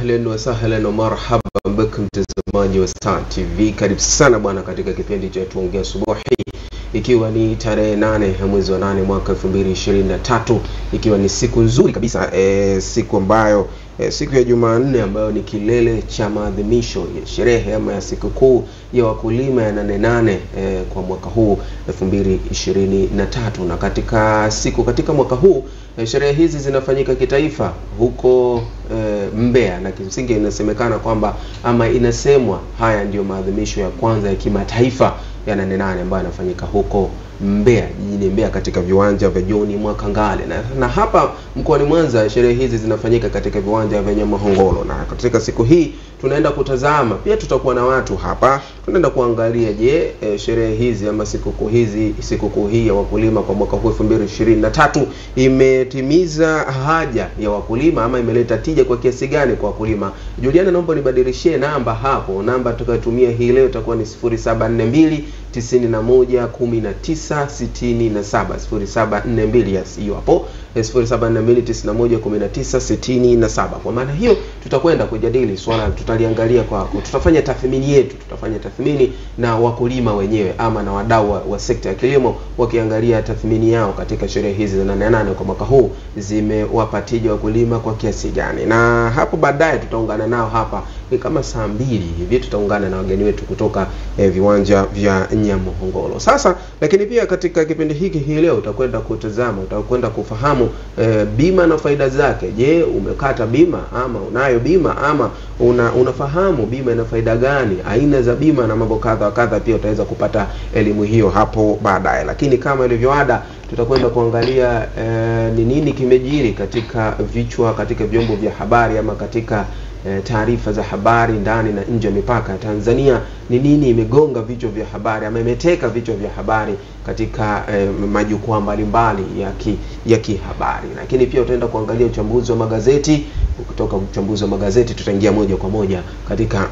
Ahlan wa sahlan wa marhaban bikum mtazamaji wa Star TV. Karibu sana bwana katika kipindi cha Tuongea Subuhi, ikiwa ni tarehe 8 mwezi wa 8 mwaka 2023, ikiwa ni siku nzuri kabisa, siku ambayo siku ya Jumanne ambayo ni kilele cha maadhimisho ya sherehe ama ya siku kuu ya wakulima ya 88 kwa mwaka huu 2023. Na katika siku mwaka huu sherehe hizi zinafanyika kitaifa huko Mbeya, na kimsingi inasemekana kwamba ama inasemwa haya ndio maadhimisho ya kwanza ya kimataifa ya 88 ambayo yanafanyika huko Mbeya, jijini Mbeya, katika viwanja vya Joni Mwakangale. Na hapa mkoani Mwanza sherehe hizi zinafanyika katika viwanja vya Nyamhongoro. Na katika siku hii tunaenda kutazama, pia tutakuwa na watu hapa, tunaenda kuangalia je, sherehe hizi ama sikukuu hizi, sikukuu hii ya wakulima kwa mwaka huu 2023 imetimiza haja ya wakulima ama imeleta tija kwa kiasi gani kwa wakulima. Juliana, naomba nibadilishie namba hapo. Namba tutakayotumia hii leo itakuwa ni 0742 91 1967, 0742 hiyo hapo 0742 91 1967. Kwa maana hiyo tutakwenda kujadili swala, tutaliangalia kwako, tutafanya tathmini yetu, tutafanya tathmini na wakulima wenyewe ama na wadau wa sekta ya kilimo, wakiangalia tathmini yao katika sherehe hizi za 88 kwa mwaka huu zimewapatija wakulima kwa kiasi gani. Na hapo baadaye tutaungana nao hapa ni kama saa 2 hivi, tutaungana na wageni wetu kutoka viwanja vya Nyamhongoro. Sasa lakini pia katika kipindi hiki hii leo utakwenda kutazama, utakwenda kufahamu bima na faida zake. Je, umekata bima ama unayo bima ama unafahamu bima na faida gani, aina za bima na mambo kadha kadha. Pia utaweza kupata elimu hiyo hapo baadaye. Lakini kama ilivyo ada tutakwenda kuangalia ni nini kimejiri katika vichwa, katika vyombo vya habari ama katika taarifa za habari ndani na nje ya mipaka Tanzania. Ni nini imegonga vichwa vya habari ama imeteka vichwa vya habari katika majukwaa mbalimbali ya kihabari. Lakini pia utaenda kuangalia uchambuzi wa magazeti. Kutoka uchambuzi wa magazeti tutaingia moja kwa moja katika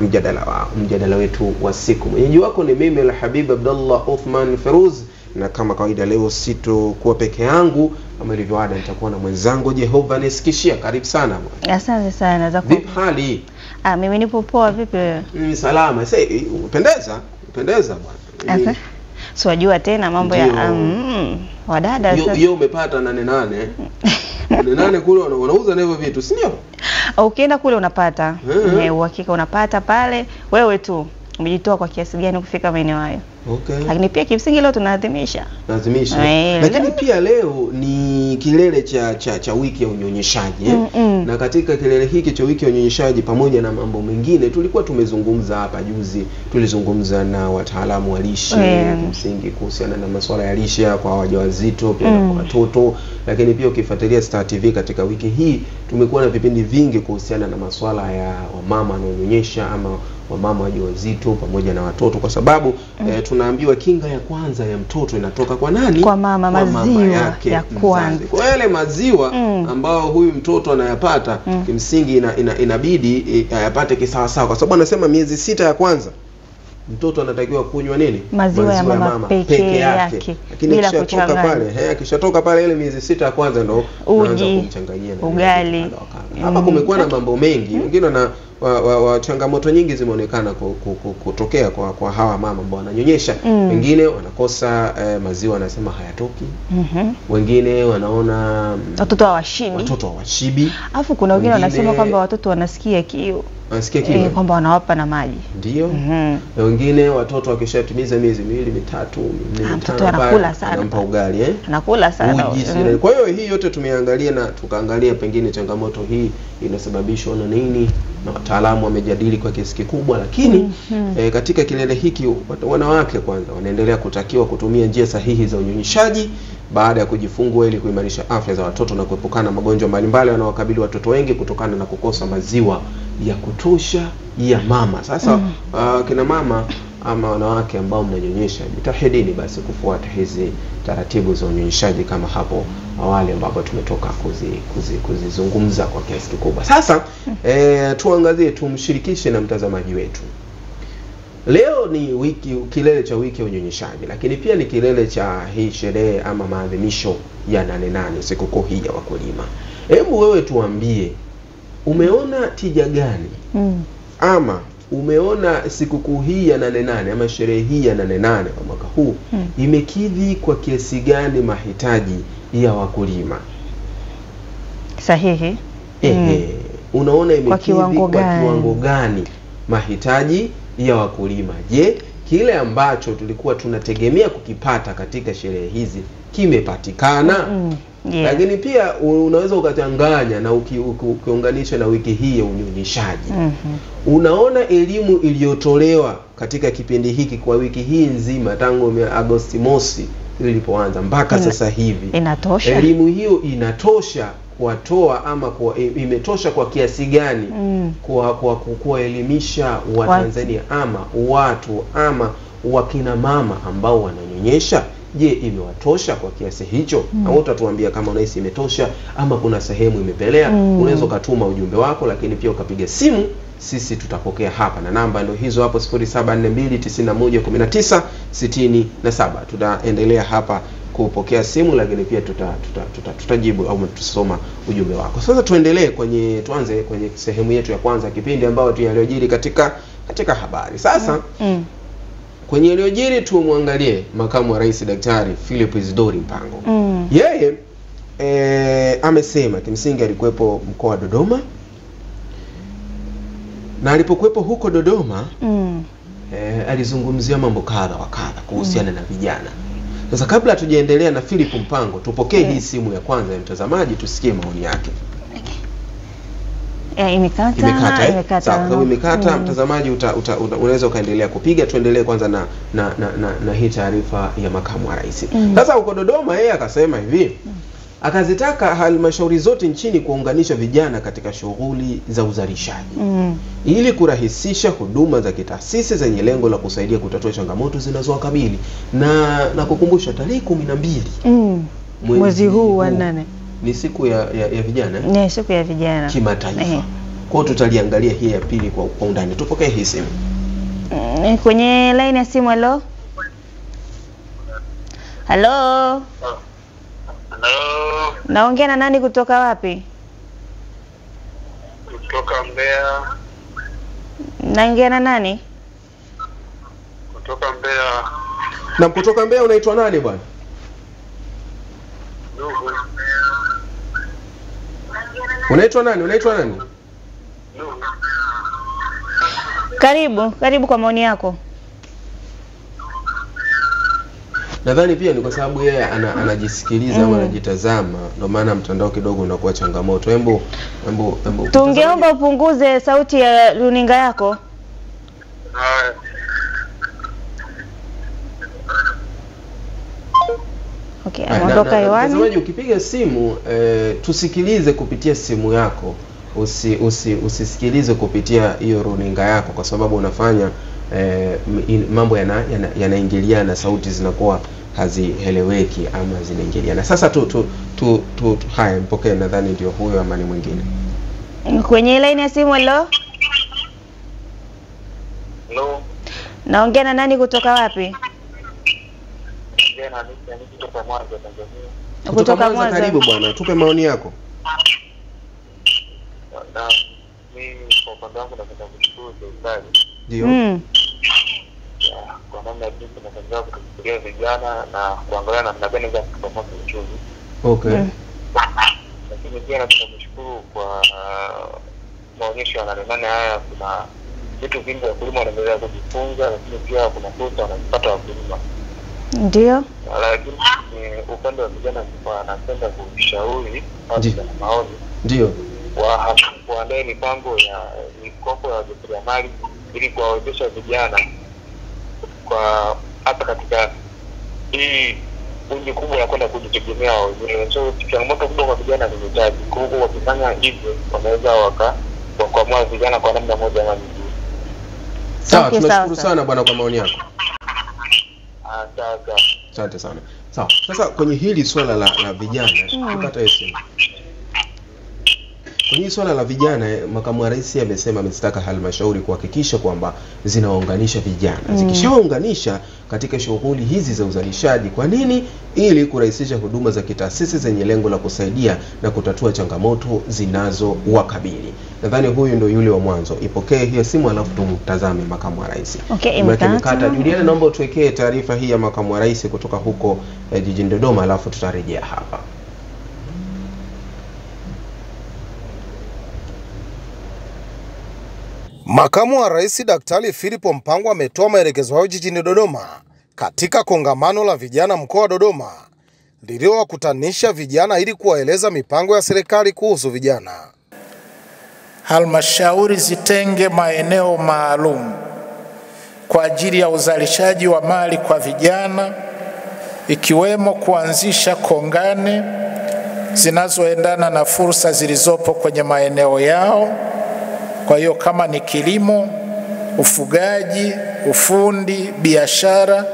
mjadala wetu wa siku. Mwenyeji wako ni mimi Al-Habib Abdullah Osman Firuz, na kama kawaida leo sitokuwa peke yangu, kama ilivyo ada nitakuwa na mwenzangu Jehovah Leslie Kishia. Karibu sana bwana. Asante sana za vipi hali? Mimi nipo poa, vipi wewe? Mimi salama. Sasa upendeza bwana. Okay. So wajua tena mambo ya wadada sasa. Yo umepata 88. 88 kule wanauza na hivyo vitu, si ndio? Ukienda kule unapata. Uhakika unapata pale wewe tu umejitoa kwa kiasi gani kufika maeneo hayo. Okay. Lakini pia kimsingi leo tunaadhimisha. Lakini pia leo ni kilele cha wiki ya unyonyeshaji. Na katika kilele hiki cha wiki ya unyonyeshaji pamoja na mambo mengine tulikuwa tumezungumza hapa juzi, tulizungumza na wataalamu wa lishe, kimsingi kuhusiana na masuala ya lishe kwa wajawazito pia na kwa watoto. Lakini pia ukifuatilia Star TV katika wiki hii tumekuwa na vipindi vingi kuhusiana na masuala ya wamama wanaonyonyesha ama wamama wajawazito pamoja na watoto, kwa sababu tunaambiwa kinga ya kwanza ya mtoto inatoka kwa nani? Kwa mama, maziwa yake ya kwanza. Kwa yale maziwa ambao huyu mtoto anayapata, kimsingi inabidi ayapate kisawasawa, kwa sababu anasema miezi 6 ya kwanza mtoto anatakiwa kunywa nini? Maziwa ya mama peke yake. Lakini kishatoka pale, ile miezi 6 ya kwanza ndo anaanza kumchanganyia na ugali. Hapa kumekuwa na mambo mengi, wengine na changamoto nyingi zimeonekana kutokea kwa hawa mama ambao wananyonyesha. Wengine wanakosa maziwa, anasema hayatoki. Wengine wanaona watoto hawashibi. Alafu kuna wengine wanasema kwamba watoto wanasikia kiu. Kwamba wanawapa na maji. Ndio. Wengine watoto wakishatimiza miezi 2 3 mtoto anakula sana. Anampa ugali anakula sana. Kwa hiyo hii yote tumeangalia, na tukaangalia pengine changamoto hii inasababishwa na nini, na wataalamu wamejadili kwa kiasi kikubwa. Lakini katika kilele hiki wanawake kwanza wanaendelea kutakiwa kutumia njia sahihi za unyonyeshaji baada ya kujifungua ili kuimarisha afya za watoto na kuepukana magonjwa mbalimbali yanayowakabili watoto wengi kutokana na kukosa maziwa ya kutosha ya mama. Sasa kina mama ama wanawake ambao mnanyonyesha, jitahidini basi kufuata hizi taratibu za unyonyeshaji kama hapo awali ambapo tumetoka kuzizungumza kwa kiasi kikubwa. Sasa tuangazie, tumshirikishe na mtazamaji wetu. Leo ni kilele cha wiki ya unyonyeshaji, lakini pia ni kilele cha hii sherehe ama maadhimisho ya 88 sikukuu hii ya wakulima. Hebu wewe tuambie, umeona tija gani? Ama umeona sikukuu hii ya 8/8 ama sherehe hii ya 8/8 kwa mwaka huu imekidhi kwa kiasi gani mahitaji ya wakulima? Sahihi. Unaona imekidhi kwa kiwango gani mahitaji ya wakulima? Je, kile ambacho tulikuwa tunategemea kukipata katika sherehe hizi kimepatikana? Lakini pia unaweza ukachanganya na ukiunganisha na wiki hii ya unyonyeshaji. Unaona elimu iliyotolewa katika kipindi hiki kwa wiki hii nzima tangu Agosti 1 ilipoanza mpaka sasa hivi. Inatosha. Elimu hiyo inatosha kuwatoa ama imetosha kwa kiasi gani kuwaelimisha Watanzania ama watu ama wakina mama ambao wananyonyesha? Je, imewatosha kwa kiasi hicho? Na utatuambia kama unahisi imetosha ama kuna sehemu imepelea. Unaweza kutuma ujumbe wako, lakini pia ukapiga simu, sisi tutapokea hapa, na namba ndio hizo hapo 0742911967. Tutaendelea hapa kupokea simu, lakini pia tutajibu au tutasoma ujumbe wako. Sasa tuendelee tuanze kwenye sehemu yetu ya kwanza kipindi ambao tunayojiri katika habari. Sasa kwenye yaliyojiri tuangalie makamu wa rais Daktari Philip Mpango. Yeye amesema kimsingi alikuwepo mkoa wa Dodoma, na alipokuwepo huko Dodoma alizungumzia mambo kadha wa kadha kuhusiana na vijana. Sasa kabla tujaendelea na Philip Mpango, tupokee hii simu ya kwanza ya mtazamaji, tusikie maoni yake. Imekata. Sawa, kama imekata mtazamaji unaweza kaendelea kupiga. Tuendelee kwanza na hii taarifa ya makamu wa rais. Sasa huko Dodoma yeye akasema hivi, akazitaka halmashauri zote nchini kuunganisha vijana katika shughuli za uzalishaji ili kurahisisha huduma za kitaasisi zenye lengo la kusaidia kutatua changamoto zinazowakabili, na kukumbusha tarehe 12 mwezi huu wa 8 ni siku ya vijana. Ni siku ya vijana kimataifa. Kwa tutaliangalia hii ya pili kwa undani. Tupokee hii simu. Kwenye line ya simu. Hello. Hello. Hello. Naongea na nani kutoka wapi? Kutoka Mbeya. Naongea na nani? Kutoka Mbeya. Na kutoka Mbeya unaitwa nani bwana? Ndugu. Unaitwa nani? Karibu kwa maoni yako. Nadhani pia ni kwa sababu yeye anajisikiliza au anajitazama, ndio maana mtandao kidogo unakuwa changamoto. Hebu tungeomba upunguze sauti ya runinga yako. Okay, amondoka Yohani. Mtazamaji ukipiga simu, tusikilize kupitia simu yako. Usisikilize kupitia hiyo runinga yako, kwa sababu unafanya mambo yanaingiliana na sauti zinakuwa hazieleweki ama zinaingiliana. Sasa haya mpokee, nadhani ndio huyo ama ni mwingine. Kwenye line ya simu. Hello. Hello. Naongea na nani kutoka wapi? Kutoka Mwanza, Tanzania. Kutoka Mwanza. Karibu bwana, tupe maoni yako. Mimi kwa upande wangu napenda kushukuru serikali. Ndio. Kwa namna jinsi tunataka kufikia vijana na kuangalia namna gani za kukuza uchumi. Okay. Lakini pia napenda kushukuru kwa maonyesho na nane haya, kuna vitu vingi vya kulima wanaendelea kujifunza, lakini pia kuna fursa wanapata wakulima. Ndio. Lakini upande wa vijana kwa anapenda kushauri hasa na maoni. Ndio. Waandae mipango ya mikopo ya ujasiriamali ili kuwawezesha vijana kwa hata katika hii uji kubwa ya kwenda kujitegemea wenyewe. So changamoto kubwa kwa vijana ni mitaji. Kwa hivyo wakifanya hivyo wanaweza wakakwamua vijana kwa namna moja ama nyingine. Sawa, tunashukuru sana bwana kwa maoni yako. Asante sana. Sawa. Sasa kwenye hili swala la vijana, tupata hiyo simu. Kwenye swala la vijana, makamu wa rais amesema amestaka halmashauri kuhakikisha kwamba zinaunganisha vijana. Zikishaunganisha katika shughuli hizi za uzalishaji. Kwa nini? Ili kurahisisha huduma za kitaasisi zenye lengo la kusaidia na kutatua changamoto zinazowakabili. Nadhani huyu ndio yule wa mwanzo. Ipokee hiyo simu alafu tumtazame makamu wa rais. Okay, mtata. Juliana, naomba utuwekee taarifa hii ya makamu wa rais kutoka huko jijini Dodoma, alafu tutarejea hapa. Makamu wa rais Daktari Philip Mpango ametoa maelekezo hayo jijini Dodoma katika kongamano la vijana mkoa wa Dodoma lililowakutanisha vijana ili kuwaeleza mipango ya serikali kuhusu vijana. Halmashauri zitenge maeneo maalum kwa ajili ya uzalishaji wa mali kwa vijana, ikiwemo kuanzisha kongani zinazoendana na fursa zilizopo kwenye maeneo yao. Kwa hiyo kama ni kilimo, ufugaji, ufundi, biashara,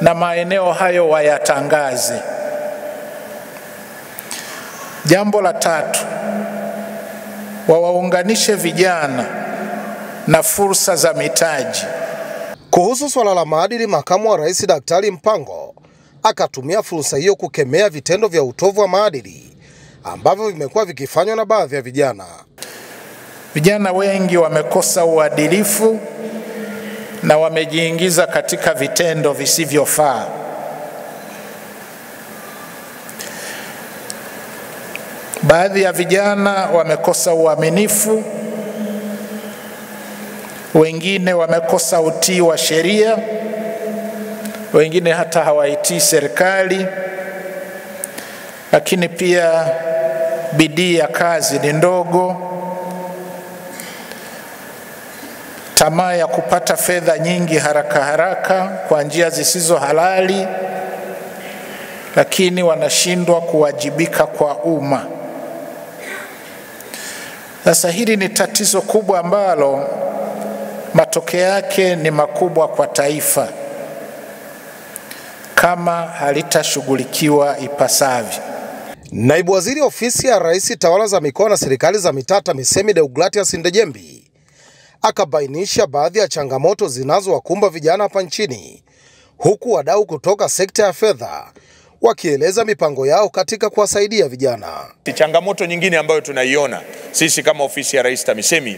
na maeneo hayo wayatangaze. Jambo la tatu, wawaunganishe vijana na fursa za mitaji. Kuhusu swala la maadili, makamu wa rais Daktari Mpango akatumia fursa hiyo kukemea vitendo vya utovu wa maadili ambavyo vimekuwa vikifanywa na baadhi ya vijana. Vijana wengi wamekosa uadilifu na wamejiingiza katika vitendo visivyofaa. Baadhi ya vijana wamekosa uaminifu, wengine wamekosa utii wa sheria, wengine hata hawaitii serikali. Lakini pia bidii ya kazi ni ndogo, tamaa ya kupata fedha nyingi haraka haraka kwa njia zisizo halali, lakini wanashindwa kuwajibika kwa umma. Sasa hili ni tatizo kubwa ambalo matokeo yake ni makubwa kwa taifa kama halitashughulikiwa ipasavyo. Naibu Waziri Ofisi ya Rais Tawala za Mikoa na Serikali za Mitaa TAMISEMI Deogratius Ndejembi akabainisha baadhi ya changamoto zinazowakumba vijana hapa nchini, huku wadau kutoka sekta ya fedha wakieleza mipango yao katika kuwasaidia vijana. Changamoto nyingine ambayo tunaiona sisi kama ofisi ya Rais TAMISEMI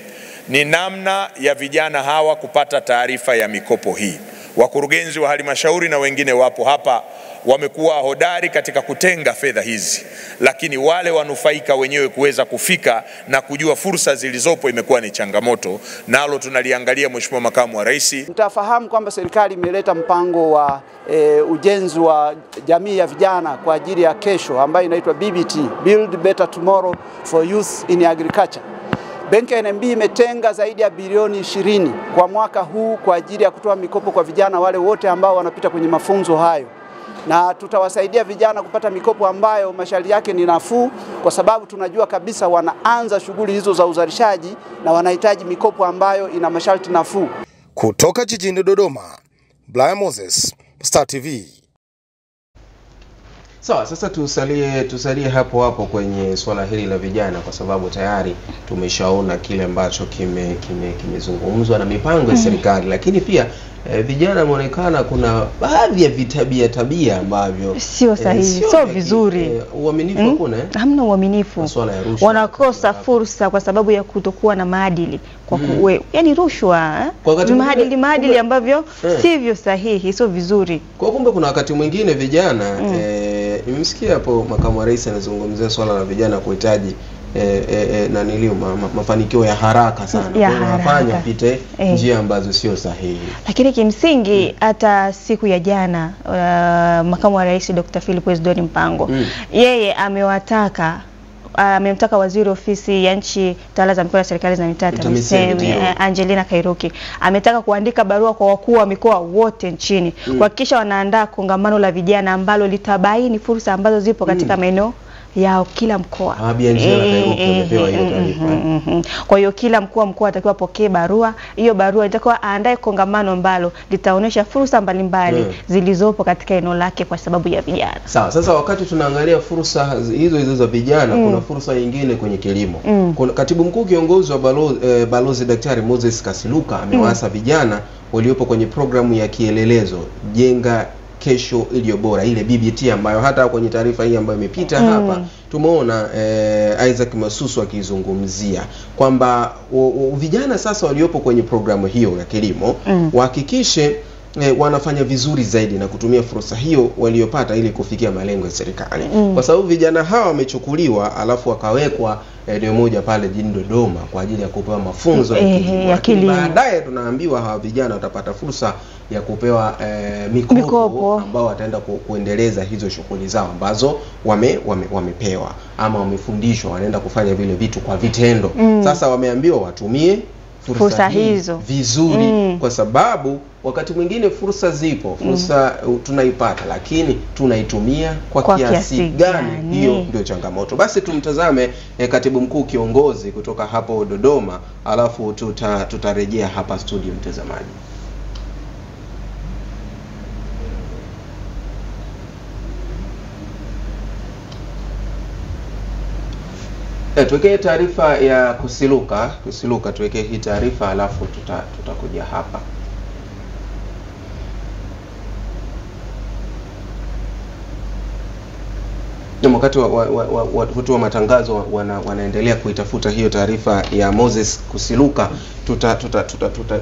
ni namna ya vijana hawa kupata taarifa ya mikopo hii. Wakurugenzi wa halmashauri na wengine wapo hapa wamekuwa hodari katika kutenga fedha hizi, lakini wale wanufaika wenyewe kuweza kufika na kujua fursa zilizopo imekuwa ni changamoto, nalo tunaliangalia, Mheshimiwa Makamu wa Rais. Mtafahamu kwamba serikali imeleta mpango wa ujenzi wa jamii ya vijana kwa ajili ya kesho ambayo inaitwa BBT, Build Better Tomorrow for Youth in Agriculture. Benki ya NMB imetenga zaidi ya bilioni 20 kwa mwaka huu kwa ajili ya kutoa mikopo kwa vijana wale wote ambao wanapita kwenye mafunzo hayo. Na tutawasaidia vijana kupata mikopo ambayo masharti yake ni nafuu, kwa sababu tunajua kabisa wanaanza shughuli hizo za uzalishaji na wanahitaji mikopo ambayo ina masharti nafuu. Kutoka jijini Dodoma, Moses, Star TV. Sawa, sasa tusalie hapo kwenye swala hili la vijana, kwa sababu tayari tumeshaona kile ambacho kimezungumzwa na mipango ya serikali, lakini pia vijana wanaonekana kuna baadhi ya tabia ambavyo sio sahihi, sio vizuri. Uaminifu hakuna. Hamna uaminifu. Wanakosa fursa kwa sababu ya kutokuwa na maadili kwa kuwe. Yaani rushwa, maadili ambavyo sivyo sahihi, sio vizuri. Kwa kumbe kuna wakati mwingine vijana nimesikia hapo makamu wa rais anazungumzia swala la vijana kuhitaji mafanikio ya haraka sana. Wanafanya pite njia ambazo sio sahihi. Lakini kimsingi hata siku ya jana makamu wa rais Dr. Philip Wesley Mpango yeye amemtaka waziri ofisi ya nchi tawala za mikoa na serikali za mitaa TAMISEMI Angelina Kairuki ametaka kuandika barua kwa wakuu wa mikoa wote nchini kuhakikisha wanaandaa kongamano la vijana ambalo litabaini fursa ambazo zipo katika maeneo ya kila mkoa. Kwa hiyo kila mkoa atakiwa pokee barua. Hiyo barua itakuwa aandae kongamano ambalo litaonesha fursa mbalimbali zilizopo katika eneo lake kwa sababu ya vijana. Sawa, sasa wakati tunaangalia fursa hizo za vijana, kuna fursa nyingine kwenye kilimo. Katibu mkuu kiongozi wa balozi Daktari Moses Kasiluka amewaasa vijana waliopo kwenye programu ya kielelezo Jenga Kesho Iliyo Bora, ile BBT, ambayo hata kwenye taarifa hii ambayo imepita hapa tumeona Isaac Masusu akizungumzia kwamba vijana sasa waliopo kwenye programu hiyo ya kilimo wahakikishe wanafanya vizuri zaidi na kutumia fursa hiyo waliopata ili kufikia malengo ya serikali. Kwa sababu vijana hawa wamechukuliwa alafu wakawekwa eneo moja pale jijini Dodoma kwa ajili ya kupewa mafunzo ya kilimo. Baadaye tunaambiwa hawa vijana watapata fursa ya kupewa mikopo ambao wataenda kuendeleza hizo shughuli zao ambazo wamepewa ama wamefundishwa, wanaenda kufanya vile vitu kwa vitendo. Sasa wameambiwa watumie fursa hizo vizuri kwa sababu wakati mwingine fursa zipo, fursa tunaipata, lakini tunaitumia kwa kiasi gani? Hiyo ndio changamoto. Basi tumtazame katibu mkuu kiongozi kutoka hapo Dodoma, alafu tutarejea hapa studio mtazamaji. Tuwekee taarifa ya Kusiluka tuwekee hii taarifa alafu tutakuja hapa. Wakati wa matangazo wanaendelea kuitafuta hiyo taarifa ya Moses Kasiluka,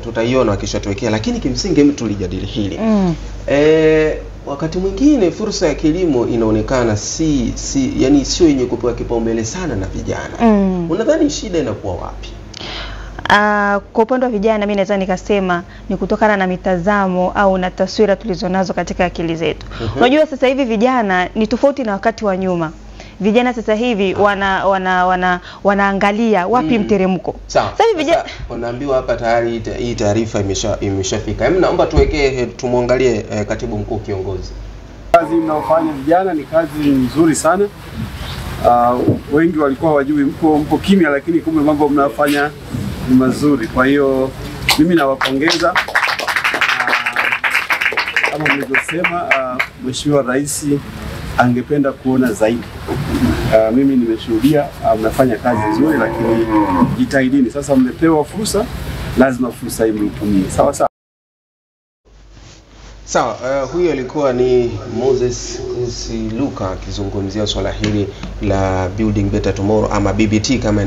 tutaiona wakisha tuwekea, lakini kimsingi tulijadili hili. Wakati mwingine fursa ya kilimo inaonekana yani sio yenye kupewa kipaumbele sana na vijana. Unadhani shida inakuwa wapi? Kwa upande wa vijana mimi naweza nikasema ni kutokana na mitazamo au na taswira tulizonazo katika akili zetu. Unajua sasa hivi vijana ni tofauti na wakati wa nyuma. Vijana sasa hivi wanaangalia wapi mteremko. Sasa hivi vijana wanaambiwa hapa tayari hii taarifa imeshafika. Mimi naomba tuwekee tumuangalie katibu mkuu kiongozi. Kazi mnaofanya vijana ni kazi nzuri sana. Wengi walikuwa wajui mko kimya, lakini kumbe mambo mnayofanya ni mazuri. Kwa hiyo mimi nawapongeza. Kama nilivyosema, Mheshimiwa Rais angependa kuona zaidi. Mimi nimeshuhudia mnafanya kazi nzuri, lakini jitahidini. Sasa mmepewa fursa, lazima fursa hii mtumie. Sawa sawa. Sawa, huyo alikuwa ni Moses Kasiluka akizungumzia swala hili la Building Better Tomorrow ama BBT kama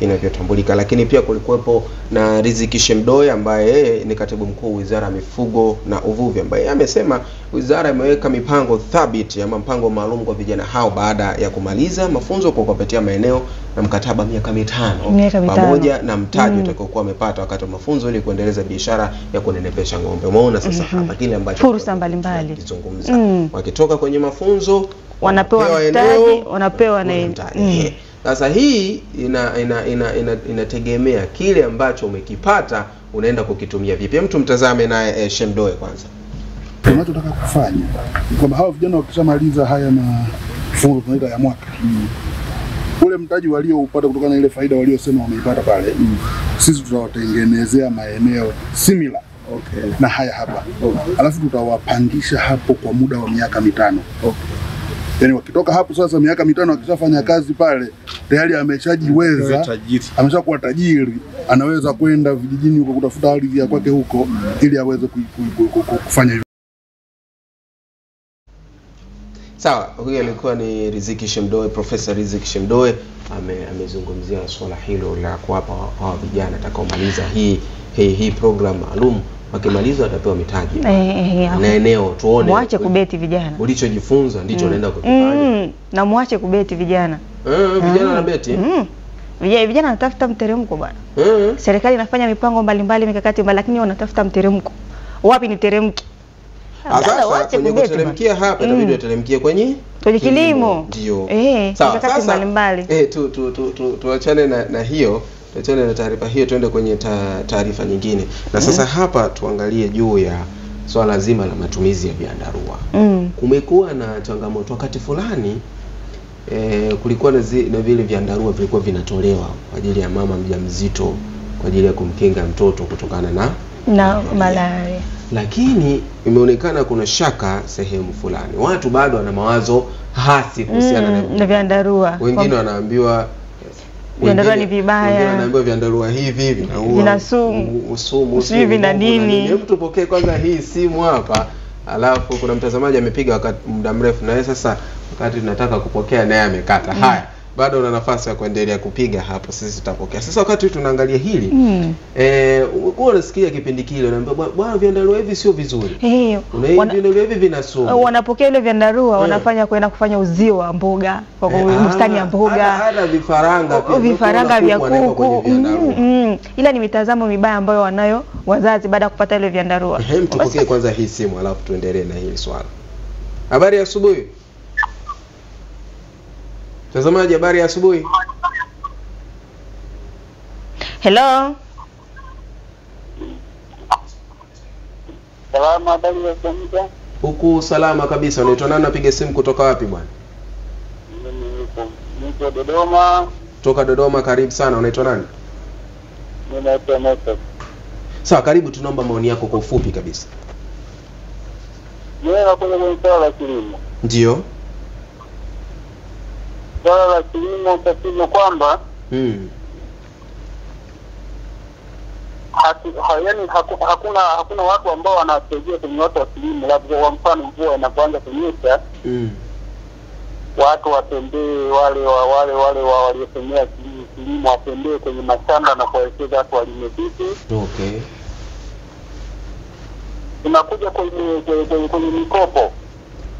inavyotambulika. Lakini pia kulikuwepo na Riziki Shemdoe ambaye ni katibu mkuu Wizara ya Mifugo na Uvuvi, ambaye amesema wizara imeweka mipango thabiti ama mpango maalum kwa vijana hao baada ya kumaliza mafunzo kwa kupatia maeneo na mkataba miaka mitano pamoja na mtaji utakaokuwa amepata wakati wa mafunzo ili kuendeleza biashara ya kunenepesha ng'ombe. Umeona sasa hapa kile ambacho fursa mbalimbali kuzungumza. Wakitoka kwenye mafunzo wanapewa mtaji, wanapewa na mtaji. Sasa hii inategemea kile ambacho umekipata unaenda kukitumia vipi. Mtu mtazame na Shemdoe kwanza. Kama tunataka kufanya kwamba hao vijana wakishamaliza haya mafunzo tunaita ya mwaka, ule mtaji walioupata kutokana na ile faida waliosema wameipata pale, sisi tutawatengenezea maeneo similar na haya hapa. Alafu tutawapandisha hapo kwa muda wa miaka mitano. Yani wakitoka hapo sasa miaka mitano akishafanya kazi pale, tayari ameshajiweza, ameshakuwa tajiri, anaweza kwenda vijijini huko kutafuta ardhi ya kwake huko ili aweze kufanya. Sawa, huyo alikuwa ni Riziki Shemdoe, Professor Riziki Shemdoe amezungumzia swala hilo la kuwapa hawa vijana atakaomaliza hii program maalum. Wakimaliza watapewa mitaji na eneo. Tuone muache kubeti vijana, ulichojifunza ndicho unaenda kukifanya, na muache kubeti vijana. Vijana na beti. Vijana wanatafuta mteremko bwana. Serikali inafanya mipango mbalimbali, mikakati mbali, lakini wanatafuta mteremko. Wapi ni teremki? Sasa kwenye kuteremkia hapa itabidi wateremkie kwenye kilimo. Ndio. Mikakati mbalimbali. Tuachane na hiyo. Tuachane na taarifa hiyo, tuende kwenye taarifa nyingine. Na sasa hapa tuangalie juu ya swala zima la matumizi ya vyandarua. Kumekuwa na changamoto wakati fulani kulikuwa na vile vyandarua vilikuwa vinatolewa kwa ajili ya mama mjamzito, kwa ajili ya kumkinga mtoto kutokana na malaria. Lakini imeonekana kuna shaka sehemu fulani. Watu bado wana mawazo hasi kuhusiana na vyandarua. Wengine wanaambiwa vyandarua ni vibaya. Wengine wanaambiwa vyandarua hivi vina sumu, sio vina nini. Hebu tupokee kwanza hii simu hapa. Alafu kuna mtazamaji amepiga wakati muda mrefu, na sasa wakati tunataka kupokea naye amekata. Haya, bado una nafasi ya kuendelea kupiga hapo, sisi tutapokea. Sasa wakati tunaangalia hili, uko unasikia kipindi kile unaambia bwana vyandarua hivi sio vizuri. Vyandarua hivi vinasumu. Wanapokea ile vyandarua, wanafanya kwenda kufanya uzio wa mboga, kwa bustani ya mboga. Hata vifaranga pia. Vifaranga vya kuku. Ila ni mitazamo mibaya ambayo wanayo wazazi baada kupata ile vyandarua. Hem, tupokee kwanza hii simu alafu tuendelee na hili swala. Habari ya asubuhi. Tazamaji, habari ya asubuhi. Hello. Salama, habari ya asubuhi. Huku salama kabisa. Unaitwa nani, unapiga simu kutoka wapi bwana? Niko Dodoma. Kutoka Dodoma, karibu sana. Unaitwa nani? Ninaitwa Moses. Sawa, karibu, tunaomba maoni yako kwa ufupi kabisa. Yeye anakuja kwenye swala la kilimo. Ndio. Swala la kilimo tatizo kwamba hakuna watu ambao wanasaidia kwenye watu wa kilimo. Labda kwa mfano mvua inapoanza kunyesha, watu watembee wale waliofanyia kilimo watembee kwenye mashamba na kuelekeza watu walime vipi. Okay. Inakuja kwenye mikopo.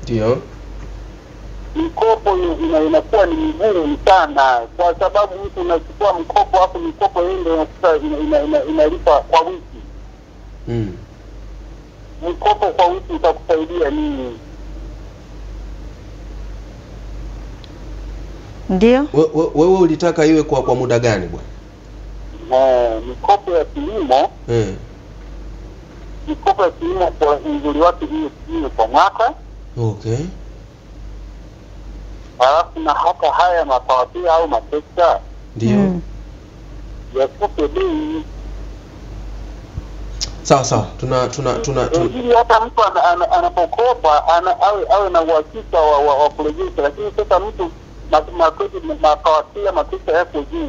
Ndio. Mikopo inakuwa ni migumu sana, kwa sababu mtu unachukua mkopo hapo, mikopo hiyo ndio inalipa kwa wiki. Mkopo kwa wiki utakusaidia nini? Ndio. Wewe ulitaka iwe kwa muda gani bwana? Mikopo ya kilimo. Mikopo ya kilimo kwa uzuri wake hiyo kwa mwaka. Okay. Alafu na hapa haya mapatia au masekta. Ndio. Yakupe bei. Sawa sawa. Tuna hili hapa mtu anapokopa awe na uhakika wa kurejea, lakini sasa mtu mapatia masekta yako juu.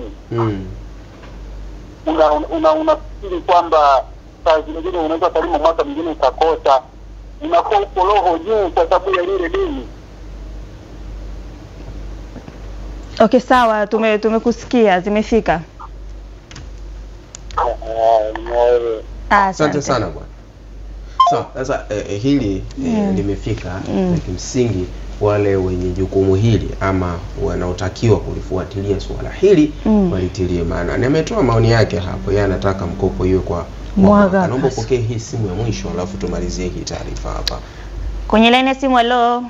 Unafikiri kwamba saa zingine unaweza kalima mwaka mwingine ukakosa. Unakuwa uko roho juu kwa sababu ya ile deni. Okay, sawa, tumekusikia, zimefika. Asante sana bwana. Sawa, sasa hili limefika na kimsingi wale wenye jukumu hili ama wanaotakiwa kulifuatilia swala hili walitilie maana. Nimetoa maoni yake hapo, yeye anataka mkopo iwe kwa mwaka. Naomba pokee hii simu ya mwisho alafu tumalizie hii taarifa hapa. Kwenye line ya simu, hello.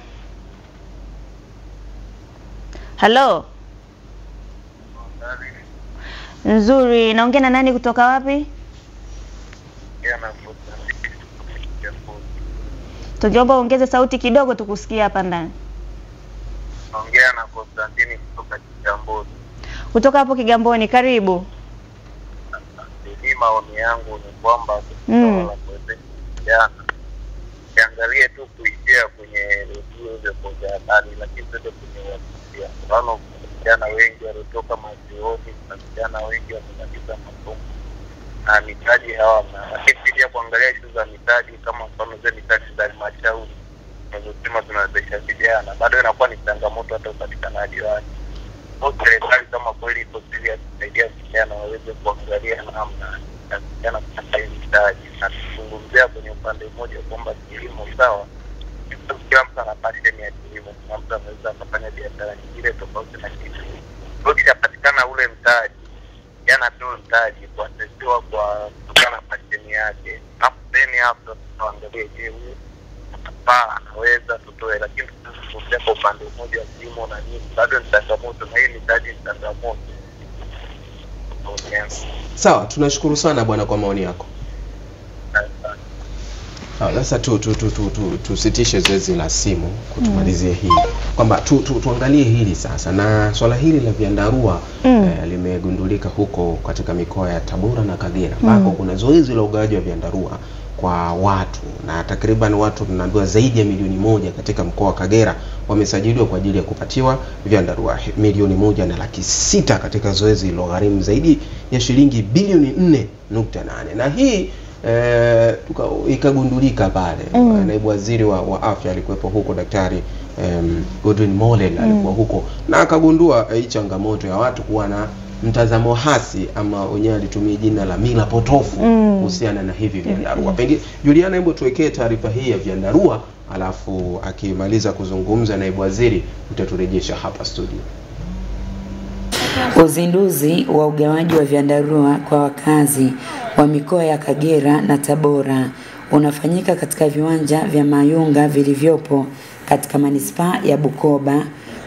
Hello. Nzuri, naongea na nani kutoka wapi? Tunaomba ongeze sauti kidogo tukusikie hapa ndani. Naongea na Konstantini kutoka Kigamboni. Kutoka hapo Kigamboni, karibu. Mimi maoni yangu ni kwamba kiangalie tu kuingia kwenye redio za habari, lakini sasa kwenye mfano vijana wengi waliotoka majioni na vijana wengi wamekata masomo na mitaji hawana. Lakini pia kuangalia hizo za mitaji, kama mfano za mitaji za halmashauri tunazosema tunawezesha vijana, bado inakuwa ni changamoto hata upatikanaji wake. Kwa serikali kama kweli iko serious kusaidia vijana waweze kuangalia namna ya vijana kupata mitaji, na kuzungumzia kwenye upande mmoja kwamba kilimo sawa, kila mtu ana passion ya kilimo, kila mtu anaweza kufanya biashara nyingine tofauti na kilimo. Ukija patikana ule mtaji, yana tu mtaji kwa sio kwa kutokana passion yake. Hapo tena hapo tuangalie je, huyu atapaa anaweza tutoe, lakini tusipokuja kwa upande mmoja kilimo na nini, bado ni changamoto na hii mtaji ni changamoto. Sawa, tunashukuru sana bwana kwa maoni yako. Sasa tusitishe zoezi la simu kutumalizie hili. Kwamba tuangalie hili sasa, na swala hili la vyandarua limegundulika huko katika mikoa ya Tabora na Kagera ambako kuna zoezi la ugawaji wa vyandarua kwa watu, na takriban watu tunaambiwa zaidi ya milioni 1 katika mkoa wa Kagera wamesajiliwa kwa ajili ya kupatiwa vyandarua, milioni 1 na laki 6 katika zoezi logharimu zaidi ya shilingi bilioni 4.8. Na hii ikagundulika pale. Naibu waziri wa afya alikuwepo huko, daktari Godwin Mollel alikuwa huko na akagundua changamoto ya watu kuwa na mtazamo hasi, ama wenyewe alitumia jina la mila potofu kuhusiana na hivi vyandarua. Pengine Juliana, hebu tuwekee taarifa hii ya vyandarua, alafu akimaliza kuzungumza naibu waziri utaturejesha hapa studio. Uzinduzi wa ugawaji wa vyandarua kwa wakazi wa mikoa ya Kagera na Tabora unafanyika katika viwanja vya Mayunga vilivyopo katika manispaa ya Bukoba,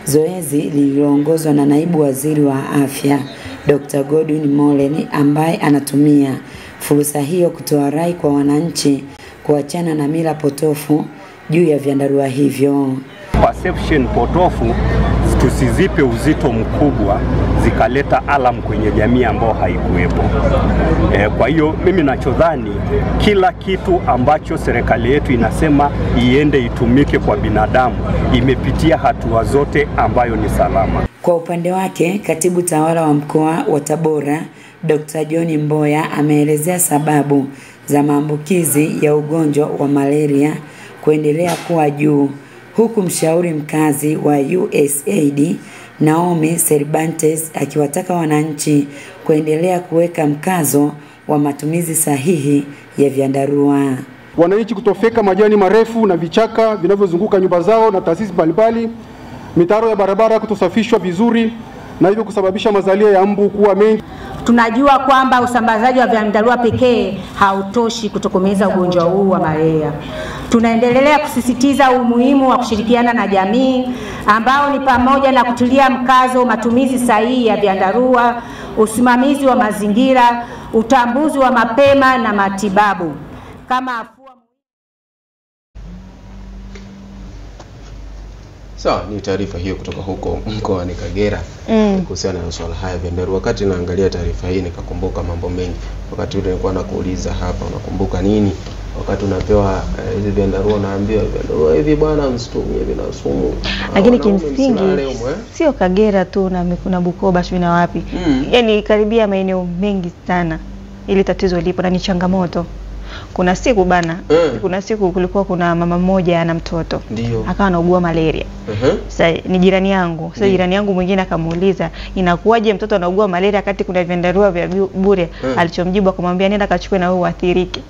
zoezi lililoongozwa na naibu waziri wa afya Dr. Godwin Mollel, ambaye anatumia fursa hiyo kutoa rai kwa wananchi kuachana na mila potofu juu ya vyandarua hivyo. Perception potofu tusizipe uzito mkubwa, zikaleta alam kwenye jamii ambao haikuwepo. Kwa hiyo mimi nachodhani, kila kitu ambacho serikali yetu inasema iende itumike kwa binadamu imepitia hatua zote ambayo ni salama. Kwa upande wake, katibu tawala wa mkoa wa Tabora Dr. Joni Mboya ameelezea sababu za maambukizi ya ugonjwa wa malaria kuendelea kuwa juu, huku mshauri mkazi wa USAID Naomi Cervantes akiwataka wananchi kuendelea kuweka mkazo wa matumizi sahihi ya vyandarua. Wananchi kutofeka majani marefu na vichaka vinavyozunguka nyumba zao na taasisi mbalimbali, mitaro ya barabara kutosafishwa vizuri, na hivyo kusababisha mazalia ya mbu kuwa mengi. Tunajua kwamba usambazaji wa vyandarua pekee hautoshi kutokomeza ugonjwa huu wa malaria. Tunaendelea kusisitiza umuhimu wa kushirikiana na jamii, ambao ni pamoja na kutulia mkazo matumizi sahihi ya vyandarua, usimamizi wa mazingira, utambuzi wa mapema na matibabu. Kama sawa, ni taarifa hiyo kutoka huko mkoa ni Kagera kuhusiana na swala haya vyandarua. Wakati naangalia taarifa hii nikakumbuka mambo mengi. Wakati ule nilikuwa nakuuliza hapa, unakumbuka nini wakati unapewa hizi vyandarua? Naambiwa vyandarua hivi bwana msitumie, vina sumu. Lakini kimsingi sio Kagera tu, na kuna Bukoba sio na wapi. Yaani karibia maeneo mengi sana ili tatizo lipo na ni changamoto. Kuna siku bana, kuna siku kulikuwa kuna mama moja na mtoto akawa anaugua malaria. Sasa ni jirani yangu. Sasa jirani yangu mwingine akamuuliza, inakuwaje mtoto anaugua malaria kati kuna vyandarua vya bure? Alichomjibu akamwambia, nenda kachukue na wewe uathirike.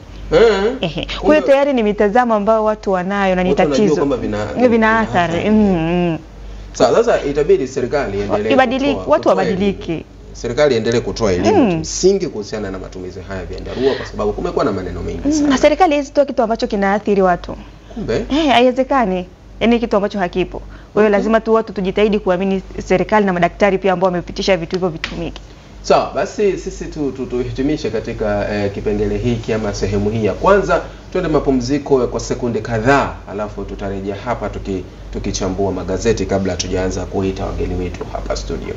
Kwa hiyo tayari ni mitazamo ambayo watu wanayo na ni tatizo. Vina athari. Sasa itabidi serikali iendelee kubadilika, watu wabadilike. Serikali endelee kutoa elimu msingi kuhusiana na matumizi haya ya vyandarua, kwa sababu kumekuwa na maneno mengi sana. Na serikali isitoe kitu ambacho kinaathiri watu. Kumbe haiwezekani. Yaani kitu ambacho hakipo. Kwa hiyo lazima tu watu tujitahidi kuamini serikali na madaktari pia ambao wamepitisha vitu hivyo vitumike. Sawa, basi sisi tuhitimishe katika kipengele hiki ama sehemu hii ya kwanza. Tuende mapumziko kwa sekunde kadhaa, alafu tutarejea hapa tukichambua magazeti kabla tujaanza kuita wageni wetu hapa studio.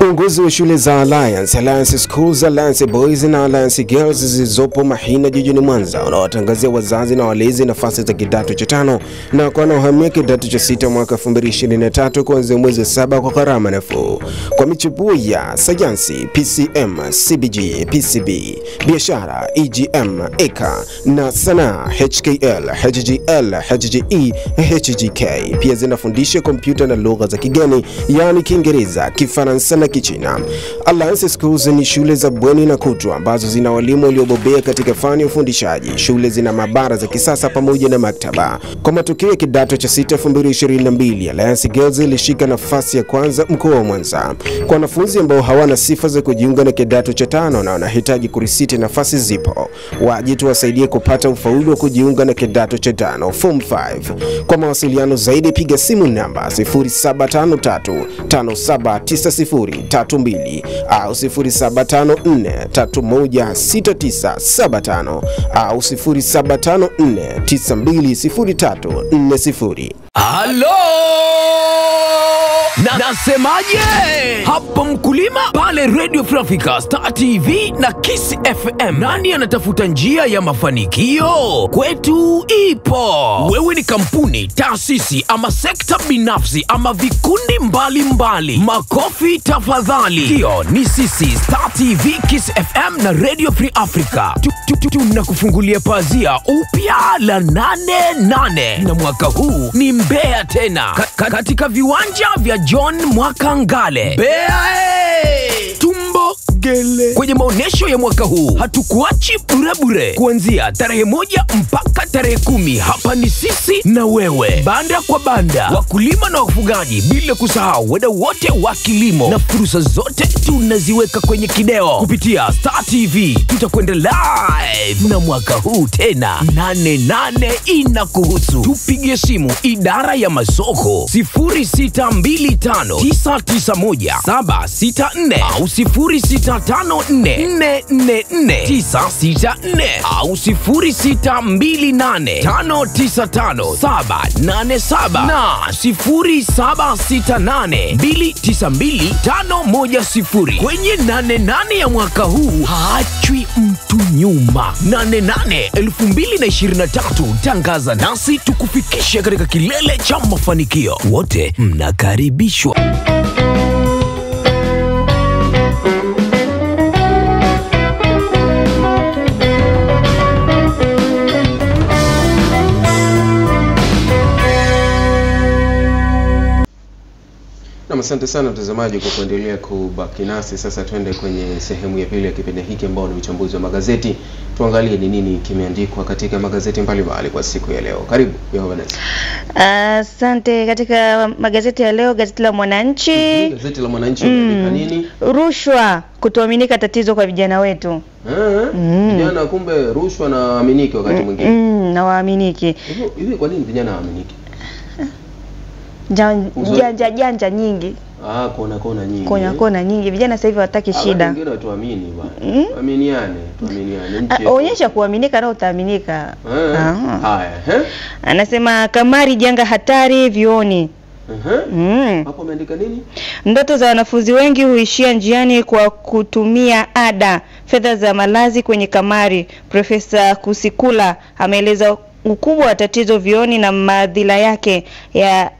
Uongozi wa shule za Alliance Schools, Alliance Boys na Alliance Girls zilizopo Mahina jijini Mwanza unawatangazia wazazi na walezi nafasi za kidato cha 5 na kwa wanaohamia kidato cha 6 mwaka 2023 kuanzia mwezi 7 kwa gharama nafuu, kwa michepuo ya sayansi, PCM, CBG, PCB, biashara, EGM, EK na sanaa, HKL, HGL, HGE, HGK. Pia zinafundisha kompyuta na lugha za kigeni, yani Kiingereza, Kifaransa na na Kichina. Alliance Schools ni shule za bweni na kutu ambazo zina walimu waliobobea katika fani ya ufundishaji. Shule zina maabara za kisasa pamoja na maktaba. Kwa matukio ya kidato cha 6 2022, Alliance Girls ilishika nafasi ya kwanza mkoa wa Mwanza. Kwa wanafunzi ambao hawana sifa za kujiunga na kidato cha 5 na wanahitaji kurisiti, nafasi zipo. Wajitu wasaidie kupata ufaulu wa kujiunga na kidato cha 5 form 5. Kwa mawasiliano zaidi piga simu namba 0753 579032 au 0754 316975 au 0754 920340. Halo! Nasemaje? Hapo mkulima pale Radio Free Africa, Star TV na Kiss FM. Nani anatafuta njia ya mafanikio? Kwetu ipo. Wewe ni kampuni, taasisi ama sekta binafsi ama vikundi mbalimbali, makofi tafadhali. Hiyo ni sisi Star TV, Kiss FM na Radio Free Africa. Tunakufungulia pazia upya la 88. Na mwaka huu ni Mbeya tena. Katika viwanja vya Joni Mwakangale. Mbeya Tumbo Gele. Kwenye maonesho ya mwaka huu hatukuachi bure bure. Kuanzia tarehe 1 mpaka tarehe 10. Hapa ni sisi na wewe, banda kwa banda, wakulima na wafugaji, bila kusahau wadau wote wa kilimo. Na fursa zote tunaziweka kwenye kideo kupitia Star TV. Tutakwenda live na mwaka huu tena 88 inakuhusu. Tupige simu idara ya masoko 0625 991 764 au 0654 444 964 au 0628 595 787 na 0768 292 510. Kwenye 88 ya mwaka huu haachwi mtu nyuma. 88 2023, tangaza nasi tukufikishe katika kilele cha mafanikio. Wote mnakaribishwa. Asante sana mtazamaji kwa kuendelea kubaki nasi. Sasa twende kwenye sehemu ya pili ya kipindi hiki ambao ni uchambuzi wa magazeti. Tuangalie ni nini kimeandikwa katika magazeti mbalimbali kwa siku ya leo. Karibu Jehovah Leslie. Asante. Katika magazeti ya leo, gazeti la Mwananchi. Gazeti la Mwananchi limeandika nini? Rushwa kutoaminika tatizo kwa vijana wetu. Vijana kumbe rushwa na waaminiki wakati mwingine. Na waaminiki. Hivi kwa nini vijana waaminiki? Janja nyingi. Kona nyingi. Kona nyingi. Vijana sasa hivi wataki shida. Wengine watuamini bwana. Tuaminiane nchi. Onyesha kuaminika na utaaminika. Haya, anasema kamari janga hatari vioni. Hapo ameandika nini? Ndoto za wanafunzi wengi huishia njiani kwa kutumia ada, fedha za malazi kwenye kamari. Profesa Kusikula ameeleza ukubwa wa tatizo vioni na madhila yake ya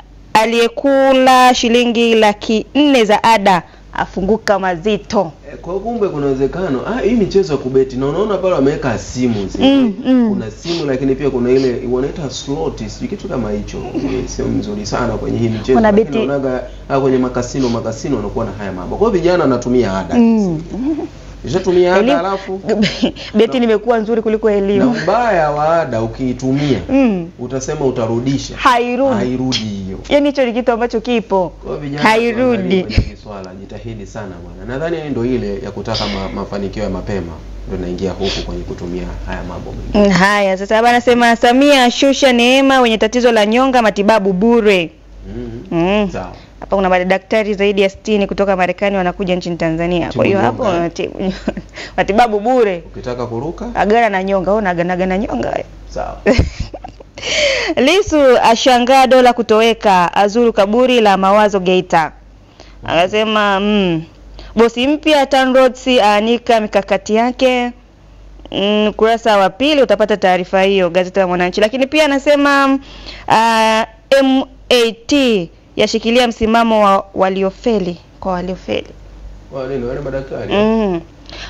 aliyekula shilingi laki 4 za ada afunguka mazito. Kwa kumbe kuna uwezekano hii michezo ya kubeti. Na unaona pale wameweka simu zile. Kuna simu lakini pia kuna ile wanaita slot, sio kitu kama hicho. Sio mzuri sana kwenye hii michezo. Unaonaga kwenye makasino wanakuwa na haya mambo. Kwa vijana wanatumia ada. Unatumia ada alafu beti nimekuwa nzuri kuliko elimu. Na mbaya wa ada ukiitumia utasema utarudisha. Hairudi hiyo. Yaani hicho ni kitu ambacho kipo. Hairudi. Ni swala jitahidi sana bwana. Nadhani ndio ile ya kutaka mafanikio ya mapema ndio naingia huko kwenye kutumia haya mambo mengi. Haya sasa bwana anasema Samia ashusha neema wenye tatizo la nyonga matibabu bure. Sawa. Hapa kuna madaktari zaidi ya 60 kutoka Marekani wanakuja nchini Tanzania. Kwa hiyo hapo matibabu bure. Ukitaka kuruka? Kagera na nyonga, naga na nyonga. Sawa. Lisu ashangaa dola kutoweka, azuru kaburi la mawazo Geita. Anasema bosi mpya TANROADS aanika mikakati yake. Kurasa wa pili utapata taarifa hiyo gazeti la Mwananchi. Lakini pia anasema MAT yashikilia msimamo wa waliofeli kwa waliofeli. Wale madaktari.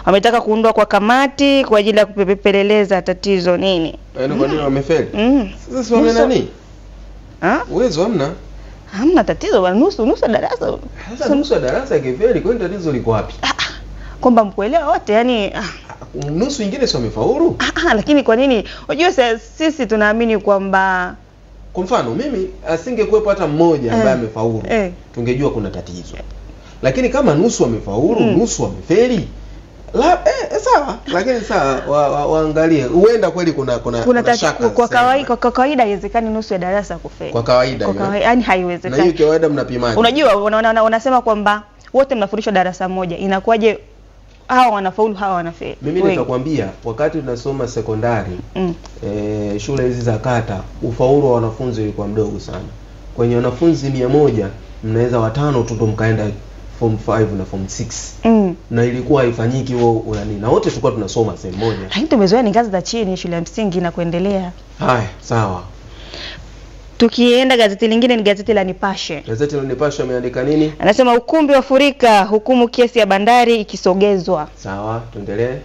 Wametaka kuundwa kwa kamati kwa ajili ya kupepeleleza tatizo nini. Kwa nini wamefeli? Sasa wame nani? Uwezo hamna. Hamna tatizo wa nusu darasa. Hasa nusu darasa kiveli kwani tatizo liko wapi? Kwamba mkuelewa wote yani nusu nyingine sio wamefaulu? Lakini kwa nini? Unajua sisi tunaamini kwamba kwa mfano mimi asingekuwepo hata mmoja ambaye amefaulu. Tungejua kuna tatizo. Lakini kama nusu wamefaulu, nusu wamefeli, sawa, lakini sawa waangalie. Huenda kweli kuna shaka. Kwa kawaida haiwezekani nusu ya darasa kufeli. Kwa kawaida yani haiwezekani. Na hiyo kawaida mnapimaje? Unajua unasema kwamba wote mnafundishwa darasa moja, inakuwaje hawa wanafaulu hawa wanafeli? Mimi nitakwambia wakati tunasoma sekondari, shule hizi za kata, ufaulu wa wanafunzi ulikuwa mdogo sana. Kwenye wanafunzi 100 mnaweza watano tu ndo mkaenda form 5 na form 6. Na ilikuwa haifanyiki huo yani, na wote tulikuwa tunasoma sehemu moja. Lakini tumezoea ni ngazi za chini shule ya msingi na kuendelea. Haya, sawa. Tukienda gazeti lingine ni gazeti la Nipashe. Gazeti la Nipashe ameandika nini? Anasema ukumbi wa furika hukumu kesi ya bandari ikisogezwa. Sawa, tuendelee.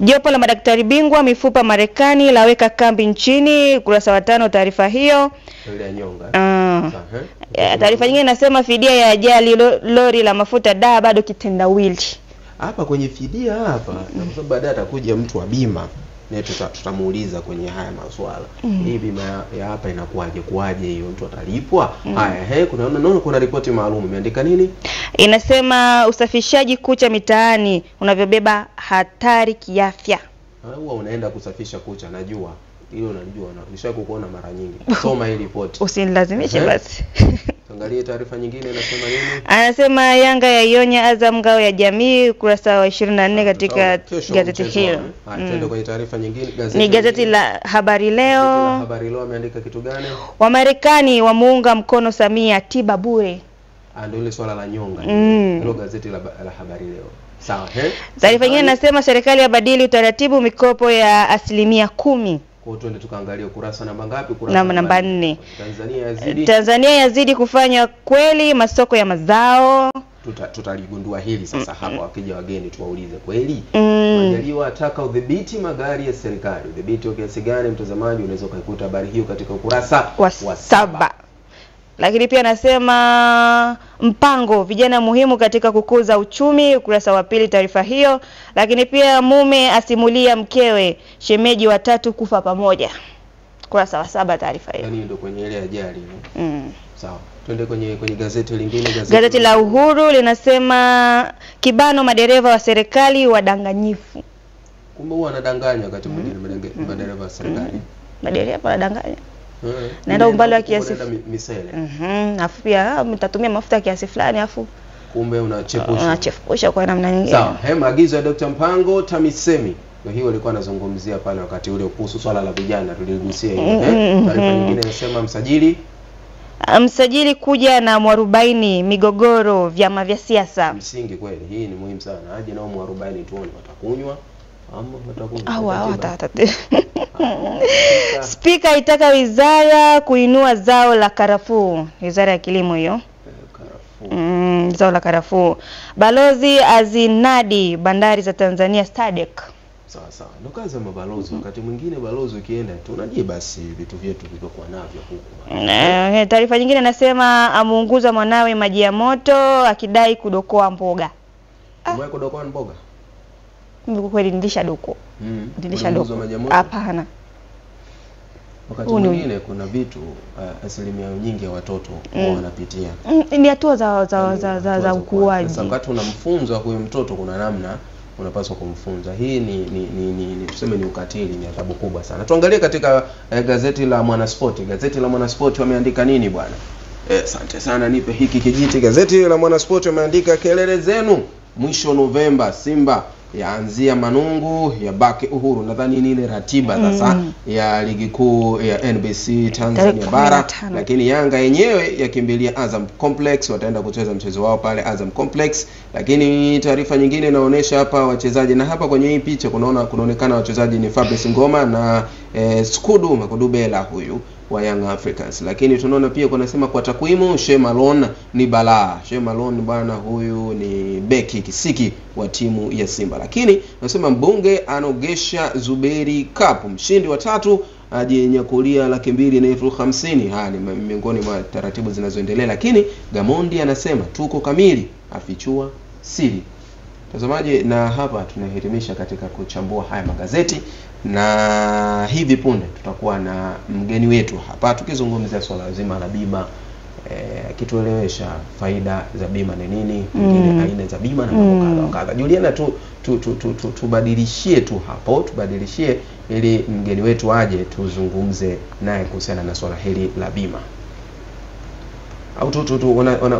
Jopo la madaktari bingwa mifupa Marekani laweka kambi nchini, kurasa wa 5 taarifa hiyo. Ile nyonga. Taarifa nyingine inasema fidia ya ajali lori la mafuta da bado kitendawili. Hapa kwenye fidia hapa na sababu baadaye atakuja mtu wa bima. Na tutamuuliza kwenye haya masuala. Hii bima ya hapa inakuaje kuaje hiyo mtu atalipwa? Haya, kuna ripoti maalum imeandika nini? Inasema usafishaji kucha mitaani unavyobeba hatari kiafya. Huwa unaenda kusafisha kucha, najua. Hilo najua na nishakuona mara nyingi. Soma hii ripoti. Usinilazimishe basi. Angalia taarifa nyingine inasema nini? Anasema Yanga yaionya Azam ngao ya jamii, kurasa wa 24 katika gazeti hilo. Tuende kwenye taarifa nyingine. Ni gazeti la Habari Leo. Gazeti la Habari Leo ameandika kitu gani? Wamarekani wamuunga mkono Samia tiba bure. Ndio ile swala la nyonga. Hilo gazeti la Habari Leo. Sawa. Taarifa nyingine inasema serikali yabadili utaratibu mikopo ya 10%. Tuende tukaangalia kurasa namba ngapi? Kurasa namba 4. Tanzania yazidi kufanya kweli masoko ya mazao. Tutaligundua hili sasa hapa wakija wageni tuwaulize kweli. Majaliwa ataka udhibiti magari ya serikali. Udhibiti wa kiasi gani mtazamaji unaweza kuikuta habari hiyo katika ukurasa wa 7. Lakini pia anasema Mpango vijana muhimu katika kukuza uchumi, ukurasa wa 2 taarifa hiyo. Lakini pia mume asimulia mkewe, shemeji watatu kufa pamoja, ukurasa wa 7 taarifa hiyo. Yani ndio kwenye ile ajali. Sawa, twende kwenye gazeti lingine. Gazeti la Uhuru linasema kibano madereva wa serikali wadanganyifu. Kumbe huwa anadanganya wakati mwingine madereva wa serikali. Madereva wanadanganya. Naenda umbali wa kiasi misele. Alafu pia mtatumia mafuta kiasi fulani alafu kumbe unachepusha kwa namna nyingine. Sawa, maagizo ya Dr. Mpango TAMISEMI. Kwa hiyo alikuwa anazungumzia pale wakati ule kuhusu swala la vijana tuligusia hiyo. Taarifa nyingine inasema msajili kuja na mwarubaini migogoro vyama vya siasa. Msingi kweli, hii ni muhimu sana. Aje nao mwarubaini tuone watakunywa. Speaker aitaka wizara kuinua zao la karafuu. Wizara ya kilimo hiyo. Zao la karafuu. Balozi azinadi bandari za Tanzania SADC. Sawa. Ndokaza mabalozi wakati mwingine balozi ukienda tunajie basi vitu vyetu vilivyokuwa navyo huko. Taarifa nyingine nasema amuunguza mwanawe maji ya moto akidai kudokoa mboga. Mwae kudokoa mboga? Mungu kweli nilisha doko. Nilisha doko. Hapana. Wakati mwingine kuna vitu asilimia nyingi ya watoto wanapitia. Ni hatua za ukuaji. Sasa wakati unamfunza huyo mtoto kuna namna unapaswa kumfunza. Hii ni tuseme ni ukatili, ni adhabu kubwa sana. Tuangalie katika gazeti la Mwanaspoti. Gazeti la Mwanaspoti wameandika nini bwana? Asante sana nipe hiki kijiti. Gazeti la Mwanaspoti wameandika kelele zenu mwisho Novemba Simba yaanzia Manungu ya baki Uhuru. Nadhani ni ile ratiba sasa ya ligi kuu ya NBC Tanzania bara, lakini Yanga yenyewe yakimbilia Azam Complex, wataenda kucheza mchezo wao pale Azam Complex. Lakini taarifa nyingine inaonyesha hapa wachezaji, na hapa kwenye hii picha kunaonekana wachezaji ni Fabrice Ngoma na Skudu Makudubela huyu wa Young Africans. Lakini tunaona pia kunasema kwa takwimu Shemalon ni balaa. Shemalon bwana huyu ni beki kisiki wa timu ya Simba. Lakini nasema mbunge anogesha Zuberi Cup, mshindi wa 3 hadi nyakulia 250,000. Haya ni miongoni mwa taratibu zinazoendelea, lakini Gamondi anasema tuko kamili, afichua siri. Mtazamaji, na hapa tunahitimisha katika kuchambua haya magazeti, na hivi punde tutakuwa na mgeni wetu hapa tukizungumzia swala zima la bima, akituelewesha faida za bima ni nini, nyingine aina za bima na mambo kadha. Juliana tubadilishie tu hapo, tubadilishie ili mgeni wetu aje tuzungumze naye kuhusiana na swala hili la bima. Au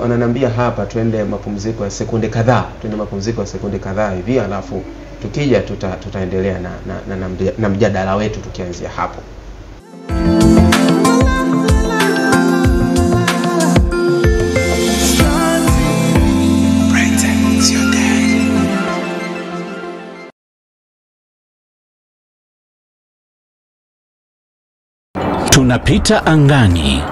wananiambia hapa twende mapumziko ya sekunde kadhaa, hivi alafu tukija tutaendelea na mjadala wetu tukianzia hapo. Tunapita angani,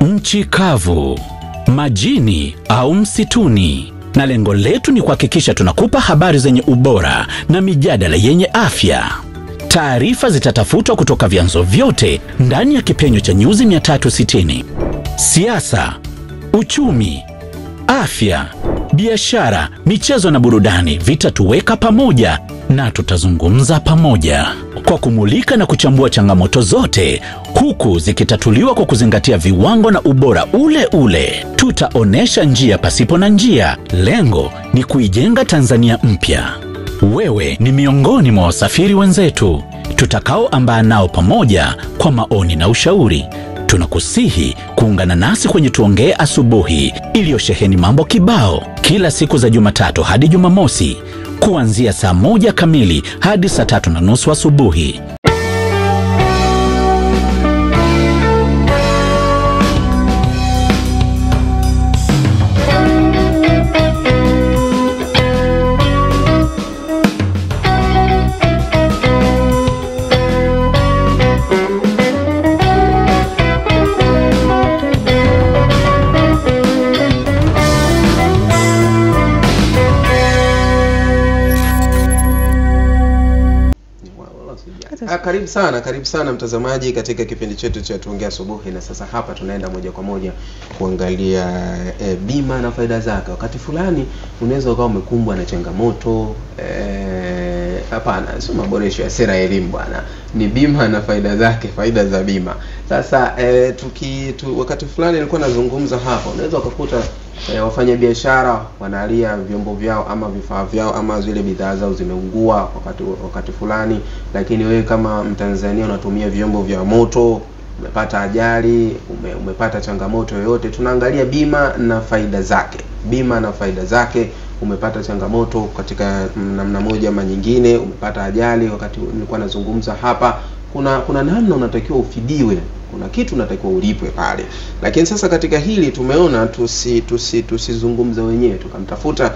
nchi kavu, majini au msituni, na lengo letu ni kuhakikisha tunakupa habari zenye ubora na mijadala yenye afya. Taarifa zitatafutwa kutoka vyanzo vyote ndani ya kipenyo cha nyuzi 360. Siasa, uchumi, afya, biashara, michezo na burudani vitatuweka pamoja, na tutazungumza pamoja kwa kumulika na kuchambua changamoto zote, huku zikitatuliwa kwa kuzingatia viwango na ubora ule ule. Tutaonesha njia pasipo na njia. Lengo ni kuijenga Tanzania mpya. Wewe ni miongoni mwa wasafiri wenzetu tutakao ambaa nao pamoja kwa maoni na ushauri. Tunakusihi kuungana nasi kwenye Tuongee Asubuhi, iliyosheheni mambo kibao kila siku za Jumatatu hadi Jumamosi, kuanzia saa 1 kamili hadi saa 3:30 asubuhi. Karibu sana mtazamaji katika kipindi chetu cha Tuongea Asubuhi, na sasa hapa tunaenda moja kwa moja kuangalia bima na faida zake. Wakati fulani unaweza ukawa umekumbwa na changamoto, hapana, sio maboresho ya sera ya elimu bwana, ni bima na faida zake, faida za bima. Sasa wakati fulani nilikuwa nazungumza hapa, unaweza ukakuta wafanya biashara wanalia vyombo vyao ama vifaa vyao ama zile bidhaa zao zimeungua wakati fulani, lakini wewe kama Mtanzania unatumia vyombo vya moto, umepata ajali, umepata changamoto yoyote, tunaangalia bima na faida zake. Bima na faida zake, umepata changamoto katika namna moja ama nyingine, umepata ajali. Wakati nilikuwa nazungumza hapa kuna namna unatakiwa ufidiwe, kuna kitu unatakiwa ulipwe pale. Lakini sasa katika hili tumeona tusizungumza wenyewe, tukamtafuta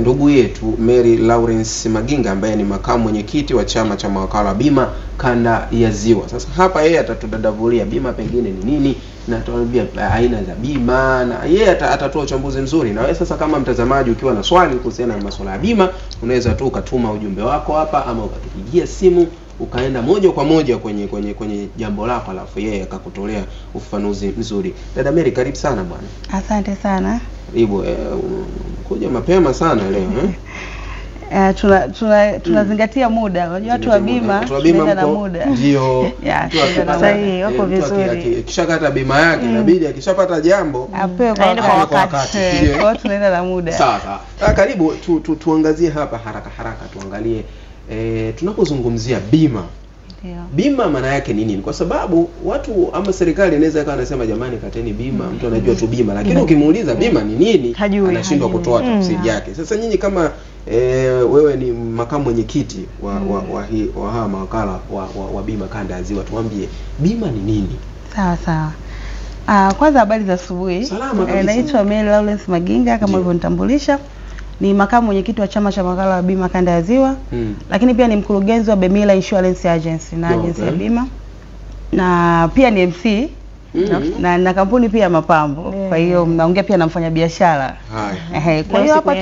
ndugu yetu Mary Lawrence Maginga ambaye ni makamu mwenyekiti wa chama cha mawakala wa bima kanda ya Ziwa. Sasa hapa yeye atatudadavulia bima pengine ni nini, na tuambia aina za bima, na yeye atatoa uchambuzi mzuri. Na wewe sasa kama mtazamaji ukiwa na swali kuhusiana na masuala ya bima, unaweza tu ukatuma ujumbe wako hapa ama ukatupigia simu, ukaenda moja kwa moja kwenye jambo lako, alafu yeye akakutolea ufafanuzi mzuri. Dada Mary, karibu sana bwana. Asante sana. Ibu kuja mapema sana leo tunazingatia muda. Unajua watu wa bima na muda. Ndio. Sahihi, wako vizuri. Kishakata bima yake inabidi akishapata jambo apewe kwa wakati. Kwa tunaenda na muda. Sawa sawa. Karibu tuangazie hapa haraka haraka, tuangalie tunapozungumzia bima. Ndio. Bima maana yake nini? Kwa sababu watu ama serikali inaweza ikawa anasema jamani kateni bima, mtu anajua tu bima, lakini ukimuuliza bima ni nini anashindwa kutoa tafsiri yake. Sasa nyinyi kama wewe ni makamu mwenyekiti wa mawakala wa bima kanda ya Ziwa, tuambie bima ni nini? Sawa sawa. Kwanza habari za asubuhi. Naitwa Mary Lawrence Maginga kama ulivyonitambulisha. Ni makamu mwenyekiti wa chama cha mawakala wa bima kanda ya Ziwa, lakini pia ni mkurugenzi wa Bemila Insurance Agency na agency ya bima, na pia ni MC na kampuni pia mapambo. Kwa hiyo mnaongea pia na mfanyabiashara. Kwa hiyo hapa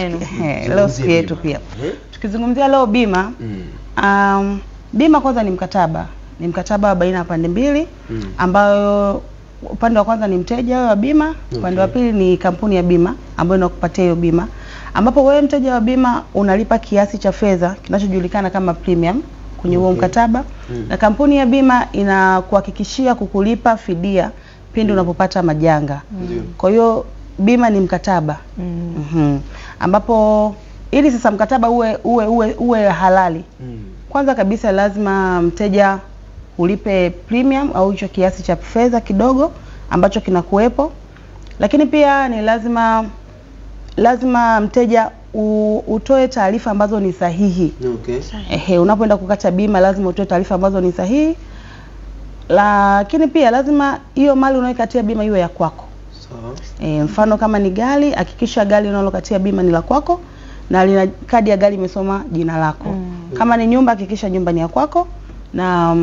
leo siku yetu pia tukizungumzia leo bima, bima kwanza ni mkataba ni mkataba baina ya pande mbili ambayo upande wa kwanza ni mteja wa bima, upande wa pili ni kampuni ya bima ambayo inakupatia hiyo bima, ambapo wewe mteja wa bima unalipa kiasi cha fedha kinachojulikana kama premium kwenye huo mkataba, na kampuni ya bima inakuhakikishia kukulipa fidia pindi unapopata majanga. Kwa hiyo bima ni mkataba. Ambapo ili sasa mkataba uwe halali, kwanza kabisa lazima mteja ulipe premium au hicho kiasi cha fedha kidogo ambacho kinakuwepo, lakini pia ni lazima mteja utoe taarifa ambazo ni sahihi. Unapoenda kukata bima lazima utoe taarifa ambazo ni sahihi, lakini pia lazima hiyo mali unayokatia bima iwe ya kwako. Mfano kama ni gari, hakikisha gari unalokatia bima ni la kwako na lina kadi ya gari imesoma jina lako. Kama ni nyumba, hakikisha nyumba ni ya kwako na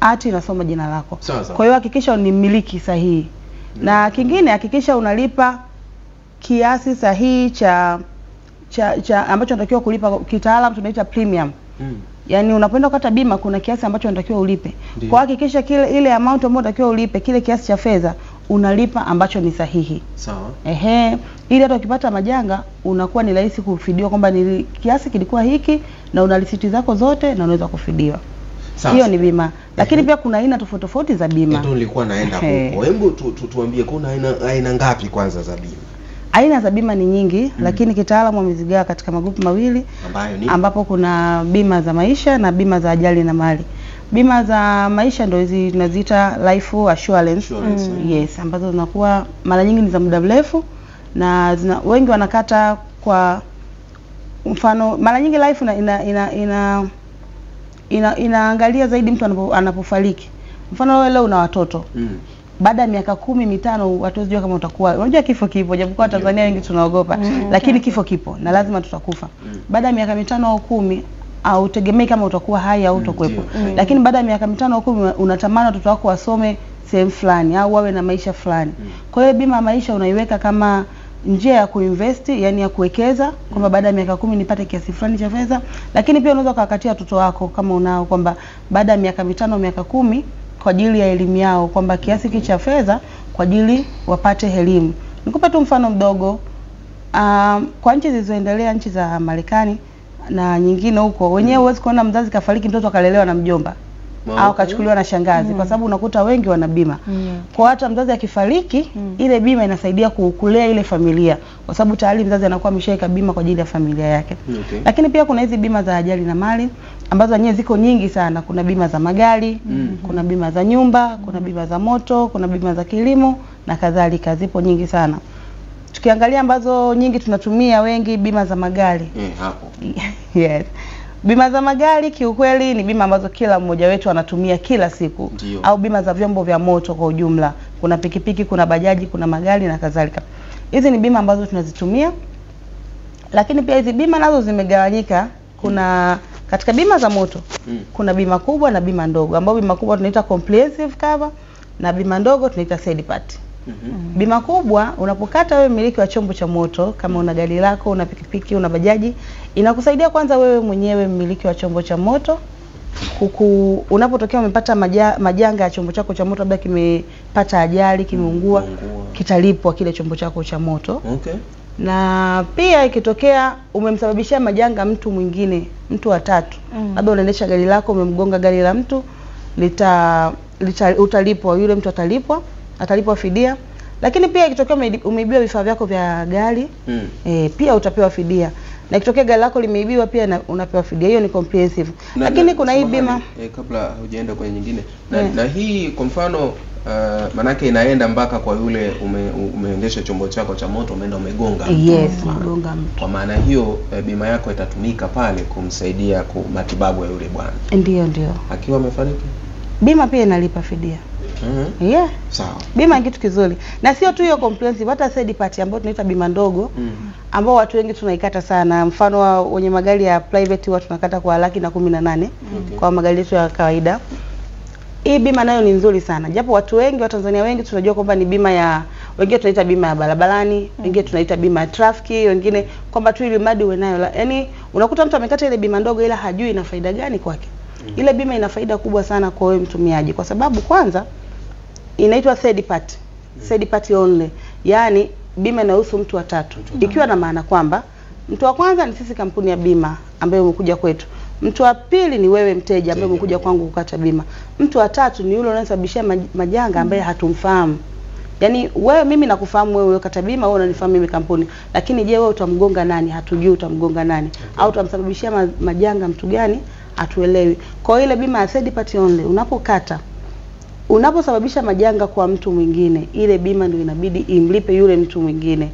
hati inasoma jina lako. Kwa hiyo hakikisha ni miliki sahihi. Na kingine hakikisha unalipa kiasi sahihi cha ambacho unatakiwa kulipa, kitaalamu tunaita premium. Yaani unapoenda kukata bima kuna kiasi ambacho unatakiwa ulipe. Kwa hakikisha kile ile amount ambayo unatakiwa ulipe, kile kiasi cha fedha unalipa ambacho ni sahihi. Ili hata ukipata majanga unakuwa ni rahisi kufidiwa kwamba ni kiasi kilikuwa hiki na una risiti zako zote na unaweza kufidiwa. Hiyo ni bima. Lakini pia kuna aina tofauti za bima. Nilikuwa naenda huko. Hebu tuambie kuna aina ngapi kwanza za bima? Aina za bima ni nyingi, lakini kitaalamu wamezigawa katika magrupu mawili, ambapo kuna bima za maisha na bima za ajali na mali. Bima za maisha ndio hizi tunaziita life assurance. Ambazo zinakuwa mara nyingi ni za muda mrefu na wengi wanakata kwa mfano, mara nyingi life inaangalia zaidi mtu anapofariki. Mfano wewe leo una watoto. Baada ya miaka 15 watu wajua kama utakuwa. Unajua kifo kipo, japokuwa Tanzania wengi tunaogopa, lakini kifo kipo na lazima tutakufa. Baada ya miaka 5 au 10 au tegemei kama utakuwa hai au utakuepo. Lakini baada ya miaka 5 au 10 unatamani watoto wako wasome sehemu fulani au wawe na maisha fulani. Kwa hiyo bima ya maisha unaiweka kama njia ya kuinvest, yani ya kuwekeza, kwamba baada ya miaka 10 nipate kiasi fulani cha fedha. Lakini pia unaweza kuwakatia watoto wako kama unao, kwamba baada ya miaka 5 au miaka 10 kwa ajili ya elimu yao, kwamba kiasi kicha fedha kwa ajili wapate elimu. Nikupe tu mfano mdogo. Kwa nchi zilizoendelea, nchi za Marekani na nyingine huko, wenyewe huwezi kuona mzazi kafariki mtoto akalelewa na mjomba au kachukuliwa na shangazi, kwa sababu unakuta wengi wana bima. Kwa hata mzazi akifariki, ile bima inasaidia kukulea ile familia, kwa sababu tayari mzazi anakuwa ameshaweka bima kwa ajili ya familia yake. Lakini pia kuna hizi bima za ajali na mali ambazo wenyewe ziko nyingi sana. Kuna bima za magari, kuna bima za nyumba, kuna bima za moto, kuna bima za kilimo na kadhalika, zipo nyingi sana. Tukiangalia ambazo nyingi tunatumia wengi, bima za magari. Bima za magari kiukweli ni bima ambazo kila mmoja wetu anatumia kila siku. Au bima za vyombo vya moto kwa ujumla. Kuna pikipiki, kuna bajaji, kuna magari na kadhalika. Hizi ni bima ambazo tunazitumia. Lakini pia hizi bima nazo zimegawanyika. Kuna katika bima za moto, kuna bima kubwa na bima ndogo. Ambapo bima kubwa tunaita comprehensive cover na bima ndogo tunaita third party. Bima kubwa unapokata wewe miliki wa chombo cha moto, kama una gari lako, una pikipiki, una bajaji, inakusaidia kwanza wewe mwenyewe miliki wa chombo cha moto. Unapotokea umepata majanga ya chombo chako cha moto, labda kimepata ajali, kimeungua, kitalipwa kile chombo chako cha moto. Na pia ikitokea umemsababishia majanga mtu mwingine, mtu wa tatu, labda unaendesha gari lako umemgonga gari la mtu, utalipwa, yule mtu atalipwa fidia. Lakini pia ikitokea umeibiwa vifaa vyako vya gari, pia utapewa fidia. Na ikitokea gari lako limeibiwa pia unapewa fidia. Hiyo ni comprehensive. Lakini kuna hii bima kabla hujaenda kwenye nyingine. Na hii kwa mfano manake inaenda mpaka kwa yule umeendesha chombo chako cha moto umeenda umegonga mtu. Kwa maana hiyo bima yako itatumika pale kumsaidia kwa matibabu ya yule bwana. Ndio. Akiwa amefariki, bima pia inalipa fidia. Bima ni kitu kizuri. Na sio tu hiyo comprehensive, hata third party ambayo tunaita bima ndogo, ambao watu wengi tunaikata sana. Mfano wenye magari ya private watu tunakata kwa laki na 18 kwa magari yetu ya kawaida. Hii bima nayo ni nzuri sana. Japo watu wengi wa Tanzania wengi tunajua kwamba ni bima ya, wengine tunaita bima ya barabarani, wengine tunaita bima ya trafiki, wengine kwamba tu ili mradi uwe nayo. Yaani unakuta mtu amekata ile bima ndogo ila hajui ina faida gani kwake. Ile bima ina faida kubwa sana kwa wewe mtumiaji, kwa sababu kwanza inaitwa third party. Third party only. Yaani bima inahusu mtu wa tatu. Ikiwa na maana kwamba mtu wa kwanza ni sisi kampuni ya bima ambayo umekuja kwetu. Mtu wa pili ni wewe mteja ambaye umekuja kwangu kukata bima. Mtu wa tatu ni yule anayesababisha majanga ambaye hatumfahamu. Yaani wewe mimi nakufahamu wewe kata bima, wewe unanifahamu mimi kampuni. Lakini je wewe utamgonga nani? Hatujui utamgonga nani. Au utamsababishia majanga mtu gani? Hatuelewi. Kwa ile bima ya third party only unapokata, unaposababisha majanga kwa mtu mwingine, ile bima ndio inabidi imlipe yule mtu mwingine.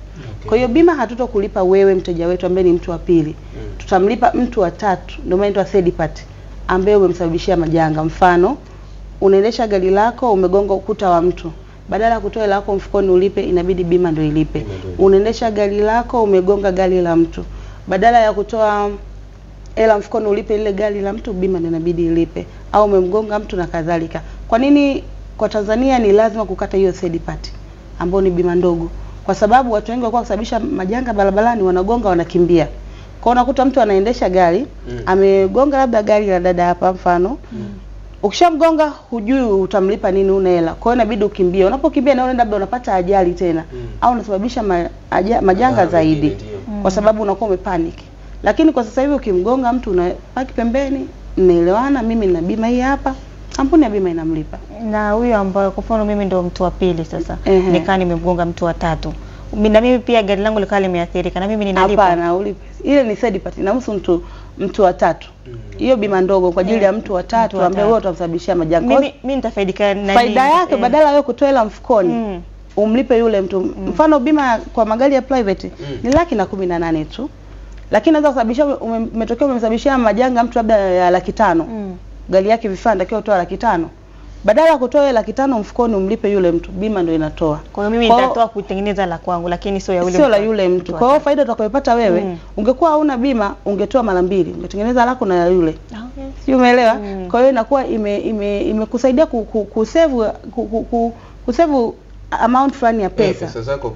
Kwa hiyo bima hatutokulipa wewe mteja wetu ambaye ni mtu wa pili. Tutamlipa mtu wa tatu, ndio maana inaitwa third party, ambaye umemsababishia majanga. Mfano, unaendesha gari lako umegonga ukuta wa mtu. Badala kutoa hela yako mfukoni ulipe, inabidi bima ndio ilipe. Unaendesha gari lako umegonga gari la mtu. Badala ya kutoa hela mfukoni ulipe ile gari la mtu, bima ndio inabidi ilipe. Au umemgonga mtu na kadhalika. Kwa nini kwa Tanzania ni lazima kukata hiyo third party ambayo ni bima ndogo? Kwa sababu watu wengi walikuwa kusababisha majanga barabarani, wanagonga wanakimbia. Kwa unakuta mtu anaendesha gari, amegonga labda gari la dada hapa mfano. Ukishamgonga hujui utamlipa nini, una hela. Kwa hiyo inabidi ukimbie. Unapokimbia na labda unapata ajali tena au unasababisha majanga zaidi. Kwa sababu unakuwa umepanic. Lakini kwa sasa hivi ukimgonga mtu unapaki pembeni, mnaelewana, mimi nina bima hii hapa. Kampuni ya bima inamlipa. Na huyo ambaye kwa mfano mimi ndio mtu wa pili sasa, nikaa nimemgonga mtu wa tatu. Na mimi pia gari langu likawa limeathirika, na mimi ninalipa. Hapana, ulipi. Ile ni third party, inahusu mtu wa tatu. Hiyo bima ndogo kwa ajili ya mtu wa tatu ambaye wewe utamsababishia majanga. Mimi nitafaidika nani? Faida yake badala wewe kutoa hela mfukoni, umlipe yule mtu. Mfano bima kwa magari ya private ni laki na 18 tu. Lakini naweza kusababisha umetokea umemsababishia majanga mtu labda ya laki 5. Gari yake vifaa ndio kutoa laki 5. Badala kutoa laki 5 mfukoni umlipe yule mtu, bima ndio inatoa. Kwa hiyo mimi nitatoa kutengeneza la kwangu, lakini sio ya yule mtu. Sio la yule mtu. Kwa hiyo faida utakayopata wewe, ungekuwa huna bima ungetoa mara mbili, ungetengeneza lako na yule. Sio, umeelewa? Kwa hiyo inakuwa imekusaidia kusave amount fulani ya pesa. Pesa zako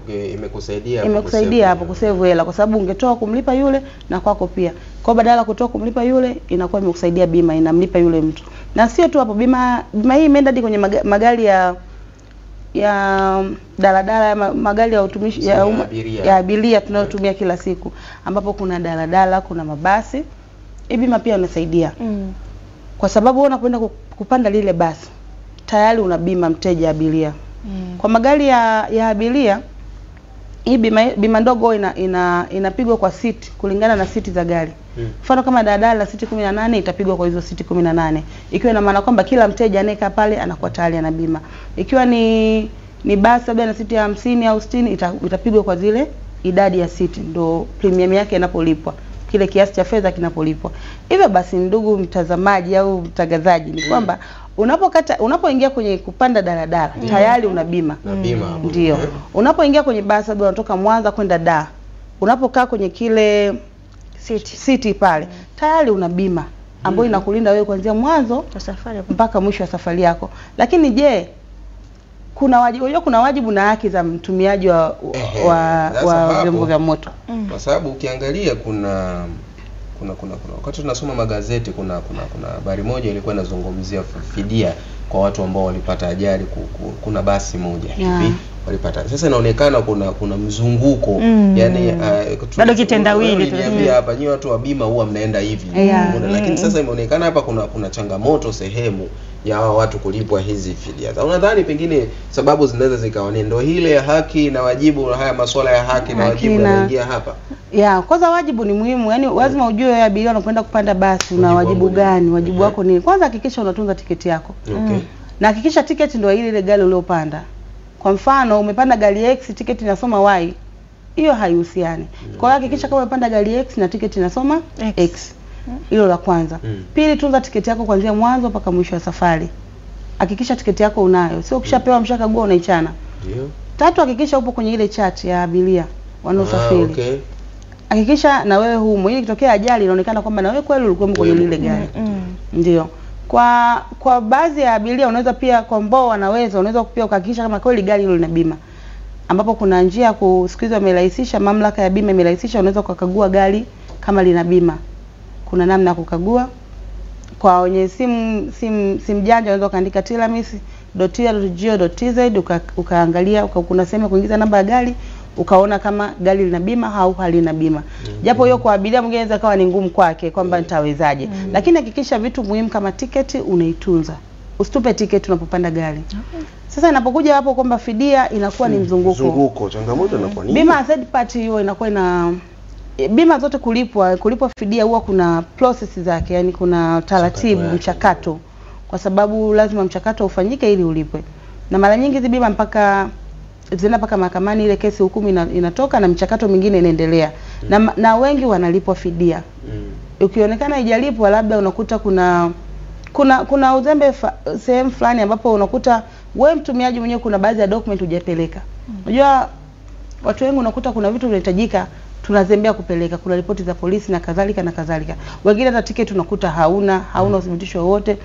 imekusaidia hapo kusave hela, kwa sababu ungetoa kumlipa yule na kwako pia. Kwa badala kutoa kumlipa yule, inakuwa imekusaidia bima inamlipa yule mtu. Na sio tu hapo, bima hii imeenda hadi kwenye magari ya daladala, magari ya utumishi ya abiria tunayotumia kila siku, ambapo kuna daladala, kuna mabasi. Hii bima pia inasaidia. Kwa sababu unapoenda kupanda lile basi, tayari una bima mteja abiria. Kwa magari ya abiria, hii bima ndogo inapigwa kwa siti, kulingana na siti za gari. Mfano kama daladala siti 18 itapigwa kwa hizo siti 18. Ikiwa na maana kwamba kila mteja anayekaa pale anakuwa tayari ana bima. Ikiwa ni basi labda na siti ya 50 au 60 itapigwa kwa zile idadi ya siti, ndio premium yake inapolipwa, kile kiasi cha fedha kinapolipwa. Hivyo basi ndugu mtazamaji au mtangazaji, ni kwamba unapoingia kwenye kupanda daladala tayari una bima. Ndio. Unapoingia kwenye basi labda unatoka Mwanza kwenda Dar, unapokaa kwenye kile city pale, tayari una bima ambayo inakulinda wewe kuanzia mwanzo mpaka mwisho wa safari yako. Lakini je, kuna wajibu na haki za mtumiaji wa vyombo vya moto? Kwa sababu ukiangalia kuna wakati tunasoma magazeti kuna habari moja ilikuwa inazungumzia fidia kwa watu ambao walipata ajali. Kuna basi moja hivi walipata. Sasa inaonekana kuna mzunguko, yani bado kitendawili tunaambia hapa nyinyi watu wa bima huwa mnaenda hivi. Lakini sasa imeonekana hapa kuna changamoto sehemu ya watu kulipwa hizi fidia. Sasa unadhani pengine sababu zinaweza zikaonea ndio ile ya haki na wajibu, haya masuala ya haki na wajibu yanaingia hapa? Kwanza wajibu ni muhimu. Yani lazima ujue wewe abiria unapoenda kupanda basi una wajibu gani? Wajibu wako ni kwanza hakikisha unatunza tiketi yako. Na hakikisha tiketi ndio ile gari uliyopanda. Kwa mfano umepanda gari X, tiketi inasoma Y, hiyo haihusiani. Kwa hiyo hakikisha kama umepanda gari X na tiketi inasoma X. Hilo la kwanza. Pili, tunza tiketi yako kuanzia mwanzo mpaka mwisho wa safari. Hakikisha tiketi yako unayo, sio ukishapewa mshakagua unaichana. Tatu, hakikisha upo kwenye ile chat ya abiria wanaosafiri. Hakikisha na wewe humo, ili kitokea ajali inaonekana kwamba na wewe kweli ulikuwa kwenye ile gari. Ndio. Kwa baadhi ya abiria unaweza pia kombao, unaweza pia kuhakikisha kama kweli gari hilo lina bima, ambapo kuna njia kusikizwa imerahisisha, mamlaka ya bima imerahisisha, unaweza kukagua gari kama lina bima. Kuna namna ya kukagua Kwa wenye simjanja unaweza kaandika tila.go.tz ukaangalia kuna sema kuingiza namba ya gari, ukaona kama gari lina bima au halina bima. Japo hiyo kwa abiria mwingine inaweza kawa ni ngumu kwake kwamba nitawezaje. Lakini hakikisha vitu muhimu kama tiketi unaitunza. Usitupe tiketi unapopanda gari. Sasa inapokuja hapo kwamba fidia inakuwa ni mzunguko. Changamoto inakuwa nini? Bima third party hiyo inakuwa ina bima zote kulipwa fidia huwa kuna process zake, yani kuna taratibu, mchakato. Kwa sababu lazima mchakato ufanyike ili ulipwe. Na mara nyingi hizi bima mpaka mahakamani ile kesi hukumu inatoka na mchakato mwingine inaendelea. Na wengi wanalipwa fidia. Ukionekana haijalipwa labda unakuta kuna uzembe sehemu fulani ambapo unakuta wewe mtumiaji mwenyewe kuna baadhi ya document hujapeleka. Unajua watu wengi unakuta kuna vitu vinahitajika tunazembea kupeleka, kuna ripoti za polisi na kadhalika na kadhalika. Wengine hata tiketi unakuta hauna uthibitisho wote,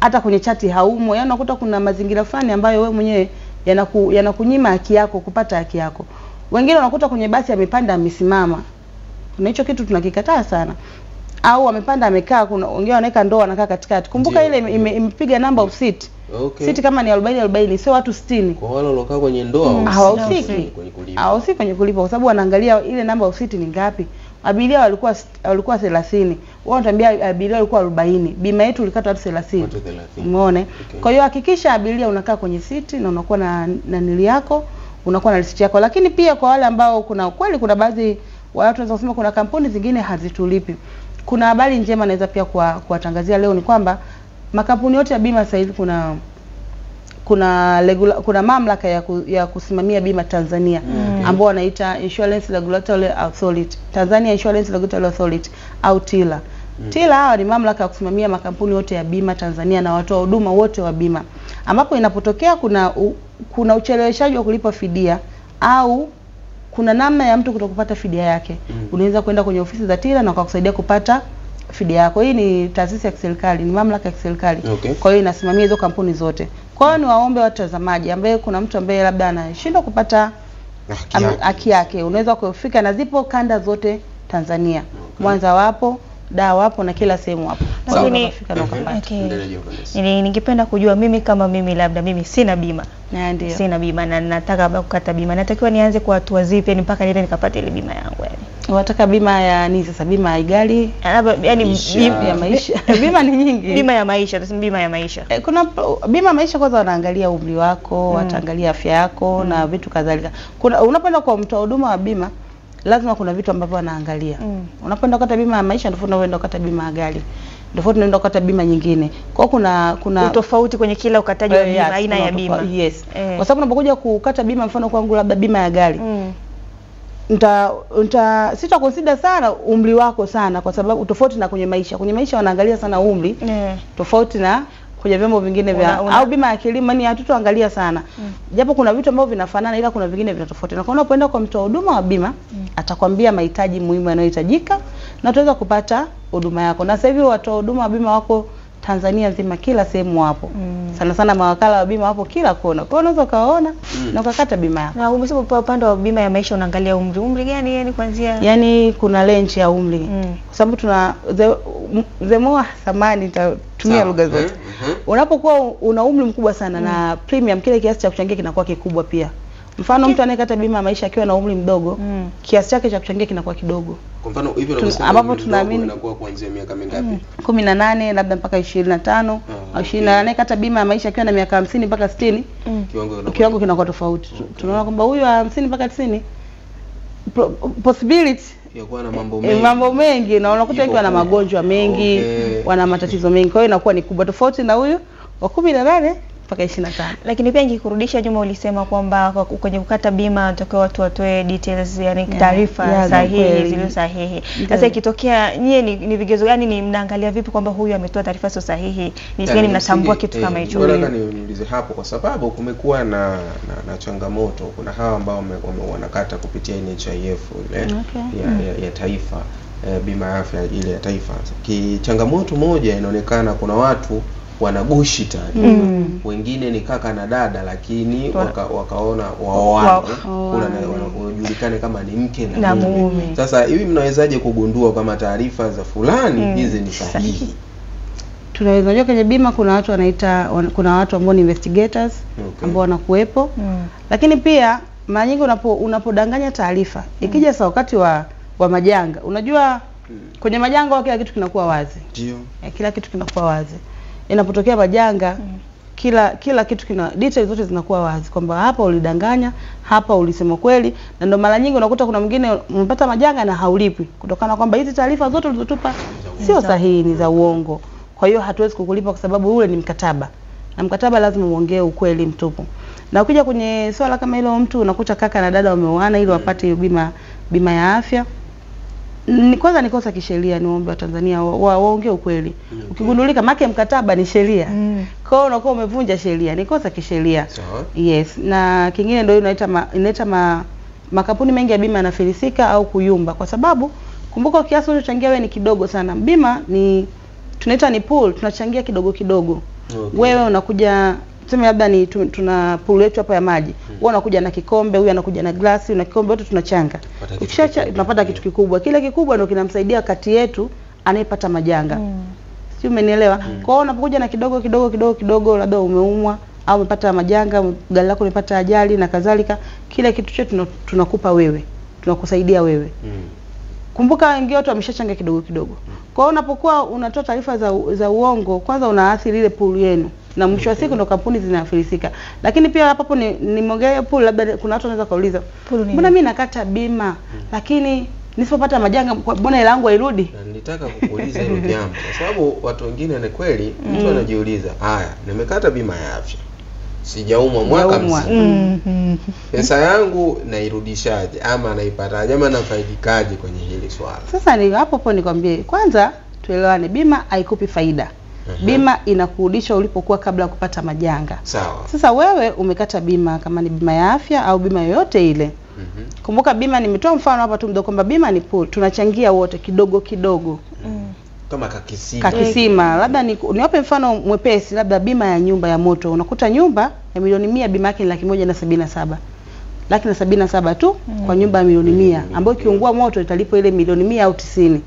hata kwenye chati haumo. Yaani unakuta kuna mazingira fulani ambayo wewe mwenyewe yanakunyima haki yako kupata haki yako. Wengine unakuta kwenye basi amepanda amesimama. Kuna hicho kitu tunakikataa sana. Au amepanda amekaa, kuna wengine wanaweka ndoo anakaa katikati. Kumbuka ile impiga namba of seat. Siti kama ni 40 sio watu 60. Kwa wale waliokaa kwenye ndoa hawahusiki kwenye kulipa kwa sababu wanaangalia ile namba ya siti ni ngapi. Abiria walikuwa 30. Wao wanatuambia abiria walikuwa 40. Bima yetu ilikata watu 30. Umeona? Kwa hiyo hakikisha abiria unakaa kwenye siti na unakuwa na nili yako, unakuwa na risiti yako. Lakini pia kwa wale ambao kuna baadhi watu wanaweza kusema kuna kampuni zingine hazitulipi. Kuna habari njema naweza pia kuwatangazia leo ni kwamba makampuni yote ya bima sasa hivi kuna mamlaka ya kusimamia bima Tanzania ambao wanaita Insurance Regulatory Authority, Tanzania Insurance Regulatory Authority au Tila. Tila hawa ni mamlaka ya kusimamia makampuni yote ya bima Tanzania na watoa huduma wote wa bima. Ambapo inapotokea kuna ucheleweshaji wa kulipa fidia au kuna namna ya mtu kutokupata fidia yake, unaweza kwenda kwenye ofisi za Tila na wakakusaidia kupata fidia yako. Hii ni taasisi ya serikali, ni mamlaka ya serikali. Kwa hiyo inasimamia hizo kampuni zote. Kwa hiyo niwaombe watazamaji ambaye kuna mtu ambaye labda anashindwa kupata haki yake, unaweza kufika na zipo kanda zote Tanzania. Mwanza wapo, Dar wapo na kila sehemu wapo. Lakini ningependa kujua mimi sina bima. Ndio. Sina bima na nataka kukata bima. Natakiwa nianze kwa hatua zipi yani mpaka nile nikapate ile bima yangu yani? Unataka bima ya nini sasa? Bima ya gari? Yani bima ya maisha. Bima ni nyingi. Bima ya maisha, tuseme bima ya maisha. Kuna bima ya maisha kwanza wanaangalia umri wako, wataangalia afya yako na vitu kadhalika. Unapoenda kwa mtoa huduma wa bima lazima kuna vitu ambavyo wanaangalia. Unapoenda kukata bima ya maisha ndio unaenda kukata bima ya gari. Ndio tunaenda kukata bima nyingine. Kwa kuna utofauti kwenye kila ukataji wa bima, aina ya bima. Yes. Kwa sababu unapokuja kukata bima mfano kwangu labda bima ya gari. Sita consider sana umri wako sana kwa sababu tofauti na kwenye maisha. Kwenye maisha wanaangalia sana umri. Tofauti na kwenye vyombo vingine vya au bima ya kilimo ni hatutoangalia sana. Japo kuna vitu ambavyo vinafanana ila kuna vingine vinatofauti. Na kwa unapoenda kwa mtoa huduma wa bima atakwambia mahitaji muhimu yanayohitajika na utaweza kupata huduma yako. Na sasa hivi watoa huduma wa bima wako Tanzania nzima kila sehemu wapo. Sana sana mawakala wa bima wapo kila kona. Kwa hiyo unaweza kaona na ukakata bima yako. Na umesema kwa upande wa bima ya maisha unaangalia umri. Umri gani yani kuanzia? Yaani kuna range ya umri. Kwa sababu tuna zemoa samani tumia lugha zote. Unapokuwa una umri mkubwa sana na premium kile kiasi cha kuchangia kinakuwa kikubwa pia. Mfano mtu anayekata bima ya maisha akiwa na umri mdogo, kiasi chake cha kuchangia kinakuwa kidogo. Kwa mfano hivyo tunasema ambapo tunaamini inakuwa kuanzia miaka mingapi? 18 labda mpaka 25 au 28. Anayekata bima ya maisha akiwa na miaka 50 mpaka 60, kiwango kinakuwa tofauti. Tunaona kwamba huyu 50 mpaka 90 possibility yakuwa na mambo mengi na unakuta yuko na magonjwa mengi, wana matatizo mengi. Kwa hiyo inakuwa ni kubwa tofauti na huyu wa 18 mpaka 25. Lakini pia nikikurudisha Juma ulisema kwamba kwenye kukata bima tokea watu watoe details yani taarifa sahihi zilizo sahihi. Sasa ikitokea nyie ni vigezo gani ni mnaangalia vipi kwamba huyu ametoa taarifa sio sahihi? Ni gani mnatambua kitu kama hicho? Nataka niulize hapo kwa sababu kumekuwa na changamoto. Kuna hawa ambao wanakata kupitia NHIF ile ya taifa, bima ya afya ile ya taifa. Changamoto moja inaonekana kuna watu wanagushi taarifa. Wengine ni kaka na dada lakini wakaona waoane. Wanajulikana kama ni mke na mume. Sasa hivi mnawezaje kugundua kama taarifa za fulani hizi ni sahihi? tunaweza. Unajua kwenye bima kuna watu wanaita, kuna watu ambao ni investigators, okay, ambao wanakuepo. Lakini pia mara nyingi unapodanganya taarifa, ikija saa wakati wa majanga, unajua kwenye majanga kila kitu kinakuwa wazi. Ndio. Kila kitu kinakuwa wazi. Inapotokea majanga, kila kitu details zote zinakuwa wazi kwamba hapa ulidanganya, hapa ulisema kweli. Na ndio mara nyingi unakuta kuna mwingine umepata majanga na haulipi kutokana kwamba hizi taarifa zote ulizotupa sio sahihi, ni za uongo. Kwa hiyo hatuwezi kukulipa kwa sababu ule ni mkataba. Na mkataba lazima uongee ukweli mtupu. Na ukija kwenye swala kama hilo, mtu unakuta kaka na dada wameoana ili wapate bima ya afya. Ni kwanza ni kosa kisheria, niombe wa Tanzania waongee ukweli. Ukigundulika make mkataba ni sheria. Kwa hiyo unakuwa umevunja sheria, ni kosa kisheria. Yes, na kingine ndio inaita makampuni mengi ya bima yanafilisika au kuyumba kwa sababu kumbuka kiasi unachochangia wewe ni kidogo sana. Bima ni tunaita ni pool, tunachangia kidogo kidogo. Wewe unakuja tuseme labda ni tuna pool yetu hapa ya maji. Wewe unakuja na kikombe, huyu anakuja na glasi, una kikombe wote tunachanga. Ukishacha tunapata kitu kikubwa. Kile kikubwa ndio kinamsaidia kati yetu anayepata majanga. Sio, umenielewa? Kwa hiyo unapokuja na kidogo kidogo kidogo kidogo, labda umeumwa au umepata majanga, gari lako limepata ajali na kadhalika, kile kitu chetu tunakupa wewe. Tunakusaidia wewe. Kumbuka wengine watu wameshachanga kidogo kidogo. Kwa hiyo unapokuwa unatoa taarifa za uongo, kwanza unaathiri ile pool yenu. Na mwisho wa siku ndo kampuni zinafilisika. Lakini pia hapo nimeongea pool, labda kuna watu wanaweza kauliza, mbona mimi nakata bima lakini nisipopata majanga mbona ile yangu irudi? Nilitaka kukuuliza hilo jambo. Kwa sababu watu wengine ni kweli mtu anajiuliza, haya nimekata bima ya afya, sijaumwa mwaka mzima, pesa yangu nairudishaje ama naipataje ama nafaidikaje kwenye hili swala? Sasa ni hapo nikwambie, kwanza tuelewane, bima haikupi faida. Bima inakurudisha ulipokuwa kabla kupata majanga. Sawa. Sasa wewe umekata bima, kama ni bima ya afya au bima yoyote ile. Kumbuka bima, nimetoa mfano hapa tu mdogo kwamba bima ni pool, tunachangia wote kidogo kidogo. Kama kakisima. Labda niwape mfano mwepesi, labda bima ya nyumba ya moto. Unakuta nyumba ya milioni 100 bima yake ni 177,000. 177,000 tu kwa nyumba ya milioni 100, ambayo kiungua moto italipo ile milioni 100 au 90.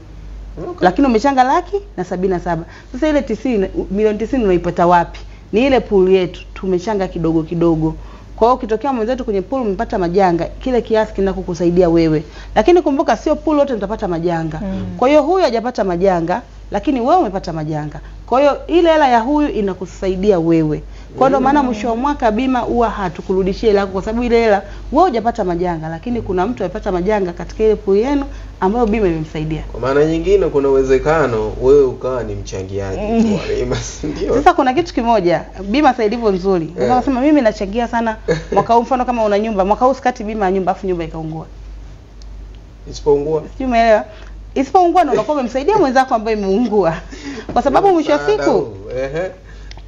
Lakini umechanga 177,000. Sasa ile 90, milioni 90 unaipata wapi? Ni ile pool yetu, tumechanga kidogo kidogo. Kwa hiyo ukitokea mwenzetu kwenye pool umepata majanga, kile kiasi kinakukusaidia wewe. Lakini kumbuka sio pool wote mtapata majanga. Kwa hiyo huyu hajapata majanga, lakini wewe umepata majanga. Kwa hiyo ile hela ya huyu inakusaidia wewe. Kwa hiyo maana mwisho wa mwaka bima huwa hatukurudishia hela yako, kwa sababu ile hela wewe hujapata majanga, lakini kuna mtu amepata majanga katika ile pool yenu ambayo bima imemsaidia. Kwa maana nyingine kuna uwezekano wewe ukawa ni mchangiaji wa bima, ndio. Sasa kuna kitu kimoja, bima sasa ilivyo nzuri. Unasema mimi nachangia sana mwaka huu, mfano kama una nyumba, mwaka huu sikati bima ya nyumba afu nyumba ikaungua. Isipoungua. Sio, umeelewa? Isipoungua ndio unakuwa umemsaidia mwenzako ambaye imeungua. Kwa sababu mwisho wa siku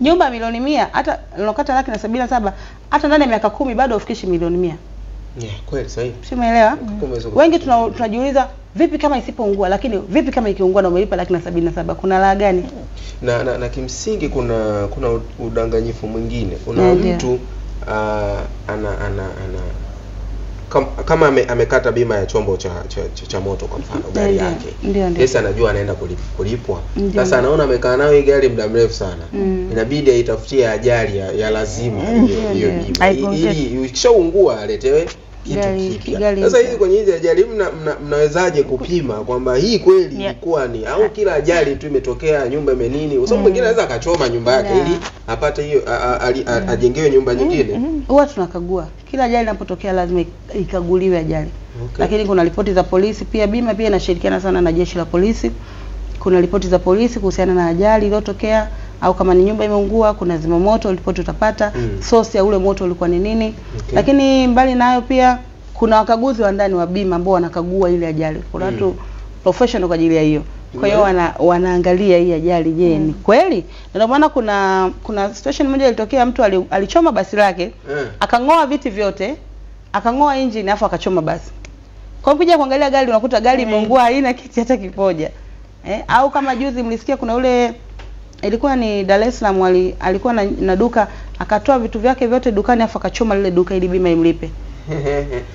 nyumba milioni 100, hata unakata 177,000, hata ndani ya miaka 10 bado ufikishi milioni 100. Kweli sahihi. Sio, umeelewa? Wengi tunajiuliza vipi kama isipoungua, lakini vipi kama ikiungua na umelipa 177,000, kuna la gani? Na kimsingi kuna udanganyifu mwingine. Kuna mtu kama amekata bima ya chombo cha moto kwa mfano, gari yake. Sasa anajua anaenda kulipwa. Sasa anaona amekaa nayo hii gari muda mrefu sana. Inabidi aitafutie ajali ya lazima hiyo bima. Ili ikishaungua aletewe kitu kipya. Sasa hizi kwenye hizi ajali mnawezaje kupima kwamba hii kweli ilikuwa ni au kila ajali tu imetokea nyumba imenini? Uso mwingine anaweza akachoma nyumba yake ili apate hiyo ajengewe nyumba nyingine. Huwa tunakagua. Kila ajali inapotokea lazima ikaguliwe ajali. Lakini kuna ripoti za polisi pia, bima pia inashirikiana sana na jeshi la polisi. Kuna ripoti za polisi kuhusiana na ajali iliyotokea au kama ni nyumba imeungua, kuna zimamoto ripoti utapata, source ya ule moto ulikuwa ni nini. Lakini mbali nayo pia kuna wakaguzi wa ndani wa bima ambao wanakagua ile ajali. Kuna watu professional kwa ajili ya hiyo. Kwa hiyo wanaangalia hii ajali, je ni kweli? Ndio maana kuna situation moja ilitokea, mtu alichoma basi lake, akang'oa viti vyote, akang'oa engine afa akachoma basi. Kwa hiyo kuangalia gari unakuta gari imeungua haina kiti hata kimoja. Au kama juzi mlisikia kuna ule ilikuwa ni Dar es Salaam, alikuwa na duka, akatoa vitu vyake vyote dukani afa akachoma lile duka ili bima imlipe.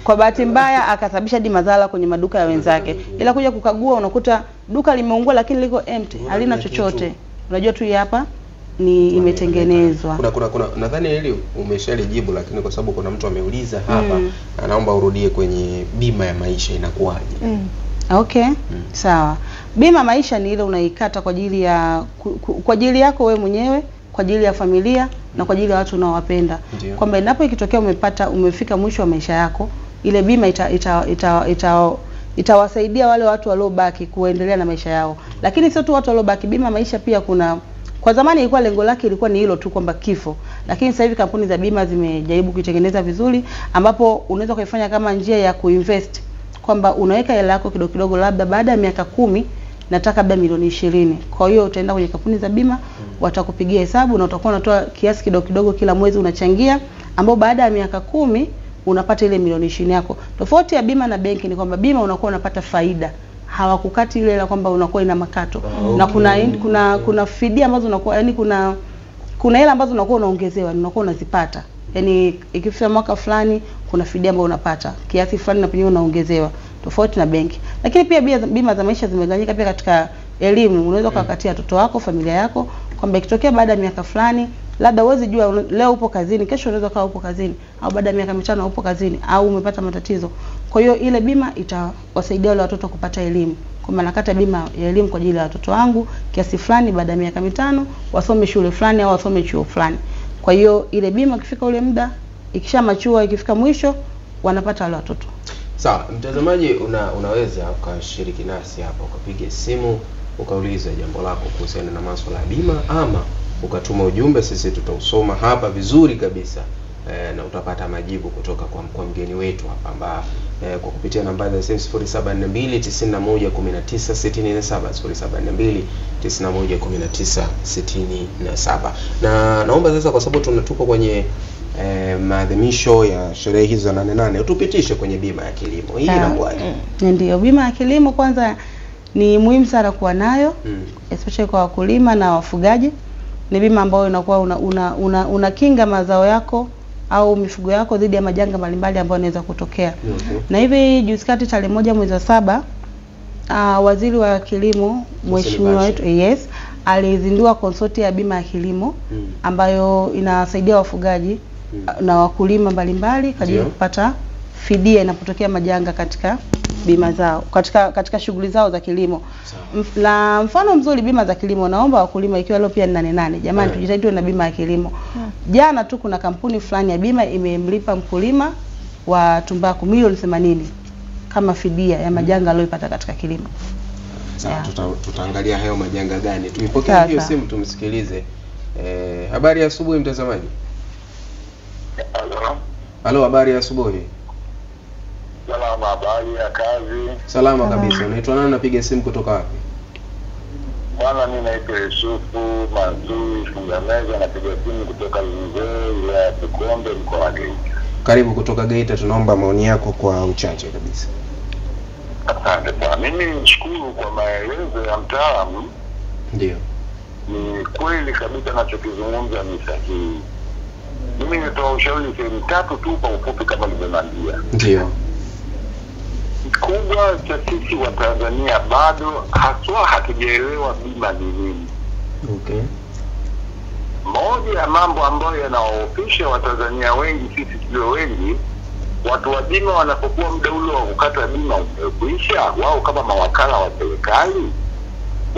Kwa bahati mbaya akasababisha hadi madhara kwenye maduka ya wenzake. Ila kuja kukagua unakuta duka limeungua lakini liko empty, halina chochote. unajua tu hapa ni imetengenezwa. Kuna nadhani hili umeshalijibu, lakini kwa sababu kuna mtu ameuliza hapa anaomba urudie kwenye bima ya maisha inakuwaje. Okay. Sawa. Bima maisha ni ile unaikata kwa ajili ya kwa ajili yako wewe mwenyewe, kwa ajili ya familia na kwa ajili ya watu unaowapenda. Kwamba inapo ikitokea umepata umefika mwisho wa maisha yako, ile bima itawasaidia wale watu waliobaki kuendelea na maisha yao. Lakini sio tu watu waliobaki, bima maisha pia kuna, kwa zamani ilikuwa lengo lake ilikuwa ni hilo tu kwamba kifo. Lakini sasa hivi kampuni za bima zimejaribu kutengeneza vizuri, ambapo unaweza kuifanya kama njia ya kuinvest, kwamba unaweka hela yako kidogo kidogo, labda baada ya miaka 10 nataka labda milioni 20. Kwa hiyo utaenda kwenye kampuni za bima, watakupigia hesabu na utakuwa unatoa kiasi kidogo kidogo kila mwezi unachangia, ambao baada ya miaka 10 unapata ile milioni 20 yako. Tofauti ya bima na benki ni kwamba bima unakuwa unapata faida, hawakukati ile la kwamba unakuwa ina makato. Na kuna fidia ambazo unakuwa, yani kuna hela ambazo unakuwa unaongezewa, unakuwa unazipata. Yani ikifika mwaka fulani kuna fidia ambayo unapata kiasi fulani na penyewe unaongezewa, tofauti na benki. Lakini pia bima za maisha zimegawanyika pia katika elimu. Unaweza kukatia watoto wako, familia yako, kwamba ikitokea baada ya miaka fulani, labda uwezi jua leo upo kazini, kesho unaweza kuwa upo kazini, au baada ya miaka 5 upo kazini, au umepata matatizo. Kwa hiyo ile bima itawasaidia wale watoto kupata elimu. Kwa maana nakata bima ya elimu kwa ajili ya watoto wangu kiasi fulani, baada ya miaka 5 wasome shule fulani au wasome chuo fulani. Kwa hiyo ile bima ikifika ule muda, ikishamachua, ikifika mwisho, wanapata wale watoto. Sawa, mtazamaji unaweza ukashiriki nasi hapa, ukapiga simu ukauliza jambo lako kuhusiana na masuala ya bima, ama ukatuma ujumbe, sisi tutausoma hapa vizuri kabisa na utapata majibu kutoka kwa mgeni wetu hapa ambaye kwa kupitia nambari ya simu 0742 911967 0742 911967. Na naomba sasa, kwa sababu tunatupa kwenye maadhimisho ya sherehe hizo 88, utupitishe kwenye bima ya kilimo. Hii inakuwaje? Ndio, bima ya kilimo kwanza ni muhimu sana kuwa nayo, especially kwa wakulima na wafugaji. Ni bima ambayo inakuwa unakinga mazao yako au mifugo yako dhidi ya majanga mbalimbali ambayo yanaweza kutokea. Na hivi juzi kati tarehe 1 mwezi wa 7, waziri wa kilimo mheshimiwa wetu alizindua konsorti ya bima ya kilimo ambayo inasaidia wafugaji na wakulima mbalimbali kadiri kupata fidia inapotokea majanga katika bima zao, katika shughuli zao za kilimo. Na mfano mzuri bima za kilimo, naomba wakulima, ikiwa leo pia ni 88, jamani tujitahidi na bima ya kilimo. Jana tu kuna kampuni fulani ya bima imemlipa mkulima wa tumbaku milioni 80 kama fidia ya majanga aliyopata katika kilimo. Sasa tutaangalia hayo majanga gani. Tuipokee hiyo simu, tumsikilize. Habari ya asubuhi mtazamaji. Halo, habari ya asubuhi. Salama, habari ya kazi. Salama kabisa. Unaitwa nani, unapiga simu kutoka wapi? Bwana, mimi naitwa Yusufu Mazuri Fungameza, napiga simu kutoka Mbeya ya Bukoba mkoa wa Geita. Karibu kutoka Geita, tunaomba maoni yako kwa uchache kabisa. Asante sana. Mimi nishukuru kwa maelezo ya mtaalamu. Ndio. Ni kweli kabisa nachokizungumza ni sahihi. Mimi nitoa ushauri sehemu 3 tu kwa ufupi kama nilivyowaambia. Ndio. Kubwa cha sisi wa Tanzania bado haswa hatujaelewa bima ni nini. Moja ya mambo ambayo yanawaofisha wa Tanzania wengi, sisi tulio wengi, watu wa bima wanapokuwa muda ule wa kukata bima kuisha, wao kama mawakala wa serikali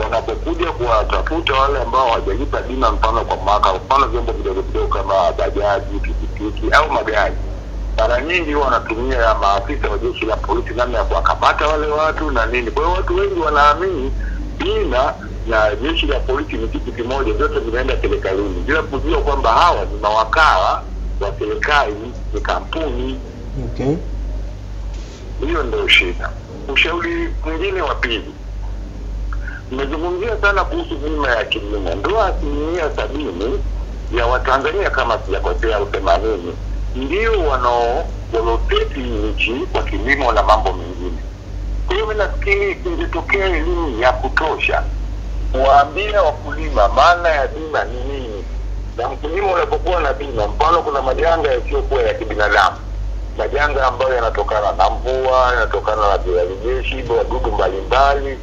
wanapokuja kuwatafuta wale ambao hawajalipa bima, mfano kwa mwaka, mfano vyombo vidogo vidogo kama bajaji, pikipiki au magari, mara nyingi wanatumia maafisa wa jeshi la polisi namna ya kuwakamata wale watu na nini. Kwa hiyo watu wengi wanaamini bima na jeshi la polisi ni kitu kimoja, vyote vinaenda serikalini, bila kujua kwamba hawa ni mawakala wa serikali, ni kampuni. Hiyo ndio shida. Ushauri mwingine wa pili, nimezungumzia sana kuhusu bima ya kilimo. Ndio asilimia 70 ya Watanzania kama sijakosea au 80 ndio wanaoloteti nchi kwa kilimo na mambo mengine. Kwa hiyo nafikiri ingetokea elimu ya kutosha kuwaambia wakulima maana ya bima ni nini, na mkulima unapokuwa na bima, mfano kuna majanga yasiyokuwa ya kibinadamu, majanga ambayo yanatokana na mvua, yanatokana na viwavi jeshi, wadudu mbalimbali,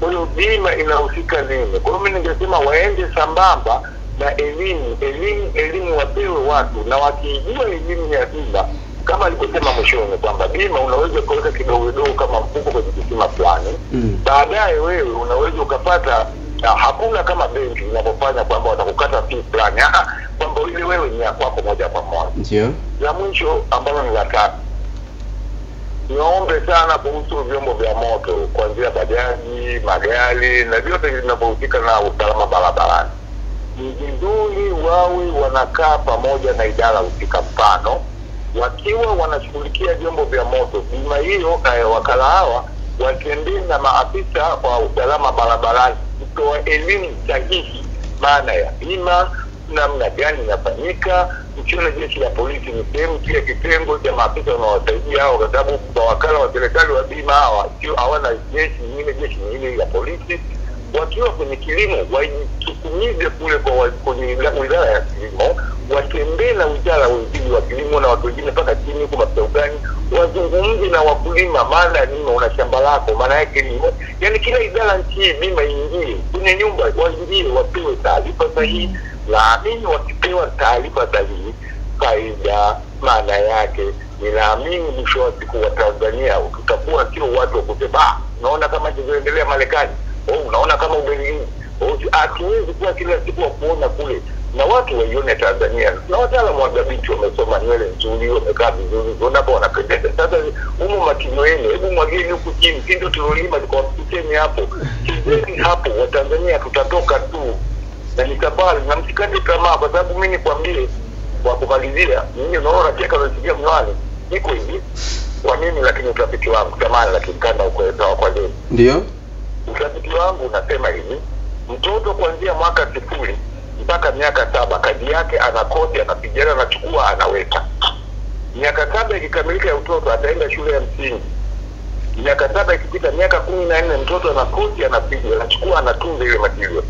huyu bima inahusika nini. Kwa hiyo mimi ningesema waende sambamba na elimu wapewe watu, na wakijua elimu ya bima kama aliposema mwishoni kwamba bima unaweza kuweka kidogo kidogo kama mfuko kwenye kisima fulani, baadaye wewe unaweza ukapata. Hakuna kama benki inapofanya kwamba watakukata fee fulani, kwamba ile wewe ni ya kwako moja kwa moja. Ndio. La mwisho ambalo ni la tatu, niombe sana kuhusu vyombo vya moto, kuanzia bajaji, magari na vyote vinavyohusika na usalama barabarani. Mjinduli wawe wanakaa pamoja na idara husika, mfano wakiwa wanashughulikia vyombo vya moto, bima hiyo kaya wakala hawa watembee na maafisa wa usalama barabarani kutoa elimu sahihi, maana ya bima, namna gani inafanyika. Mkiona jeshi la polisi ni sehemu kile kitengo cha maafisa wanaowasaidia hao, kwa sababu wakala wa serikali wa bima hawa sio hawana jeshi nyingine ya polisi. Wakiwa kwenye kilimo wajitukumize kule kwa wilaya ya kilimo, watembee na wizara wengine wa kilimo na watu wengine mpaka chini huko mtaugani, wazungumze na wakulima, maana nini una shamba lako, maana yake nini. Yaani kila idara nchini bima ingie kwenye nyumba, waingie wapewe taarifa sahihi, naamini wakipewa taarifa sahihi faida, maana yake ninaamini mwisho wa siku wa Tanzania tutakuwa sio watu wa kuteba. Naona kama kinaendelea Marekani, unaona kama Ubelgiji, hatuwezi kuwa kila siku wa kuona kule, na watu waione Tanzania, na wataalamu wadhabiti wamesoma, nywele nzuri, wamekaa vizuri, unapo wanapendeza. Sasa humu makinyo yenu, hebu mwageni huku chini, kindo tulolima kwa mtemi hapo, kizeni hapo, wa Tanzania tutatoka tu. Na nikabali, na msikate tamaa, kwa sababu mimi nikwambie kwa kumalizia, mimi unaona cheka na sikia mwale, niko hivi, kwa nini lakini utafiti wangu, tamani lakini kanda ukwelewa kwa leo. Ndio. Utafiti wangu unasema hivi, mtoto kuanzia mwaka 0 mpaka miaka 7 kadi yake anakodi, anapigana, anachukua, anaweka. Miaka 7 ikikamilika ya mtoto ataenda shule ya msingi. Miaka 7 ikipita miaka 14 mtoto anakodi, anapiga, anachukua, anatunza ile material.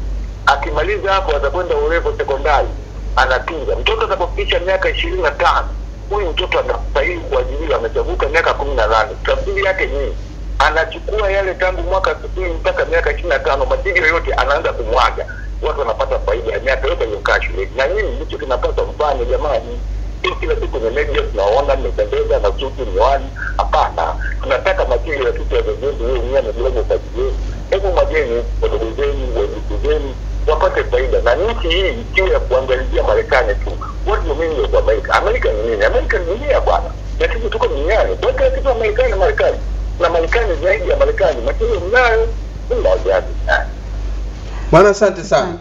Akimaliza hapo atakwenda urevo sekondari, anatunza. Mtoto atakapofikisha miaka 25, huyu mtoto anastahili kuajiriwa, amechavuka miaka 18. Tafsiri yake ni anachukua yale tangu mwaka 0 mpaka miaka 25, material yote anaanza kumwaga. Watu wanapata faida ya miaka yote iliyokaa shule. Na nini ndicho kinapata mfano jamani? Kila siku ni media tunaona mtendeza na chuki mwani. Hapana. Tunataka matili ya kitu ya vizuri wewe mwenyewe na bila kufatia. Hebu mageni wadogozeni, wadogozeni wapate faida. Na nchi hii ikiwa ya kuangalia Marekani tu. What do you mean kwa Amerika? Amerika ni nini? Amerika ni nini bwana? Lakini tuko duniani. Kwa hiyo kitu Marekani na Marekani. Na Marekani zaidi ya Marekani. Matili mnayo ndio hajadi. Bwana asante sana.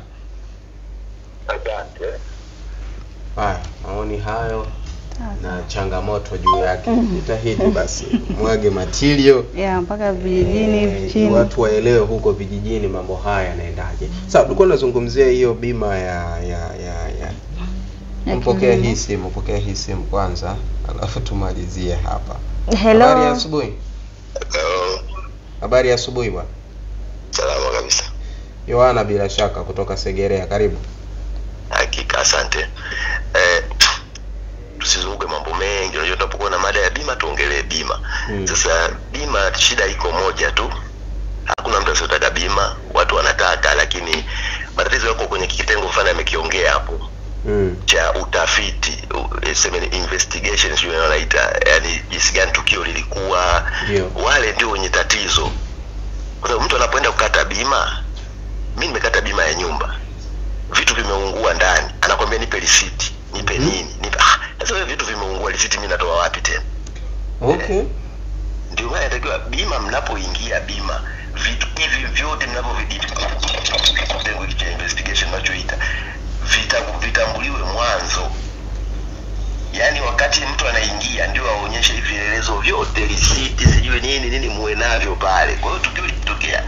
Asante. Haya, maoni hayo na changamoto juu yake. Jitahidi basi mwage matilio. Mpaka vijijini chini. Watu waelewe huko vijijini mambo haya yanaendaje. Sasa tulikuwa tunazungumzia hiyo bima ya mpokea hii simu kwanza, alafu tumalizie hapa. Hello. Habari ya asubuhi. Hello. Habari ya asubuhi bwana. Salama kabisa. Yohana bila shaka kutoka Segerea, karibu. Hakika asante. Tusizunguke mambo mengi, unajua tunapokuwa na mada ya bima tuongelee bima. Sasa bima shida iko moja tu. Hakuna mtu asiyotaka bima, watu wanataka, lakini matatizo yako kwenye kitengo fulani amekiongea hapo. Cha utafiti, semeni investigations you know later, yani jinsi gani tukio lilikuwa. Wale ndio wenye tatizo. Kwa sababu mtu anapoenda kukata bima, mimi nimekata bima ya nyumba, vitu vimeungua ndani, anakuambia nipe risiti, nipe nini, nipe sasa vitu vimeungua, risiti mimi natoa wapi tena? Ndio maana inatakiwa bima, mnapoingia bima vitu hivi vyote mnapovidipa investigation machoita vitambuliwe mwanzo. Yaani wakati mtu anaingia ndio aonyeshe hivi vielelezo vyote, risiti sijui nini muwe navyo pale. Kwa hiyo tukio likitokea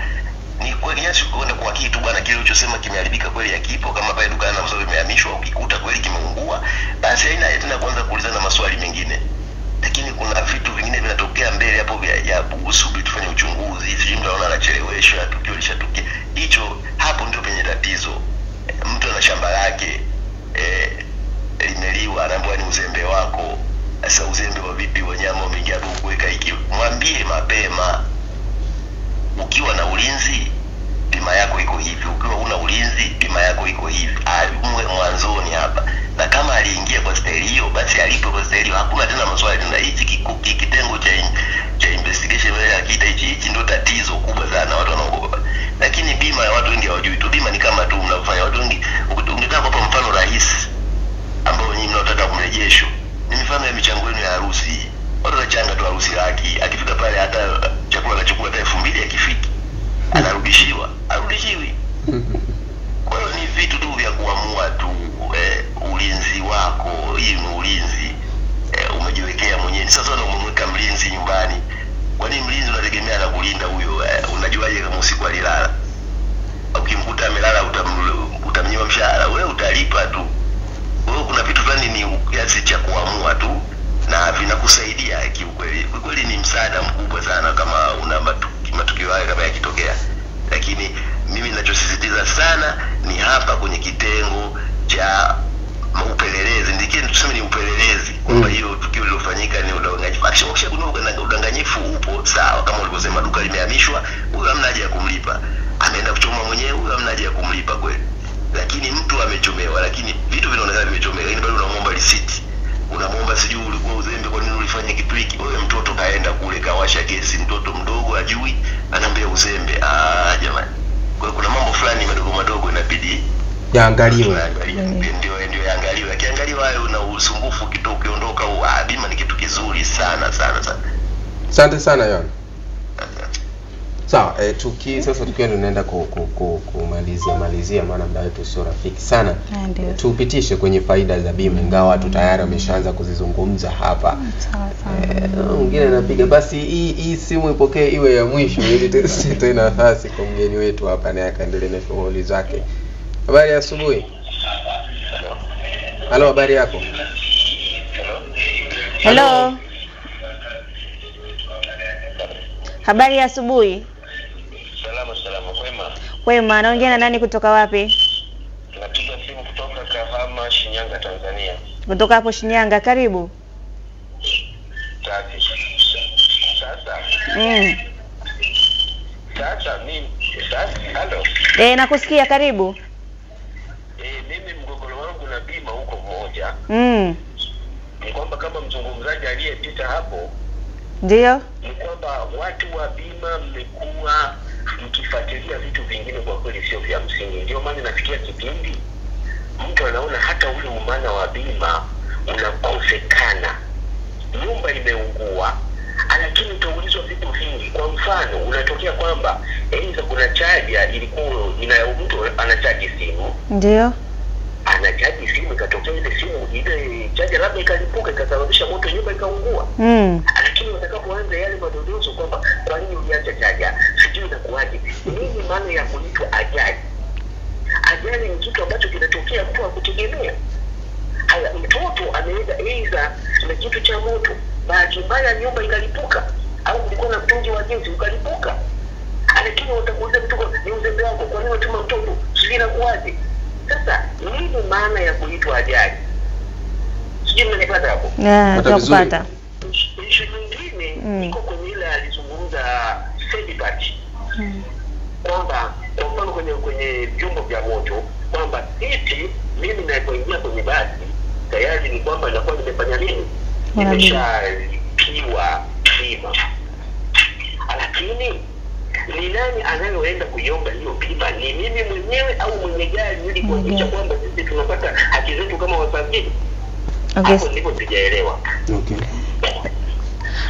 ni kweli ya shukrani kwa kitu bwana, kile ulichosema kimeharibika kweli ya kipo, kama pale dukani na mzao imehamishwa ukikuta kweli kimeungua, basi haina tena kuanza kuulizana maswali mengine. Lakini kuna vitu vingine vinatokea mbele hapo vya kusubiri tufanye uchunguzi, sisi mtu anaona anacheleweshwa, tukio lishatokea. Hicho hapo ndio penye tatizo. Mtu ana shamba lake limeliwa, anaambiwa ni uzembe wako. Sasa uzembe wa vipi? Wanyama wamejaribu kuweka iki. Mwambie mapema. Ukiwa na ulinzi kuliko hivi mwe mwanzoni hapa. Na kama aliingia kwa staili hiyo, basi alipo kwa staili hiyo hakuna tena maswali na hichi kikuki kitengo cha investigation wale akita hichi ndio tatizo kubwa sana watu wanaogopa. Lakini bima ya watu wengi hawajui tu, bima ni kama tu mnafanya watu wengi. Ungetaka kwa mfano rahisi ambao nyinyi mnataka kumrejesho. Ni mfano ya michango yenu ya harusi. Watu wanachanga tu harusi yake, akifika pale hata chakula anachukua hata 2000 akifiki. Anarudishiwa, arudishiwi. Kwa hiyo ni vitu tu vya kuamua tu ulinzi wako, hii ni ulinzi umejiwekea mwenyewe. Sasa unamweka mlinzi nyumbani. Kwani mlinzi unategemea na kulinda huyo? Unajuaje kama usiku alilala? Ukimkuta amelala utamnyima mshahara, wewe utalipa tu. Wewe kuna vitu fulani ni kiasi cha kuamua tu na vinakusaidia kiukweli. Kweli ni msaada mkubwa sana kama una matukio haya kama yakitokea. Lakini mimi ninachosisitiza sana ni hapa kwenye kitengo cha upelelezi, ndikini tuseme ni upelelezi kwamba hiyo tukio lilofanyika ni udanganyifu. Akisha kushagundua udanganyifu upo, sawa, kama ulivyosema duka limehamishwa, huyo hamna haja ya kumlipa. Anaenda kuchoma mwenyewe, huyo hamna haja ya kumlipa kweli. Lakini mtu amechomewa, lakini vitu vinaonekana vimechomeka, lakini bado unamuomba risiti. Unamuomba sijui ulikuwa uzembe, kwa nini ulifanya kitu hiki? Wewe mtoto kaenda kule kawasha gesi, mtoto mdogo ajui, anaambia uzembe. Ah jamani. Kwa kuna mambo fulani madogo madogo inabidi yaangaliwe. Ndio yaangaliwe. Kiangaliwa hayo na usumbufu kitu ukiondoka huo, bima ni kitu kizuri sana sana sana. Asante sana Yon. Sawa, sasa tukienda tunaenda kumalizia maana muda wetu sio rafiki sana. Tupitishe kwenye faida za bima ingawa watu tayari wameshaanza kuzizungumza hapa. Mwingine anapiga basi hii simu ipokee iwe ya mwisho ili tusitoe nafasi kwa mgeni wetu hapa naye akaendelee na shughuli zake. Habari ya asubuhi. Halo, habari yako? Hello. Habari ya asubuhi. Salama kwema. Kwema, naongea na nani kutoka wapi? Napiga simu kutoka Kahama, Shinyanga, Tanzania. Kutoka hapo Shinyanga, karibu. Halo. Nakusikia, karibu. Mimi mgogoro wangu na bima huko mmoja. Ni kwamba kama mzungumzaji aliyepita hapo ndio ni kwamba watu wa bima mmekuwa mkifuatilia vitu vingine kwa kweli sio vya msingi. Ndio maana nafikia kipindi mtu anaona hata ule umana wa bima unakosekana. Nyumba imeungua, lakini utaulizwa vitu vingi. Kwa mfano, unatokea kwamba aidha kuna chaja ilikuwa mtu anachaji simu. Ndio. Anachaji simu ikatokea ile simu ile chaja labda ikalipuka ikasababisha moto, nyumba ikaungua. Lakini watakapoanza yale madodozo kwamba kwa nini uliacha chaja, sijui inakuaje. Nini maana ya kuitwa ajali? Ajali ni kitu ambacho kinatokea mtu hakutegemea. Haya, mtoto ameweza aidha na kitu cha moto, bahati mbaya nyumba ikalipuka au kulikuwa na mtungi wa gesi ukalipuka. Lakini watakuuliza mtu ni uzembe wako, kwa nini unatuma mtoto, sijui inakuaje. Sasa nini maana ya kuitwa ajali? Sijui mnanipata hapo? Tunakupata. Issue nyingine iko kwenye ile alizungumza third party. Kwamba kwa mfano kwenye vyombo vya moto kwamba eti mimi ninapoingia kwenye basi tayari ni kwamba inakuwa nimefanya nini? Nimeshalipiwa bima. Lakini ni nani anayeenda kuiomba hiyo bima? Ni mimi mwenyewe au mwenye gari ili kuhakikisha kwamba sisi tunapata haki zetu kama wasafiri? Hapo ndipo sijaelewa.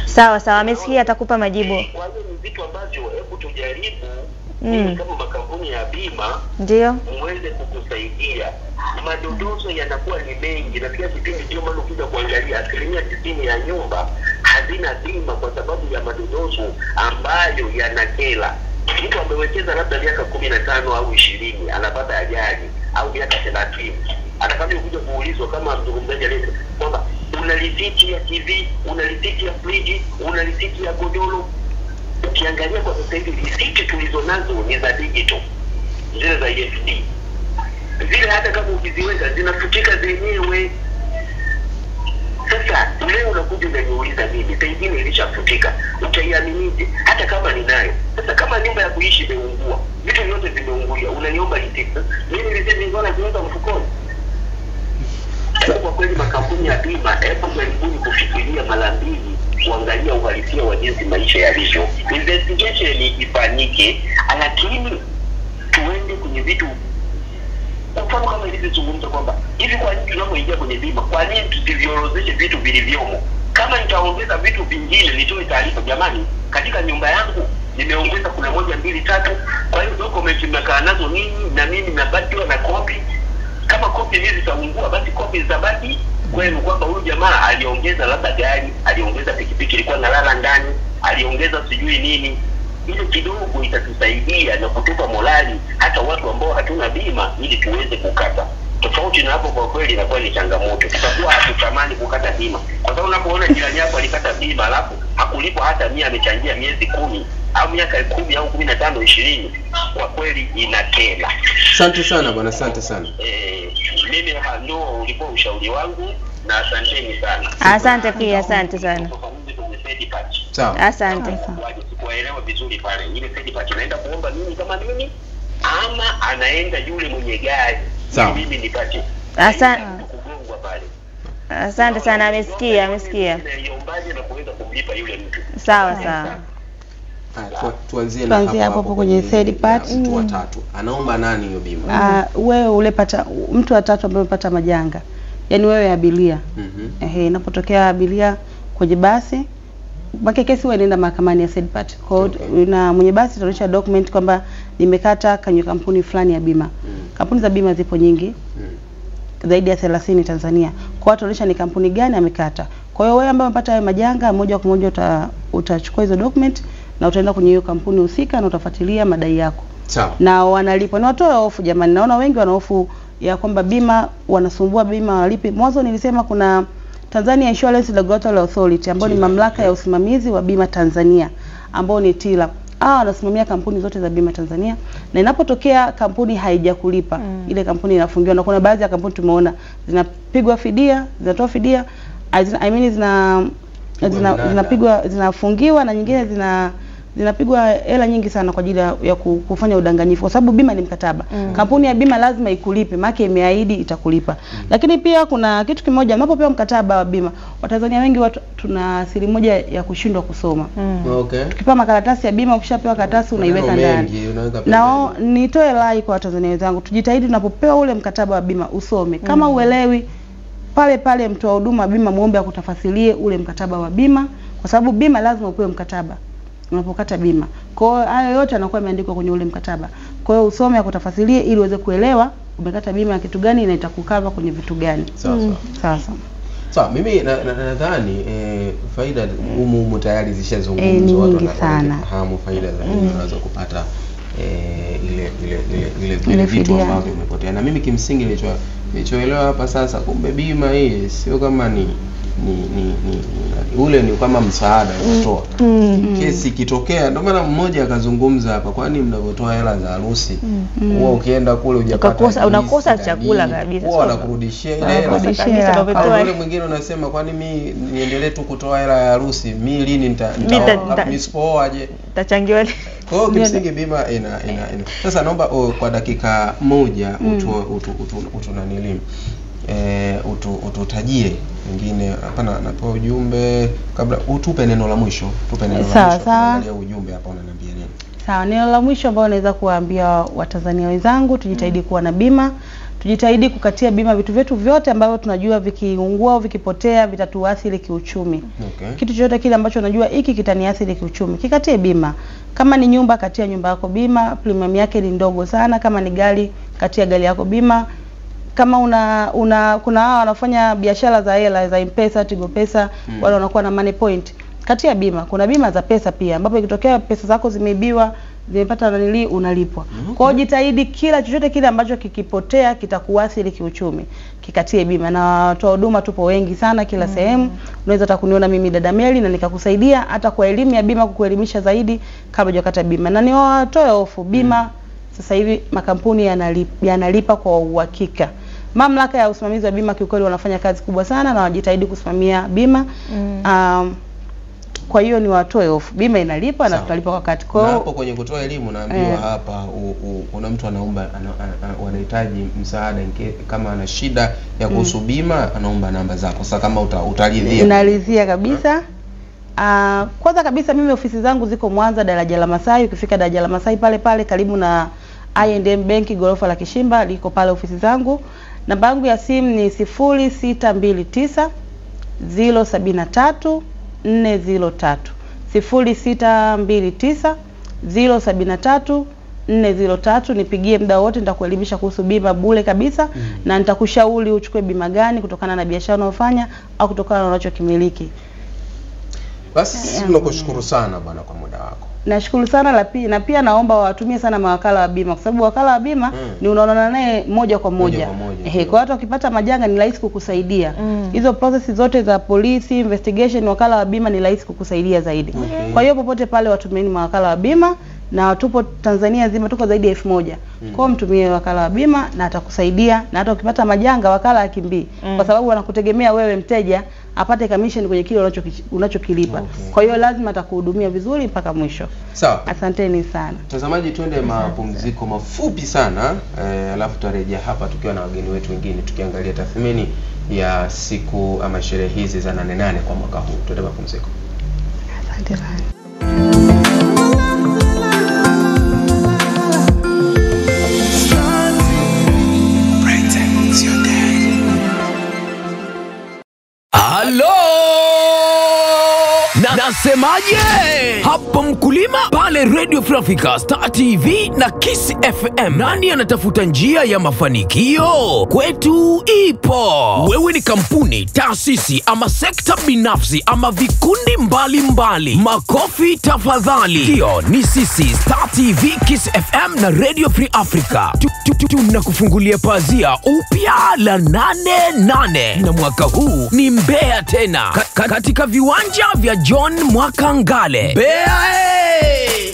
Sawa, amesikia atakupa majibu. Kwa hiyo ni vitu ambavyo hebu tujaribu kama makampuni ya bima ndio muweze kukusaidia. Madodozo yanakuwa ni mengi na pia kipindi ndio maana ukija kuangalia asilimia 90 ya nyumba hazina bima kwa sababu ya madodozo ambayo yanakela. Mtu amewekeza labda miaka 15 au 20 anapata ajali au miaka 30. Anakabidi kuja kuulizwa kama mzungumzaji leo kwamba una risiti ya TV, una risiti ya friji, una risiti ya godoro. Ukiangalia kwa sasa hivi risiti tulizonazo ni za digital, zile za EFD. Zile hata kama ukiziweka zinafutika zenyewe. Sasa leo unakuja unaniuliza mimi pengine ilishafutika, utaiaminije hata kama ninayo? Sasa kama nyumba ya kuishi imeungua, vitu vyote vimeungulia, unaniomba risiti. Mimi risiti ningona kutumia bima elfu kufikiria mara mbili kuangalia uhalisia wa jinsi maisha yalivyo. Investigation ifanyike, lakini tuende kwenye vitu kwa kama ilizungumza kwamba hivi kwa nini tunapoingia kwenye bima, kwa nini tusiviorodheshe vitu vilivyomo? Kama nitaongeza vitu vingine nitoe taarifa, jamani katika nyumba yangu nimeongeza kuna 1 2 3, kwa hiyo document mmekaa nazo nini na mimi nabadiwa na copy. Kama copy hizi zitaungua basi copy zabaki kwenu kwamba huyu jamaa aliongeza labda gari, aliongeza pikipiki ilikuwa na lala ndani, aliongeza sijui nini. Ile kidogo itatusaidia na kutupa morali hata watu ambao hatuna bima ili tuweze kukata. Tofauti na hapo kwa kweli inakuwa ni changamoto. Tutakuwa hatutamani kukata bima. Kwa sababu unapoona jirani yako alikata bima alafu hakulipo hata 100, amechangia miezi 10 au miaka 10 au 15 20, kwa kweli inakera. Asante sana bwana, asante sana. Mimi ndio ulikuwa ushauri wangu na asanteni sana. Asante pia, asante sana. Sawa. Asante sana. Kuelewa vizuri pale. Ile side part inaenda kuomba nini kama nini? Ama anaenda yule mwenye gari. Sawa. Mimi nipate. Asante. Kugongwa pale. Asante sana, amesikia, amesikia. Niombaje na kuweza kumlipa yule mtu. Sawa sawa. Tuanzie na hapo kwenye third part. Mtu wa tatu anaomba nani hiyo bima? Wewe ulepata mtu wa tatu ambaye amepata majanga. Yaani wewe abiria. Inapotokea abiria kwenye basi, baki kesi wewe nenda mahakamani ya third party court. Okay. Na mwenye basi tunaonyesha document kwamba nimekata kwenye kampuni fulani ya bima. Kampuni za bima zipo nyingi. Zaidi ya 30 Tanzania. Kwa hiyo tunaonyesha ni kampuni gani amekata. Kwa hiyo wewe ambaye unapata majanga moja kwa moja utachukua hizo document na utaenda kwenye hiyo kampuni husika na utafuatilia madai yako. Sawa. Na wanalipa. Na watoe hofu jamani. Naona wengi wana hofu ya kwamba bima wanasumbua, bima walipi. Mwanzo nilisema kuna Tanzania Insurance Regulatory Authority ambayo ni mamlaka ya usimamizi wa bima Tanzania ambayo ni Tila. Wanasimamia kampuni zote za bima Tanzania, na inapotokea kampuni haijakulipa ile kampuni inafungiwa. Na kuna baadhi ya kampuni tumeona zinapigwa fidia, zinatoa fidia, zinapigwa, zinafungiwa, na nyingine zinapigwa hela nyingi sana kwa ajili ya kufanya udanganyifu, kwa sababu bima ni mkataba. Kampuni ya bima lazima ikulipe, maana imeahidi itakulipa. Lakini pia kuna kitu kimoja unapopewa mkataba wa bima, Watanzania wengi tuna siri moja ya kushindwa kusoma. Okay. Tukipewa makaratasi ya bima, ukishapewa karatasi unaiweka ndani. Na nitoe rai kwa Watanzania wenzangu, tujitahidi unapopewa ule mkataba wa bima usome. Kama uelewi pale pale mtu wa huduma bima muombe akutafasilie ule mkataba wa bima, kwa sababu bima lazima upewe mkataba unapokata bima. Kwa hiyo hayo yote yanakuwa yameandikwa kwenye ule mkataba. Kwa hiyo usome akutafasilie ili uweze kuelewa umekata bima ya kitu gani na itakukava kwenye vitu gani. Sawa sawa. Sawa, mimi nadhani faida humu tayari zishazungumzwa, watu wanafahamu faida za unaweza kupata ile vitu ambavyo umepotea. Na mimi kimsingi nilichoelewa hapa sasa, kumbe bima hii sio kama ni ule ni kama msaada unatoa. Kesi ikitokea, ndio maana mmoja akazungumza hapa, kwani mnavotoa hela za harusi huwa ukienda kule hujapata, unakosa chakula kabisa, huwa anakurudishia ile hela kabisa. Yule mwingine unasema kwani mimi niendelee tu kutoa hela ya harusi, mimi lini nitachangiwaje? Kwa hiyo kimsingi bima ina. Sasa naomba kwa dakika moja utunanilimu ututajie wengine hapa napo ujumbe kabla utupe neno la mwisho, tupe neno la mwisho ujumbe hapa unaniambia nini? Sawa, neno la mwisho ambao naweza kuambia Watanzania wenzangu, tujitahidi kuwa na bima, tujitahidi kukatia bima vitu vyetu vyote ambavyo tunajua vikiungua au vikipotea vitatuathiri kiuchumi. Okay. Kitu chochote kile ambacho unajua hiki kitaniathiri kiuchumi, kikatie bima. Kama ni nyumba, katia nyumba yako bima, premium yake ni ndogo sana. Kama ni gari, katia gari yako bima. Kama kuna hao wanafanya biashara za hela za M-Pesa, Tigo Pesa, wale wanakuwa na money point, katia bima. Kuna bima za pesa pia ambapo ikitokea pesa zako zimeibiwa, zimepata nanili, unalipwa. Kwa hiyo jitahidi kila chochote kile ambacho kikipotea kitakuathiri kiuchumi, kikatie bima. Na toa huduma tupo wengi sana kila sehemu. Unaweza takuniona mimi dada Meli na nikakusaidia hata kwa elimu ya bima, kukuelimisha zaidi kabla hujakata bima. Na ni watoe hofu bima. Sasa hivi makampuni yanalipa kwa uhakika. Mamlaka ya usimamizi wa bima kiukweli wanafanya kazi kubwa sana na wajitahidi kusimamia bima. Kwa hiyo ni watoe off. Bima inalipa na tutalipa kwa wakati. Kwa hapo kwenye kutoa elimu naambiwa hapa una mtu anaomba anahitaji msaada kama ana shida ya kuhusu bima anaomba namba zako. Sasa kama utaridhia. Naridhia kabisa. Kwanza kabisa mimi ofisi zangu ziko Mwanza daraja la Masai, ukifika daraja la Masai pale pale karibu na I&M Bank gorofa la Kishimba liko pale ofisi zangu. Namba yangu ya simu ni 0629 073 403. 0629 073 403. Nipigie muda wote, nitakuelimisha kuhusu bima bure kabisa na nitakushauri uchukue bima gani kutokana na biashara unayofanya au kutokana na unachokimiliki. Basi tunakushukuru sana bwana kwa muda wako. Nashukuru sana na pia naomba watumie sana mawakala wa bima kwa sababu wakala wa bima ni unaonana naye moja kwa moja. Kwa watu wakipata majanga ni rahisi kukusaidia. Hizo process zote za polisi, investigation, wakala wa bima ni rahisi kukusaidia zaidi. Kwa hiyo popote pale watumieni mawakala wa bima na tupo Tanzania nzima tuko zaidi ya 1000. Kwa mtumie wakala wa bima na atakusaidia na hata ukipata majanga wakala akimbii kwa sababu wanakutegemea wewe mteja apate commission kwenye kile unachokilipa. Kwa hiyo lazima atakuhudumia vizuri mpaka mwisho. Sawa. Asanteni sana. Mtazamaji twende mapumziko mafupi sana, alafu tutarejea hapa tukiwa na wageni wetu wengine tukiangalia tathmini ya siku ama sherehe hizi za 8/8 kwa mwaka huu. Twende mapumziko. Asante sana. Semaje hapo mkulima pale Radio Free Africa, Star TV na Kiss FM. Nani anatafuta njia ya mafanikio? Kwetu ipo. Wewe ni kampuni, taasisi ama sekta binafsi ama vikundi mbalimbali, makofi tafadhali. Hiyo ni sisi Star TV, Kiss FM na Radio Free Africa. Tunakufungulia pazia upya la 8/8 na mwaka huu ni Mbeya tena katika viwanja vya Joni Mwakangale. Bea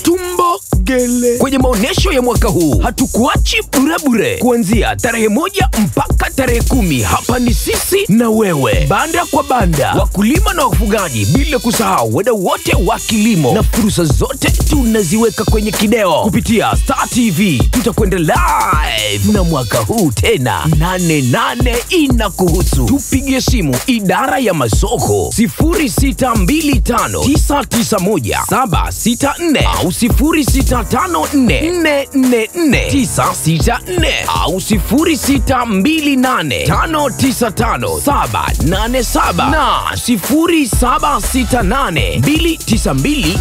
tumbo gele. Kwenye maonesho ya mwaka huu hatukuachi bure bure. Kuanzia tarehe 1 mpaka tarehe 10 hapa ni sisi na wewe, banda kwa banda, wakulima na wafugaji, bila kusahau wadau wote wa kilimo, na fursa zote tunaziweka kwenye kideo kupitia Star TV. Tutakwenda live na mwaka huu tena 8/8 inakuhusu. Tupigie simu idara ya masoko 0625 991 764 au 0654 444 964 au 0628 595 787 na 0768 292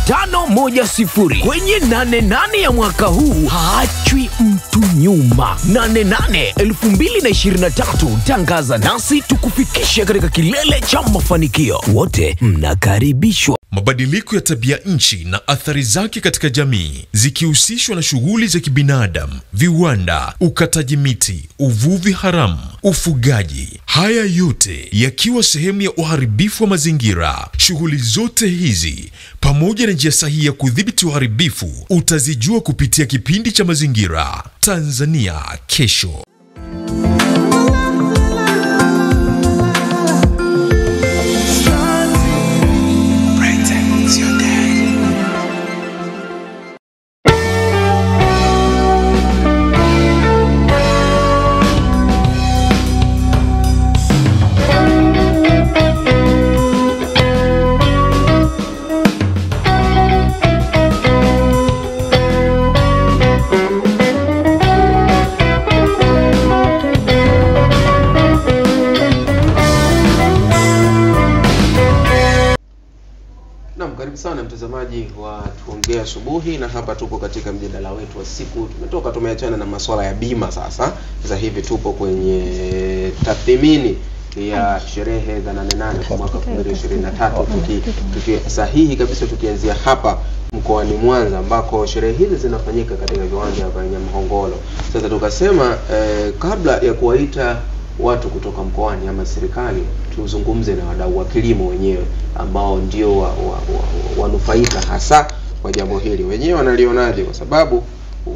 510. Kwenye 8/8 ya mwaka huu haachwi mtu nyuma. 8/8 2023, tangaza nasi tukufikishe katika kilele cha mafanikio. Wote mnakaribishwa. Mabadiliko ya tabia nchi na athari zake katika jamii zikihusishwa na shughuli za kibinadamu, viwanda, ukataji miti, uvuvi haramu, ufugaji. Haya yote yakiwa sehemu ya uharibifu wa mazingira. Shughuli zote hizi pamoja na njia sahihi ya kudhibiti uharibifu utazijua kupitia kipindi cha Mazingira Tanzania Kesho. Asubuhi na hapa tuko katika mjadala wetu wa siku. Tumetoka tumeachana na masuala ya bima, sasa hivi tupo kwenye tathmini ya sherehe za 8/8 kwa mwaka 2023, tukisahihi kabisa tukianzia hapa mkoani Mwanza ambako sherehe hizi zinafanyika katika viwanja vya Nyamhongolo. Sasa tukasema kabla ya kuwaita watu kutoka mkoani ama serikali, tuzungumze na wadau wa kilimo wenyewe ambao ndio wanufaika hasa kwa jambo hili. Wenyewe wanalionaje? Kwa sababu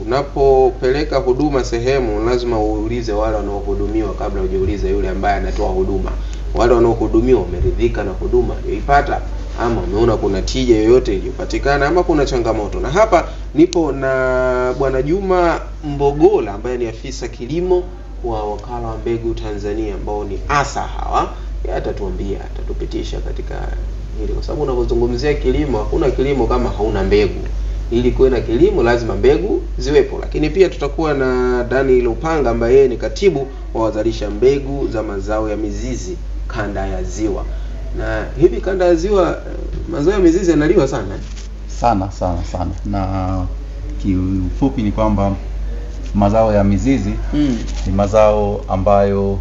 unapopeleka huduma sehemu lazima uulize wale wanaohudumiwa kabla hujauliza yule ambaye anatoa huduma. Wale wanaohudumiwa wameridhika na huduma iliyoipata? ama umeona kuna tija yoyote iliyopatikana ama kuna changamoto. Na hapa nipo na Bwana Juma Mbogola ambaye ni afisa kilimo wa wakala wa mbegu Tanzania ambao ni ASA hawa. Atatuambia, atatupitisha katika hili kwa sababu unapozungumzia kilimo hakuna kilimo kama hauna mbegu. Ili kuwe na kilimo lazima mbegu ziwepo. Lakini pia tutakuwa na Daniel Upanga ambaye yeye ni katibu wa wazalisha mbegu za mazao ya mizizi kanda ya Ziwa. Na hivi kanda ya Ziwa mazao ya mizizi yanaliwa sana. Sana. Na kiufupi ni kwamba mazao ya mizizi ni mazao ambayo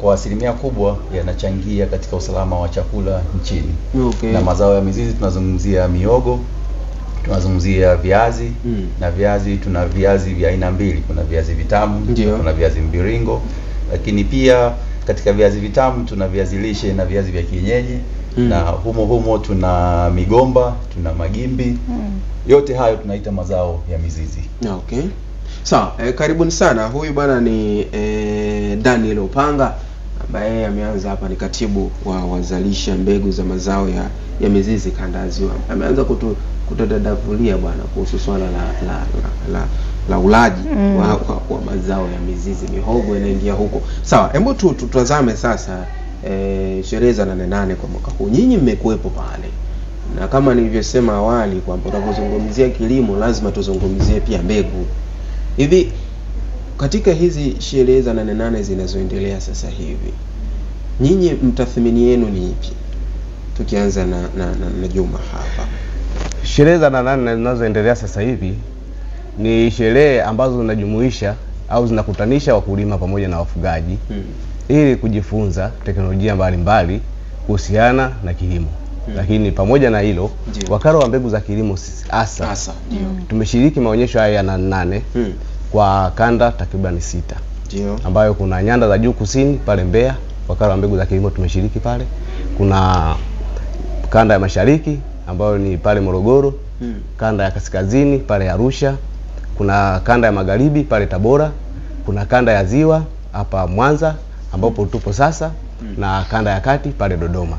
kwa asilimia kubwa yanachangia katika usalama wa chakula nchini. Okay. Na mazao ya mizizi tunazungumzia miogo, tunazungumzia viazi, na viazi tuna viazi vya aina mbili, kuna viazi vitamu, kuna viazi mviringo, lakini pia katika viazi vitamu tuna viazi lishe na viazi vya kienyeji, na humo tuna migomba, tuna magimbi. Yote hayo tunaita mazao ya mizizi. Okay. Sawa, karibuni sana. Huyu bwana ni Daniel Upanga ambaye ameanza hapa ni katibu wa wazalisha mbegu za mazao ya mizizi kanda ya Ziwa. Ameanza kutadadavulia bwana kuhusu swala la ulaji wa mazao ya mizizi, mihogo inaingia huko. Sawa, hebu tutazame sasa sherehe za 8/8 kwa mwaka huu. Nyinyi mmekuepo pale. Na kama nilivyosema awali kwamba tunapozungumzia kilimo lazima tuzungumzie pia mbegu. Hivi katika hizi sherehe za 8/8 zinazoendelea sasa hivi, nyinyi mtathmini yenu ni ipi? Tukianza na Juma hapa. Sherehe za 8/8 zinazoendelea sasa hivi ni sherehe ambazo zinajumuisha au zinakutanisha wakulima pamoja na wafugaji ili kujifunza teknolojia mbalimbali kuhusiana na kilimo. Lakini pamoja na hilo, wakala wa mbegu za kilimo ASA tumeshiriki maonyesho haya ya 8/8 kwa kanda takribani 6. Ambayo kuna nyanda za juu kusini pale Mbeya, wakala wa mbegu za kilimo tumeshiriki pale. Kuna kanda ya mashariki ambayo ni pale Morogoro, kanda ya kaskazini pale Arusha, kuna kanda ya magharibi pale Tabora, kuna kanda ya Ziwa hapa Mwanza ambapo tupo sasa, na kanda ya kati pale Dodoma.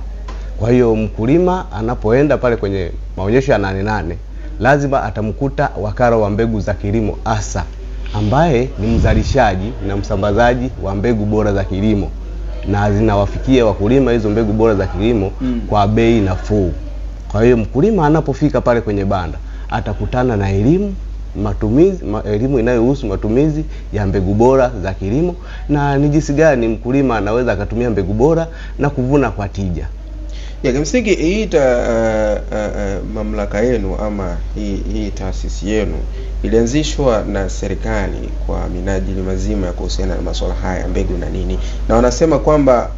Kwa hiyo mkulima anapoenda pale kwenye maonyesho ya 8/8 lazima atamkuta wakala wa mbegu za kilimo ASA ambaye ni mzalishaji na msambazaji wa mbegu bora za kilimo, na zinawafikia wakulima hizo mbegu bora za kilimo kwa bei nafuu. Kwa hiyo mkulima anapofika pale kwenye banda atakutana na elimu elimu inayohusu matumizi ya mbegu bora za kilimo na ni jinsi gani mkulima anaweza akatumia mbegu bora na kuvuna kwa tija. Kimsingi hii mamlaka yenu ama hii taasisi yenu ilianzishwa na serikali kwa minajili mazima ya kuhusiana na masuala haya mbegu na nini. Na wanasema kwamba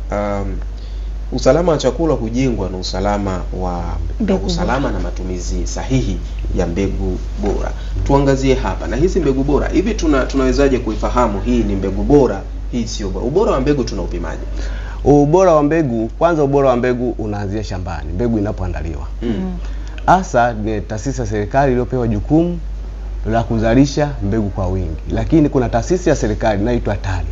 usalama wa chakula hujengwa na usalama wa mbegu, usalama na matumizi sahihi ya mbegu bora. Tuangazie hapa na hizi mbegu bora. Hivi tunawezaje kuifahamu hii ni mbegu bora, hii sio bora? Ubora wa mbegu tunaupimaje? Ubora wa mbegu, kwanza ubora wa mbegu unaanzia shambani, mbegu inapoandaliwa. ASA ni taasisi ya serikali iliyopewa jukumu la kuzalisha mbegu kwa wingi. Lakini kuna taasisi ya serikali inaitwa TARI.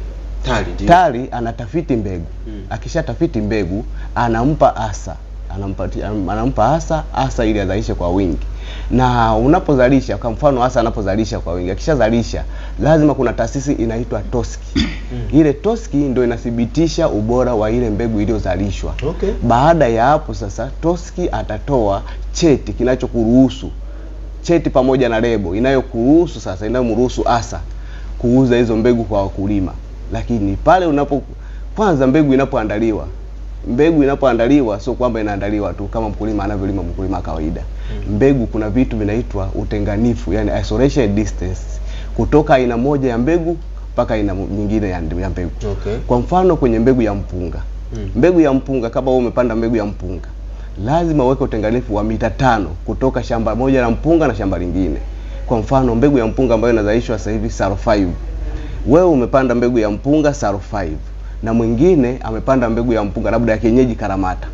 TARI anatafiti mbegu. Akishatafiti mbegu anampa ASA. Anampa ASA ili azalishe kwa wingi. Na unapozalisha, kwa mfano ASA anapozalisha kwa wingi, akishazalisha lazima kuna taasisi inaitwa TOSKI. Ile TOSKI ndio inathibitisha ubora wa ile mbegu iliyozalishwa. Baada ya hapo sasa TOSKI atatoa cheti kinachokuruhusu, cheti pamoja na lebo inayokuruhusu sasa, inayomruhusu ASA kuuza hizo mbegu kwa wakulima. Lakini pale kwanza mbegu inapoandaliwa sio kwamba inaandaliwa tu kama mkulima anavyolima mkulima kawaida. Mbegu kuna vitu vinaitwa utenganifu, yani isolation distance, kutoka aina moja ya mbegu mpaka aina nyingine ya mbegu. Kwa mfano kwenye mbegu ya mpunga, mbegu ya mpunga kama wewe umepanda mbegu ya mpunga lazima uweke utenganifu wa mita 5 kutoka shamba moja la mpunga na shamba lingine. Kwa mfano mbegu ya mpunga ambayo inazalishwa sasa hivi Star 5, wewe umepanda mbegu ya mpunga Star 5 na mwingine amepanda mbegu ya mpunga labda ya kienyeji Karamata,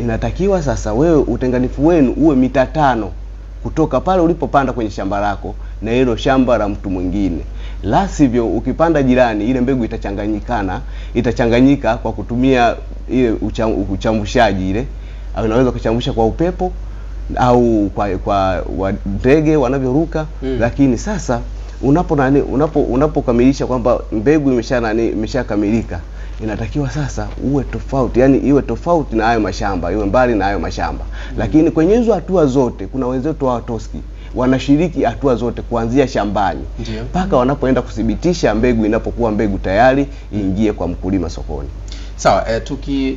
inatakiwa sasa wewe utenganifu wenu uwe mita 5 kutoka pale ulipopanda kwenye shamba lako na hilo shamba la mtu mwingine. La sivyo ukipanda jirani ile mbegu itachanganyikana, itachanganyika kwa kutumia ile uchambushaji ile unaweza kuchangusha kwa upepo au kwa ndege wanavyoruka. Lakini sasa unapokamilisha kwamba mbegu imeshakamilika, inatakiwa sasa uwe tofauti, yani iwe tofauti na hayo mashamba, iwe mbali na hayo mashamba. Lakini kwenye hizo hatua zote kuna wenzetu wa TOSKI wanashiriki hatua zote, kuanzia shambani mpaka wanapoenda kudhibitisha mbegu, inapokuwa mbegu tayari ingie kwa mkulima sokoni. Sawa,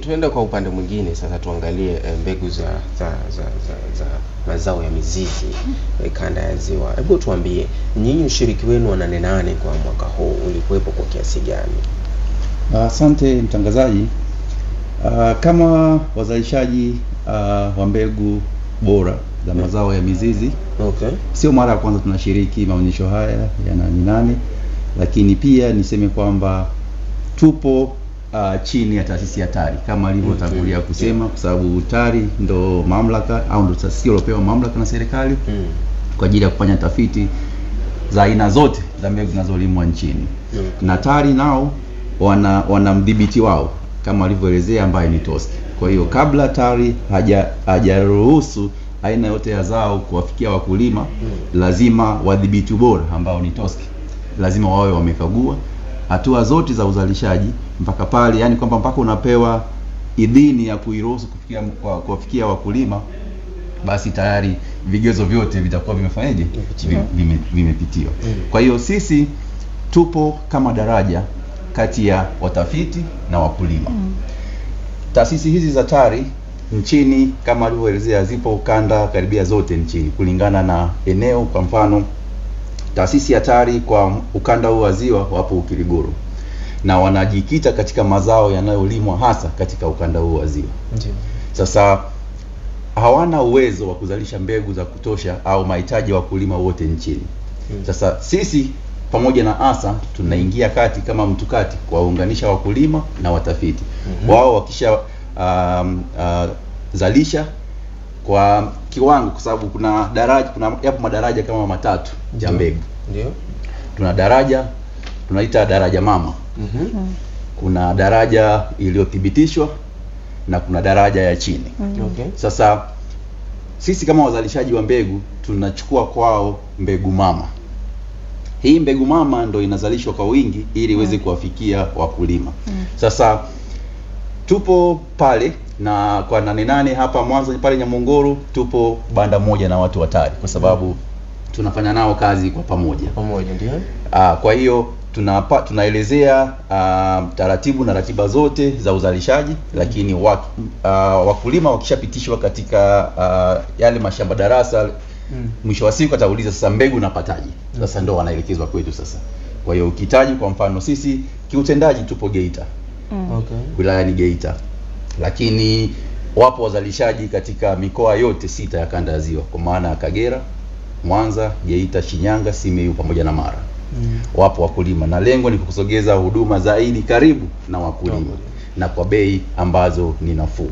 tuende kwa upande mwingine sasa, tuangalie mbegu za mazao ya mizizi kanda ya Ziwa. Hebu tuambie nyinyi ushiriki wenu wanane nane kwa mwaka huu ulikuwepo kwa kiasi gani? Asante mtangazaji. Kama wazalishaji wa mbegu bora za mazao ya mizizi, sio mara ya kwanza tunashiriki maonyesho haya ya nane, lakini pia niseme kwamba tupo chini ya taasisi ya TARI kama alivyotangulia kusema, kwa sababu TARI ndo mamlaka au ndo taasisi iliyopewa mamlaka na serikali kwa ajili ya kufanya tafiti za aina zote za mbegu zinazolimwa nchini. Na TARI nao wana mdhibiti wao kama alivyoelezea, ambaye ni TOSKI. Kwa hiyo kabla TARI hajaruhusu aina yote ya zao kuwafikia wakulima, lazima wadhibiti bora ambao ni TOSKI lazima wawe wamekagua hatua zote za uzalishaji mpaka pale, yani kwamba mpaka unapewa idhini ya kuiruhusu kufikia kuwafikia wakulima, basi tayari vigezo vyote vitakuwa vimefanyaje, vimepitiwa. Kwa hiyo sisi tupo kama daraja kati ya watafiti na wakulima. Taasisi hizi za TARI nchini kama alivyoelezea zipo ukanda karibia zote nchini kulingana na eneo. Kwa mfano taasisi ya TARI kwa ukanda huu wa Ziwa wapo Ukiriguru, na wanajikita katika mazao yanayolimwa hasa katika ukanda huu wa Ziwa. Sasa hawana uwezo wa kuzalisha mbegu za kutosha au mahitaji ya wakulima wote nchini. Sasa sisi pamoja na ASA tunaingia kati kama mtukati kuwaunganisha wakulima na watafiti. Wao wakisha zalisha kwa kiwango, kwa sababu kuna daraja, yapo madaraja kama matatu ya mbegu. Tuna daraja tunaita daraja mama. Kuna daraja iliyothibitishwa na kuna daraja ya chini. Sasa sisi kama wazalishaji wa mbegu tunachukua kwao mbegu mama. Hii mbegu mama ndo inazalishwa kwa wingi ili iweze kuwafikia wakulima. Sasa tupo pale na kwa nane hapa Mwanza pale Nyamhongoro tupo banda moja na watu wa TARI, kwa sababu tunafanya nao kazi kwa pamoja. Kwa hiyo tunaelezea taratibu na ratiba zote za uzalishaji, lakini wakulima wakishapitishwa katika yale mashamba darasa, mwisho wa siku atauliza sasa mbegu napataje. Sasa ndo wanaelekezwa kwetu sasa. Kwa hiyo ukitaji kwa mfano sisi kiutendaji tupo Geita. Wilaya ni Geita. Lakini wapo wazalishaji katika mikoa yote sita ya kanda ya Ziwa, kwa maana Kagera, Mwanza, Geita, Shinyanga, Simiyu pamoja na Mara. Wapo wakulima, na lengo ni kukusogeza huduma zaidi karibu na wakulima na kwa bei ambazo ni nafuu.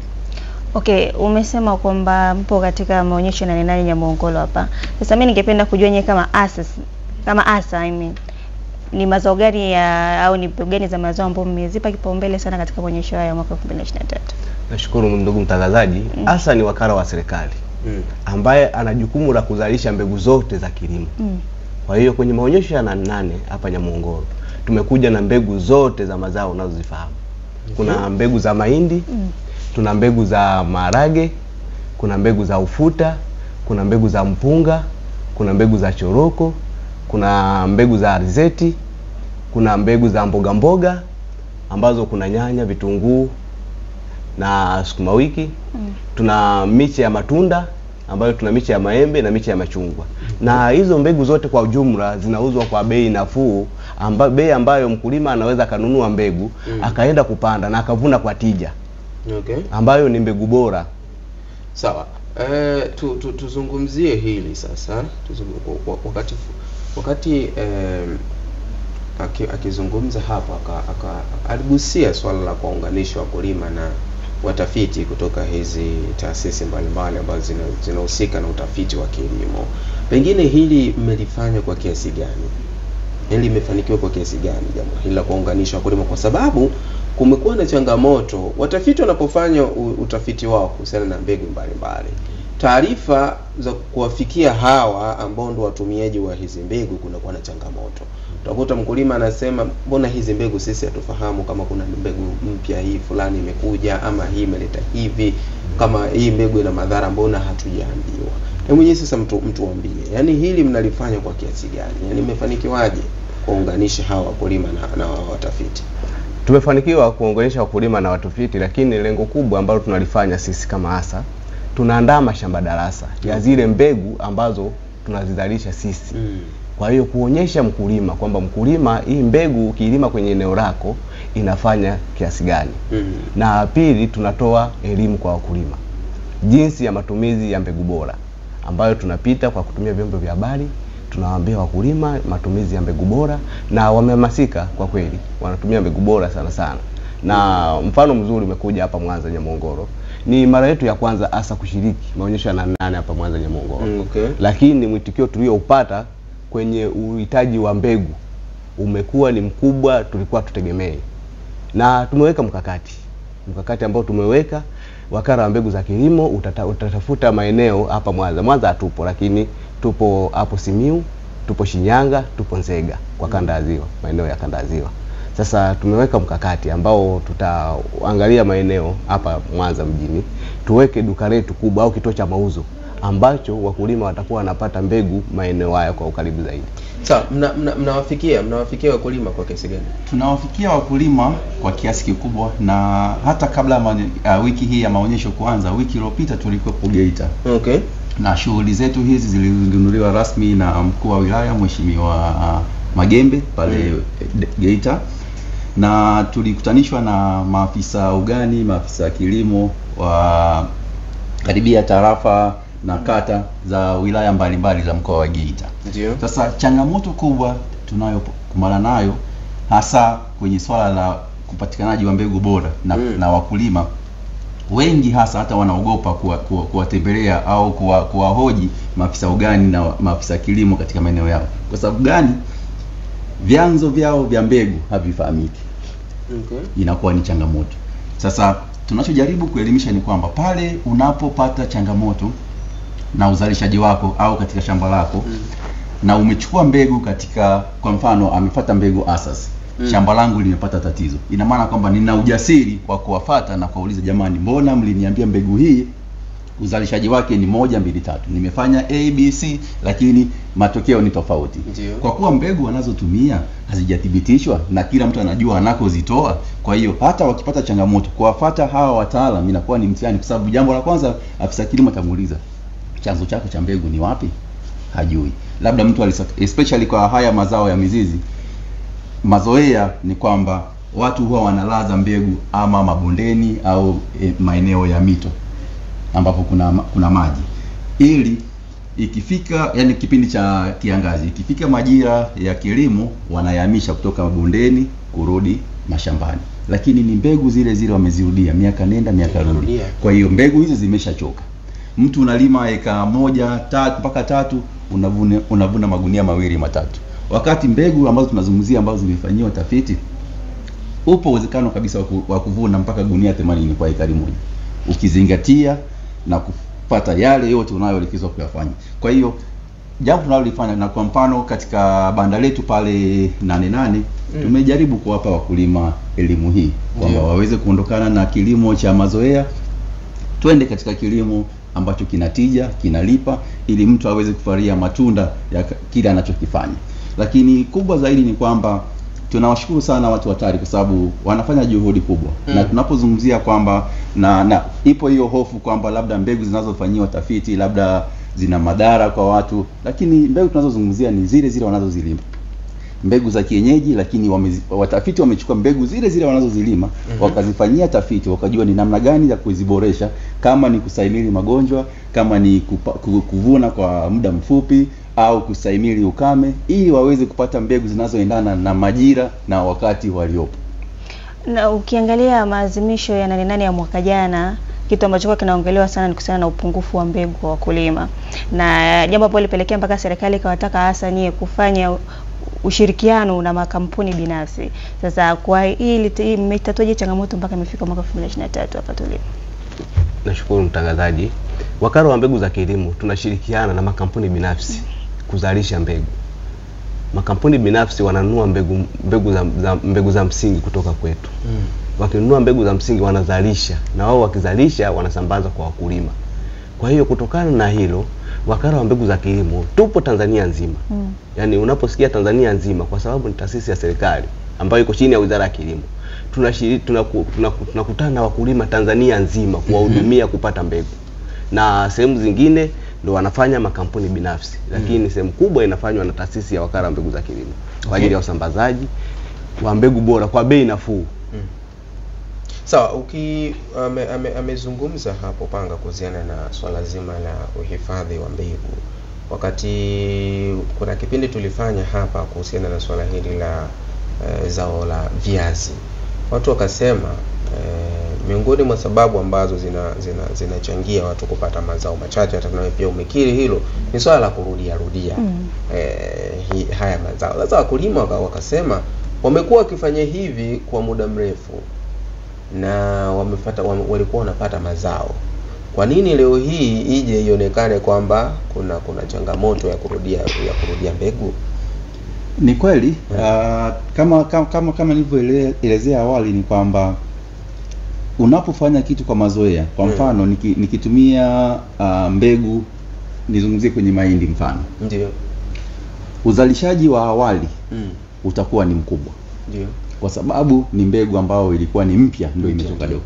Umesema kwamba mpo katika maonyesho na nani Nyamhongolo hapa. Sasa mimi ningependa kujua nyinyi kama ASA ni mazao gani au ni mbegu gani za mazao ambayo mmezipa kipaumbele sana katika maonyesho haya mwaka 2023? Nashukuru ndugu mtangazaji. ASA ni wakala wa serikali ambaye ana jukumu la kuzalisha mbegu zote za kilimo. Kwa hiyo kwenye maonyesho ya nane hapa Nyamhongolo tumekuja na mbegu zote za mazao unazozifahamu. Kuna mbegu za mahindi, tuna mbegu za maharage, kuna mbegu za ufuta, kuna mbegu za mpunga, kuna mbegu za choroko, kuna mbegu za alizeti, kuna mbegu za mboga ambazo kuna nyanya, vitunguu na sukuma wiki. Tuna miche ya matunda ambayo tuna miche ya maembe na miche ya machungwa. Na hizo mbegu zote kwa ujumla zinauzwa kwa bei nafuu, bei ambayo mkulima anaweza kanunua mbegu akaenda kupanda na akavuna kwa tija. Ambayo ni mbegu bora. Sawa. Tuzungumzie hili sasa. Wakati akizungumza hapa aligusia swala la kuunganisha wakulima na watafiti kutoka hizi taasisi mbalimbali ambazo zinahusika na utafiti wa kilimo. Pengine hili mmelifanya kwa kiasi gani? Hili imefanikiwa kwa kiasi gani jambo hili la kuunganisha wakulima, kwa sababu kumekuwa na changamoto. Watafiti wanapofanya utafiti wao kuhusiana na mbegu mbalimbali, taarifa za kuwafikia hawa ambao ndio watumiaji wa hizi mbegu kunakuwa na changamoto. Utakuta mkulima anasema mbona hizi mbegu sisi hatufahamu kama kuna mbegu mpya hii fulani imekuja ama hii imeleta hivi, kama hii mbegu ina madhara mbona hatujaambiwa. Na mwenyewe sasa mtuambie, yani hili mnalifanya kwa kiasi gani? Yani mmefanikiwaje kuunganisha hawa wakulima na watafiti? Tumefanikiwa kuunganisha wakulima na watafiti, lakini lengo kubwa ambalo tunalifanya sisi kama ASA, tunaandaa mashamba darasa ya zile mbegu ambazo tunazidhalisha sisi. Kwa hiyo kuonyesha mkulima kwamba mkulima hii mbegu kilima kwenye eneo lako inafanya kiasi gani. Na pili, tunatoa elimu kwa wakulima jinsi ya matumizi ya mbegu bora, ambayo tunapita kwa kutumia vyombo vya habari, tunawaambia wakulima matumizi ya mbegu bora, na wamehamasika kwa kweli, wanatumia mbegu bora sana sana. Na mfano mzuri umekuja hapa Mwanza Nyamhongoro. Ni mara yetu ya kwanza ASA kushiriki maonyesho na nane hapa Mwanza Nyamhongoro. Lakini mwitikio tulioupata kwenye uhitaji wa mbegu umekuwa ni mkubwa tulikuwa tutegemee. Na tumeweka mkakati ambao tumeweka, wakala wa mbegu za kilimo utatafuta maeneo hapa Mwanza. Mwanza hatupo, lakini tupo hapo Simiu, tupo Shinyanga, tupo Nzega kwa kanda ya Ziwa, maeneo ya kanda ya Ziwa. Sasa tumeweka mkakati ambao tutaangalia maeneo hapa Mwanza mjini, tuweke duka letu kubwa au kituo cha mauzo ambacho wakulima watakuwa wanapata mbegu maeneo haya kwa ukaribu zaidi. Sawa, mnawafikia wakulima kwa kiasi gani? Tunawafikia wakulima kwa kiasi kikubwa, na hata kabla wiki hii ya maonyesho kuanza, wiki iliyopita tulikuwa Geita. Na shughuli zetu hizi zilizinduliwa rasmi na mkuu wa wilaya Mheshimiwa Magembe pale Geita. Na tulikutanishwa na maafisa ugani, maafisa kilimo wa karibia tarafa na kata za wilaya mbalimbali za mkoa wa Geita. Sasa changamoto kubwa tunayokumbana nayo hasa kwenye swala la kupatikanaji wa mbegu bora na, na wakulima wengi hasa hata wanaogopa kuwatembelea au kuwahoji maafisa ugani na maafisa kilimo katika maeneo yao. Kwa sababu gani? Vyanzo vyao vya mbegu havifahamiki. Inakuwa ni changamoto. Sasa tunachojaribu kuelimisha ni kwamba pale unapopata changamoto na uzalishaji wako au katika shamba lako, na umechukua mbegu katika, kwa mfano amefuata mbegu asasi, shamba langu limepata tatizo, ina maana kwamba nina ujasiri wa kuwafuata na kuuliza, jamani, mbona mliniambia mbegu hii uzalishaji wake ni 1, 2, 3. Nimefanya ABC lakini matokeo ni tofauti. Kwa kuwa mbegu wanazotumia hazijathibitishwa na kila mtu anajua anakozitoa, kwa hiyo hata wakipata changamoto kuwafuata hawa wataalamu inakuwa ni mtihani, kwa sababu jambo la kwanza afisa kilimo atamuuliza chanzo chako cha mbegu ni wapi? Hajui. Labda mtu especially kwa haya mazao ya mizizi, mazoea ni kwamba watu huwa wanalaza mbegu ama mabondeni au maeneo ya mito ambapo kuna maji, ili ikifika, yani kipindi cha kiangazi ikifika majira ya kilimo wanayahamisha kutoka mabondeni kurudi mashambani. Lakini ni mbegu zile zile wamezirudia miaka nenda miaka rudi. Kwa hiyo mbegu hizo zimeshachoka. Mtu unalima eka 1 mpaka 3, unavuna magunia 2, 3. Wakati mbegu ambazo tunazungumzia ambazo zimefanyiwa tafiti, upo uwezekano kabisa wa kuvuna mpaka gunia 80 kwa ekari 1, ukizingatia na kupata yale yote unayoelekezwa kuyafanya. Kwa hiyo jambo tunalolifanya, na kwa mfano katika banda letu pale 88 tumejaribu kuwapa wakulima elimu hii kwamba waweze kuondokana na kilimo cha mazoea, twende katika kilimo ambacho kinatija, kinalipa, ili mtu aweze kufaria matunda ya kile anachokifanya. Lakini kubwa zaidi ni kwamba tunawashukuru sana watu wa TARI kwa sababu wanafanya juhudi kubwa. Na tunapozungumzia kwamba na ipo hiyo hofu kwamba labda mbegu zinazofanyiwa tafiti labda zina madhara kwa watu, lakini mbegu tunazozungumzia ni zile zile wanazozilima, mbegu za kienyeji. Lakini watafiti wamechukua mbegu zile zile wanazozilima, wakazifanyia tafiti, wakajua ni namna gani ya kuziboresha, kama ni kusaimili magonjwa, kama ni kuvuna kwa muda mfupi au kusaimili ukame, ili waweze kupata mbegu zinazoendana na majira na wakati waliopo. Na ukiangalia maazimisho ya 88 ya mwaka jana, kitu ambacho kinaongelewa sana ni kuhusiana na upungufu wa mbegu kwa wakulima, na jambo ambalo lipelekea mpaka serikali ikawataka hasa nyie kufanya ushirikiano na makampuni binafsi. Sasa kwa hili mmetatuaje changamoto mpaka imefika mwaka 2023 hapa tulipo? Nashukuru mtangazaji. Wakala wa mbegu za kilimo tunashirikiana na makampuni binafsi kuzalisha mbegu. Makampuni binafsi wananunua mbegu za msingi kutoka kwetu. Wakinunua mbegu za msingi wanazalisha, na wao wakizalisha wanasambaza kwa wakulima. Kwa hiyo kutokana na hilo, wakala wa mbegu za kilimo tupo Tanzania nzima. Yaani unaposikia Tanzania nzima, kwa sababu ni taasisi ya serikali ambayo iko chini ya Wizara ya Kilimo, tunakutana na wakulima Tanzania nzima kuwahudumia kupata mbegu. Na sehemu zingine ndio wanafanya makampuni binafsi, lakini sehemu kubwa inafanywa na taasisi ya wakala wa mbegu za kilimo kwa ajili ya usambazaji wa mbegu bora kwa bei nafuu. Sawa, amezungumza hapo Panga kuziana na swala zima la uhifadhi wa mbegu. Wakati kuna kipindi tulifanya hapa kuhusiana na swala hili la zao la viazi, watu wakasema miongoni mwa sababu ambazo zinachangia watu kupata mazao machache, hata nawe pia umekiri hilo, ni swala la kurudia haya mazao. Sasa wakulima wakasema wamekuwa wakifanya hivi kwa muda mrefu na walikuwa wanapata mazao. Kwa nini leo hii ije ionekane kwamba kuna changamoto ya kurudia mbegu? Ni kweli, kama nilivyoelezea awali ni kwamba unapofanya kitu kwa mazoea, kwa mfano nikitumia mbegu, nizungumzie kwenye mahindi mfano. Ndio. Uzalishaji wa awali utakuwa ni mkubwa. Ndio. Kwa sababu ni mbegu ambayo ilikuwa ni mpya ndio imetoka leo.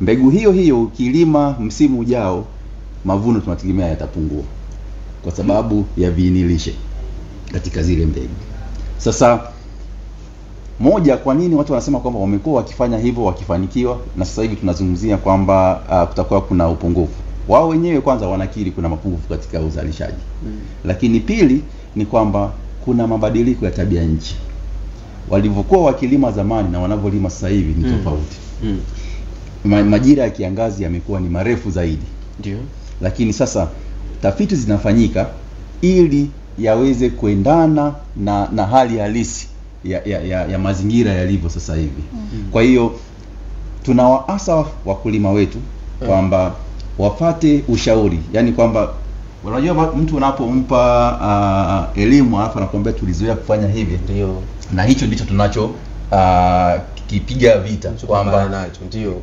Mbegu hiyo ukilima msimu ujao, mavuno tunategemea yatapungua kwa sababu ya viinilishe katika zile mbegu. Sasa moja, kwa nini watu wanasema kwamba wamekuwa wakifanya hivyo wakifanikiwa na sasa hivi tunazungumzia kwamba kutakuwa kuna upungufu? Wao wenyewe kwanza wanakiri kuna mapungufu katika uzalishaji. Lakini pili ni kwamba kuna mabadiliko ya tabia nchi. Walivyokuwa wakilima zamani na wanavyolima sasa hivi ni tofauti. Majira ya kiangazi yamekuwa ni marefu zaidi. Ndio. Lakini sasa tafiti zinafanyika ili yaweze kuendana na hali halisi ya mazingira yalivyo sasa hivi. Kwa hiyo tunawaasa wakulima wetu kwamba wapate ushauri. Yaani kwamba unajua mtu unapompa elimu alafu anakuambia tulizoea kufanya hivi. Ndio. Na hicho ndicho tunacho kipiga vita kwamba nacho. Ndio.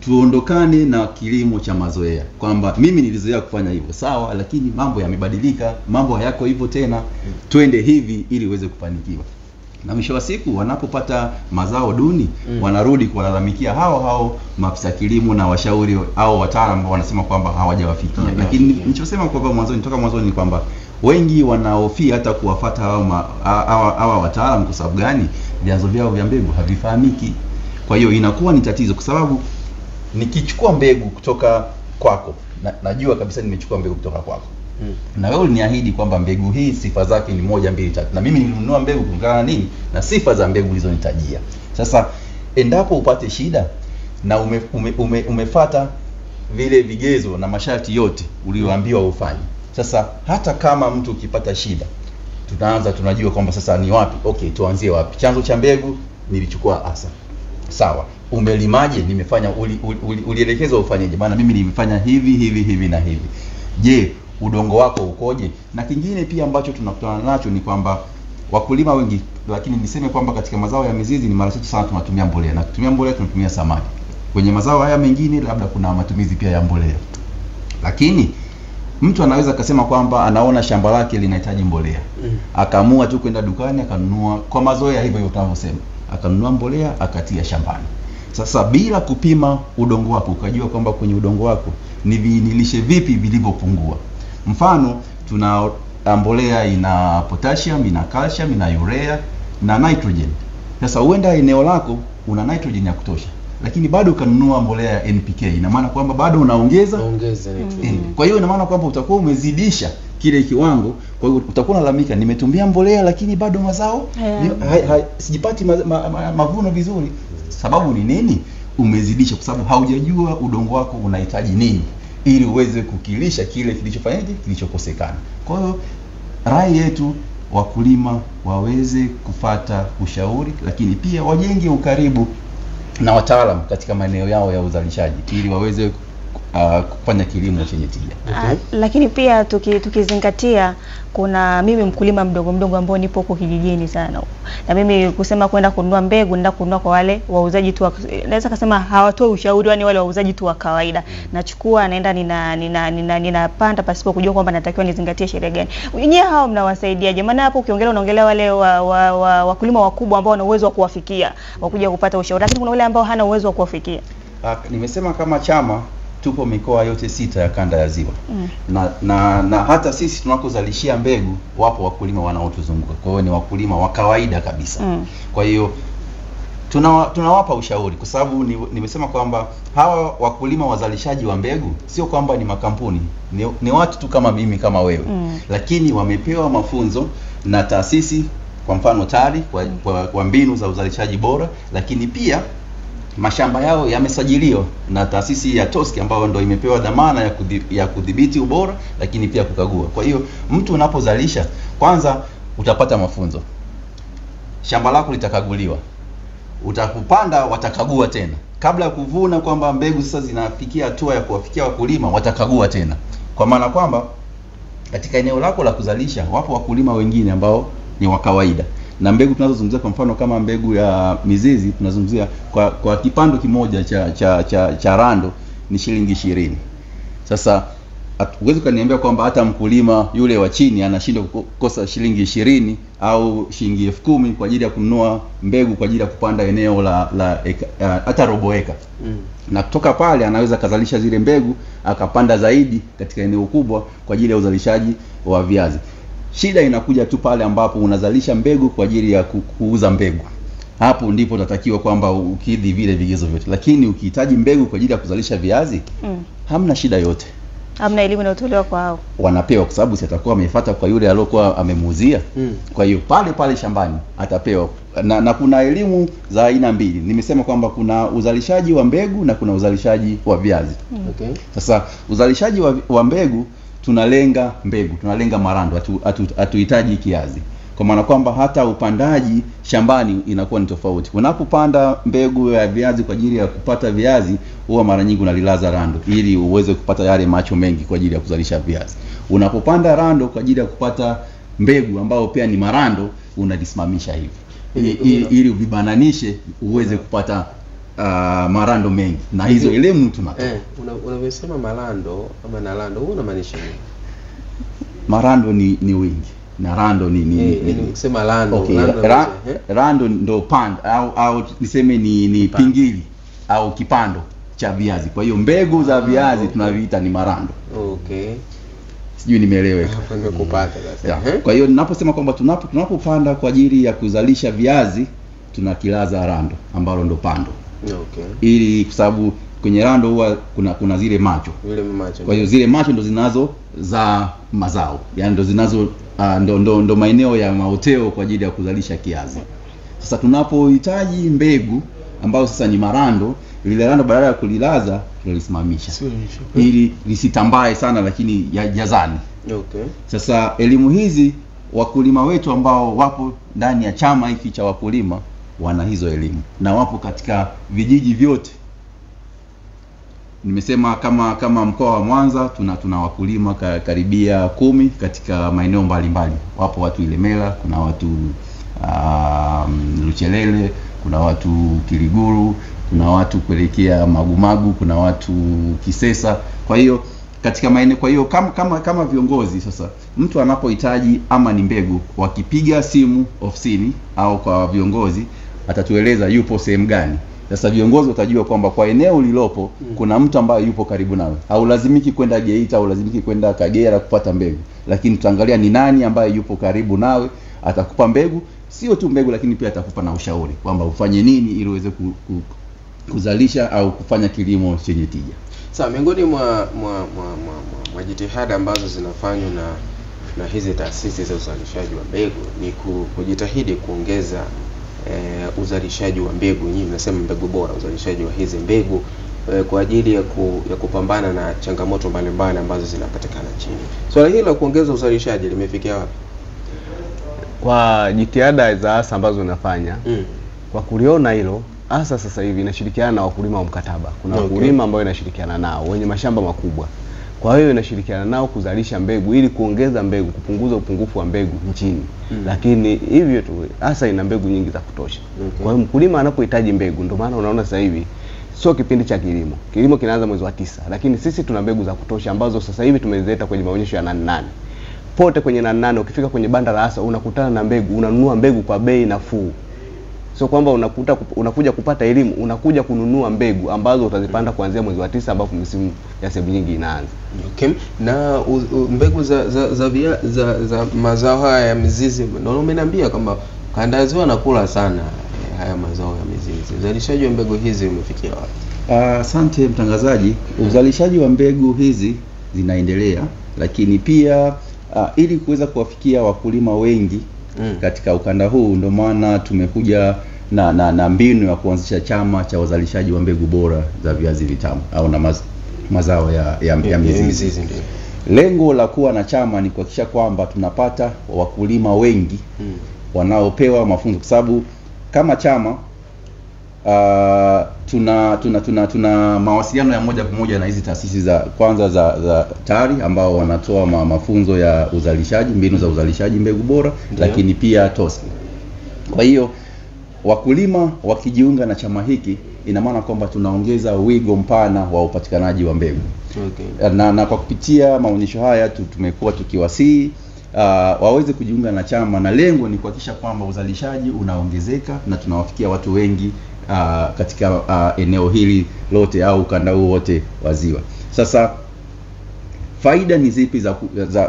Tuondokane na kilimo cha mazoea kwamba mimi nilizoea kufanya hivyo, sawa, lakini mambo yamebadilika, mambo hayako hivyo tena, twende hivi ili uweze kufanikiwa. Na mwisho wa siku wanapopata mazao duni wanarudi kuwalalamikia hao maafisa kilimo na washauri au wataalamu wanasema kwamba hawajawafikia. Lakini nilichosema kwamba mwanzo ni kwamba wengi wanaofia hata kuwafuata hao wataalamu. Kwa sababu gani? Vyanzo vyao vya mbegu havifahamiki. Kwa hiyo inakuwa ni tatizo, kwa sababu nikichukua mbegu kutoka kwako najua kabisa nimechukua mbegu kutoka kwako. Na wewe uliniahidi kwamba mbegu hii sifa zake ni 1, 2, 3. Na mimi nilinunua mbegu kulingana nini na sifa za mbegu ulizonitajia. Sasa endapo upate shida na umefuata vile vigezo na masharti yote ulioambiwa ufanye. Sasa hata kama mtu ukipata shida, tunajua kwamba sasa ni wapi? Okay, tuanzie wapi? Chanzo cha mbegu nilichukua asa. Sawa. Umelimaje? Nimefanya ulielekezwa ufanyeje? Maana mimi nimefanya hivi na hivi. Je, udongo wako ukoje? Na kingine pia ambacho tunakutana nacho ni kwamba wakulima wengi, lakini niseme kwamba katika mazao ya mizizi ni mara chache sana tunatumia mbolea. Na kutumia mbolea tunatumia samadi. Kwenye mazao haya mengine labda kuna matumizi pia ya mbolea. Lakini mtu anaweza akasema kwamba anaona shamba lake linahitaji mbolea. Akaamua tu kwenda dukani akanunua kwa mazoea hivyo unavyosema. Akanunua mbolea akatia shambani. Sasa bila kupima udongo wako, ukajua kwamba kwenye udongo wako ni viinilishe vipi vilivyopungua. Mfano tuna mbolea ina potassium, ina calcium, ina urea na nitrogen. Sasa uenda eneo lako una nitrogen ya kutosha, lakini bado ukanunua mbolea ya NPK, ina maana kwamba bado unaongeza nitrogen. Kwa hiyo ina maana kwamba utakuwa umezidisha kile kiwango. Kwa hiyo utakuwa unalalamika, nimetumia mbolea lakini bado mazao sijipati mavuno vizuri. Sababu ni nini? Umezidisha, kwa sababu haujajua udongo wako unahitaji nini ili uweze kukilisha kile kilichokosekana. Kwa hiyo rai yetu wakulima waweze kufata ushauri, lakini pia wajenge ukaribu na wataalamu katika maeneo yao ya uzalishaji ili waweze kufanya kilimo chenye tija. Lakini pia tukizingatia kuna mimi mkulima mdogo ambao nipo huko kijijini sana. Na mimi kusema kwenda kununua mbegu, nenda kununua kwa wale wauzaji tu, naweza kusema hawatoi ushauri, yani wale wauzaji tu wa kawaida. Nachukua naenda ninapanda pasipo kujua kwamba natakiwa nizingatie sheria gani. Nyinyi hao mnawasaidiaje? Maana hapo ukiongelea unaongelea wale wakulima wakubwa ambao wana uwezo wa kuwafikia, wakuja kupata ushauri. Lakini kuna wale ambao hana uwezo wa kuwafikia. Nimesema kama chama tupo mikoa yote 6 ya kanda ya ziwa. Na hata sisi tunakozalishia mbegu wapo wakulima wanaotuzunguka. Kwa hiyo ni wakulima wa kawaida kabisa. Kwa hiyo tunawapa ushauri kwa sababu nimesema kwamba hawa wakulima wazalishaji wa mbegu sio kwamba ni makampuni, ni watu tu kama mimi kama wewe. Lakini wamepewa mafunzo na taasisi, kwa mfano TARI, kwa mbinu za uzalishaji bora, lakini pia mashamba yao yamesajiliwa na taasisi ya TOSKI ambayo ndio imepewa dhamana ya kudhibiti ubora, lakini pia kukagua. Kwa hiyo mtu unapozalisha, kwanza utapata mafunzo. Shamba lako litakaguliwa. Utakupanda watakagua tena. Kabla ya kuvuna kwamba mbegu sasa zinafikia hatua ya kuwafikia wakulima, watakagua tena. Kwa maana kwamba katika eneo lako la kuzalisha wapo wakulima wengine ambao ni wa kawaida. Na mbegu tunazozungumzia kwa mfano kama mbegu ya mizizi tunazungumzia kwa kipando kimoja cha rando ni shilingi 20. Sasa uwezo kaniambia kwamba hata mkulima yule wa chini anashindwa kukosa shilingi 20 au shilingi 10,000 kwa ajili ya kununua mbegu kwa ajili ya kupanda eneo la hata robo eka. Na kutoka pale anaweza kazalisha zile mbegu akapanda zaidi katika eneo kubwa kwa ajili ya uzalishaji wa viazi. Shida inakuja tu pale ambapo unazalisha mbegu kwa ajili ya kuuza mbegu. Hapo ndipo unatakiwa kwamba ukidhi vile vigezo vyote. Lakini ukihitaji mbegu kwa ajili ya kuzalisha viazi, hamna shida yote. Hamna elimu inayotolewa kwa hao. Wanapewa kwa sababu si atakuwa ameifuata kwa yule aliyokuwa amemuuzia. Kwa hiyo pale shambani atapewa. Na kuna elimu za aina mbili. Nimesema kwamba kuna uzalishaji wa mbegu na kuna uzalishaji wa viazi. Okay. Sasa uzalishaji wa mbegu tunalenga mbegu, tunalenga marando, hatuhitaji kiazi. Kwa maana kwamba hata upandaji shambani inakuwa ni tofauti. Unapopanda mbegu ya viazi kwa ajili ya kupata viazi, huwa mara nyingi unalilaza rando ili uweze kupata yale macho mengi kwa ajili ya kuzalisha viazi. Unapopanda rando kwa ajili ya kupata mbegu ambao pia ni marando, unalisimamisha hivi ili vibananishe uweze kupata marando mengi. Na hizo elimu tunatoa. Unaweza marando ama narando, unamaanisha nini? Marando ni wingi. Narando ni kusema rando. Okay. Rando ndo panda au niseme ni pingili au kipando cha viazi. Kwa hiyo mbegu za viazi tunaviita ni marando. Okay. Sijui nimeeleweka. Kupata sasa. Kwa hiyo ninaposema kwamba tunapopanda kwa ajili ya kuzalisha viazi, tunakilaza rando ambalo ndo pando. Okay. Ili kwa sababu kwenye rando huwa kuna zile macho. Kwa hiyo zile macho ndo zinazo za mazao. Yaani ndo zinazo ndo maeneo ya maoteo kwa ajili ya kuzalisha kiazi. Sasa tunapohitaji mbegu ambao sasa ni marando, lile rando badala ya kulilaza tunalisimamisha. Ili lisitambae sana lakini jazani. Okay. Sasa elimu hizi wakulima wetu ambao wapo ndani ya chama hiki cha wakulima wana hizo elimu na wapo katika vijiji vyote. Nimesema kama mkoa wa Mwanza tuna wakulima karibia 10 katika maeneo mbalimbali. Wapo watu Ilemela, kuna watu Luchelele, kuna watu Kiliguru, kuna watu kuelekea Magumagu, kuna watu Kisesa. Kwa hiyo katika maeneo, kwa hiyo kama viongozi sasa mtu anapohitaji ama ni mbegu, wakipiga simu ofisini au kwa viongozi atatueleza yupo sehemu gani. Sasa viongozi watajua kwamba kwa eneo lilopo kuna mtu ambaye yupo karibu nawe. Au lazimiki kwenda Geita au lazimiki kwenda Kagera kupata mbegu. Lakini tutaangalia ni nani ambaye yupo karibu nawe, atakupa mbegu, sio tu mbegu lakini pia atakupa na ushauri kwamba ufanye nini ili uweze kuzalisha au kufanya kilimo chenye tija. Sasa miongoni mwa jitihada ambazo zinafanywa na hizi taasisi za uzalishaji wa mbegu ni kujitahidi kuongeza uzalishaji wa mbegu. Nyinyi mnasema mbegu bora, uzalishaji wa hizi mbegu kwa ajili ya kupambana na changamoto mbalimbali ambazo zinapatikana nchini. Swala hili la kuongeza uzalishaji limefikia wapi? kwa jitihada za hasa ambazo unafanya kwa kuliona hilo hasa sasa hivi inashirikiana na wakulima wa mkataba. Kuna wakulima ambao inashirikiana nao wenye mashamba makubwa. Kwa hiyo inashirikiana nao kuzalisha mbegu ili kuongeza mbegu, kupunguza upungufu wa mbegu nchini. Lakini hivyo tu hasa ina mbegu nyingi za kutosha. Kwa hiyo mkulima anapohitaji mbegu ndio maana unaona sasa hivi sio kipindi cha kilimo. Kilimo kinaanza mwezi wa 9, lakini sisi tuna mbegu za kutosha ambazo sasa hivi tumezileta kwenye maonyesho ya 88. Pote kwenye 88 ukifika kwenye banda la hasa unakutana na mbegu, unanunua mbegu kwa bei nafuu. Sio kwamba unakuja kupata elimu, unakuja kununua mbegu ambazo utazipanda kuanzia mwezi wa 9 ambapo msimu ya sebu nyingi inaanza. Okay. Na mbegu za mazao haya ya mizizi, ndio umeniambia kwamba kandaziwa anakula sana haya mazao ya mizizi. Uzalishaji wa mbegu hizi umefikia wapi? Asante mtangazaji. Uzalishaji wa mbegu hizi zinaendelea, lakini pia ili kuweza kuwafikia wakulima wengi katika ukanda huu ndio maana tumekuja na mbinu ya kuanzisha chama cha wazalishaji wa mbegu bora za viazi vitamu au na mazao ya mizizi. Lengo la kuwa na chama ni kuhakikisha kwamba tunapata wakulima wengi wanaopewa mafunzo, kwa sababu kama chama tuna mawasiliano ya moja kwa moja na hizi taasisi za kwanza za TARI ambao wanatoa mafunzo ya uzalishaji, mbinu za uzalishaji mbegu bora, lakini pia TOSKI. Kwa hiyo wakulima wakijiunga na chama hiki ina maana kwamba tunaongeza wigo mpana wa upatikanaji wa mbegu. Na kwa kupitia maonyesho haya tumekuwa tukiwasii waweze kujiunga na chama, na lengo ni kuhakikisha kwamba uzalishaji unaongezeka na tunawafikia watu wengi katika eneo hili lote au ukanda huu wote wa ziwa. Sasa faida ni zipi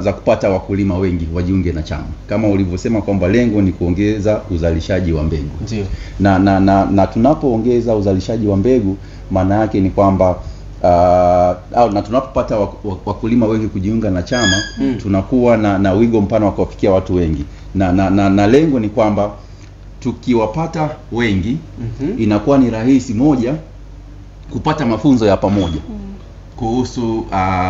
za kupata wakulima wengi wajiunge na chama? Kama ulivyosema kwamba lengo ni kuongeza uzalishaji wa mbegu. Na tunapoongeza uzalishaji wa mbegu maana yake ni kwamba na tunapopata wakulima wengi kujiunga na chama tunakuwa na wigo mpana wa kufikia watu wengi, na lengo ni kwamba tukiwapata wengi inakuwa ni rahisi moja kupata mafunzo ya pamoja kuhusu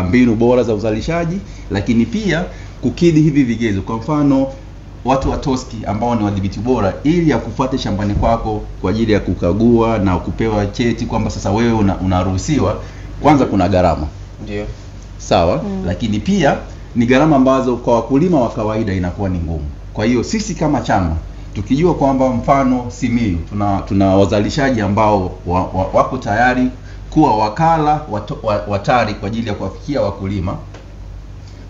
mbinu bora za uzalishaji, lakini pia kukidhi hivi vigezo. Kwa mfano watu wa TOSKI ambao ni wadhibiti bora ili yakufuate shambani kwako kwa ajili ya kukagua na kupewa cheti kwamba sasa wewe unaruhusiwa. Kwanza kuna gharama. Ndio. Sawa, lakini pia ni gharama ambazo kwa wakulima wa kawaida inakuwa ni ngumu. Kwa hiyo sisi kama chama tukijua kwamba mfano Simiyu tuna wazalishaji ambao wako tayari kuwa wakala wa TARI kwa ajili ya kuwafikia wakulima,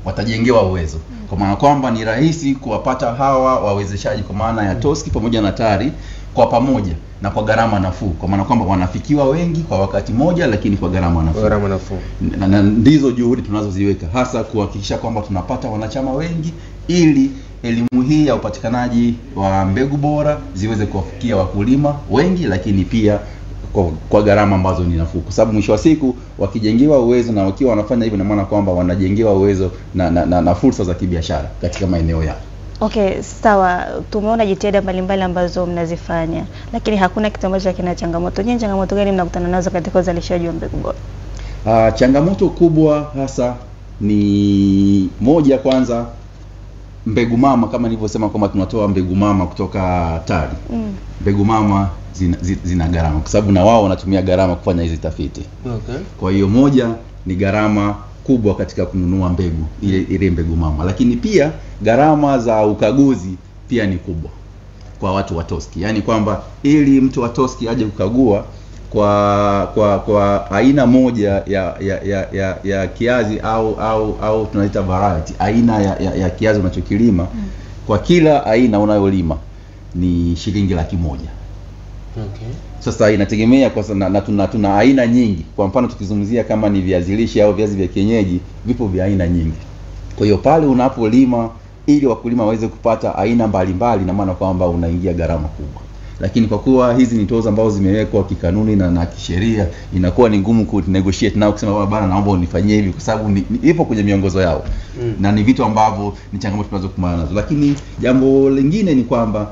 watajengewa uwezo. Kwa maana kwamba ni rahisi kuwapata hawa wawezeshaji kwa maana ya TOSKI pamoja na TARI kwa pamoja na kwa gharama nafuu. Kwa maana kwamba wanafikiwa wengi kwa wakati moja lakini kwa gharama nafuu. Na ndizo juhudi tunazoziweka hasa kuhakikisha kwamba tunapata wanachama wengi ili elimu hii ya upatikanaji wa mbegu bora ziweze kuwafikia wakulima wengi, lakini pia kwa gharama ambazo ni nafuu. Kwa sababu mwisho wa siku wakijengewa uwezo na wakiwa wanafanya hivyo na maana kwamba wanajengewa uwezo na fursa za kibiashara katika maeneo yao. Okay, sawa. Tumeona jitihada mbalimbali ambazo mnazifanya, lakini hakuna kitu ambacho hakina changamoto. Nyenye changamoto gani mnakutana nazo katika uzalishaji wa mbegu bora? Changamoto kubwa hasa ni moja, kwanza mbegu mama. Kama nilivyosema kwamba tunatoa mbegu mama kutoka TARI. Mbegu mama zina gharama kwa sababu na wao wanatumia gharama kufanya hizi tafiti. Kwa hiyo moja ni gharama kubwa katika kununua mbegu ile mbegu mama, lakini pia gharama za ukaguzi pia ni kubwa kwa watu wa TOSKI. Yaani kwamba ili mtu wa TOSKI aje kukagua kwa aina moja ya kiazi au tunaita variety, aina ya kiazi unachokilima, kwa kila aina unayolima ni $1,000. Sasa inategemea kwa sana, na tuna aina nyingi. Kwa mfano tukizungumzia kama ni viazi lishe au viazi vya kienyeji, vipo vya aina nyingi. Kwa hiyo pale unapolima ili wakulima waweze kupata aina mbalimbali na maana kwamba unaingia gharama kubwa. Lakini kwa kuwa hizi ni tozo ambazo zimewekwa kikanuni na kisheria, inakuwa ni ngumu ku negotiate nao kusema bwana naomba unifanyie hivi kwa sababu ipo kwenye miongozo yao. Na ni vitu ambavyo ni changamoto tunazokumbana nazo. Lakini jambo lingine ni kwamba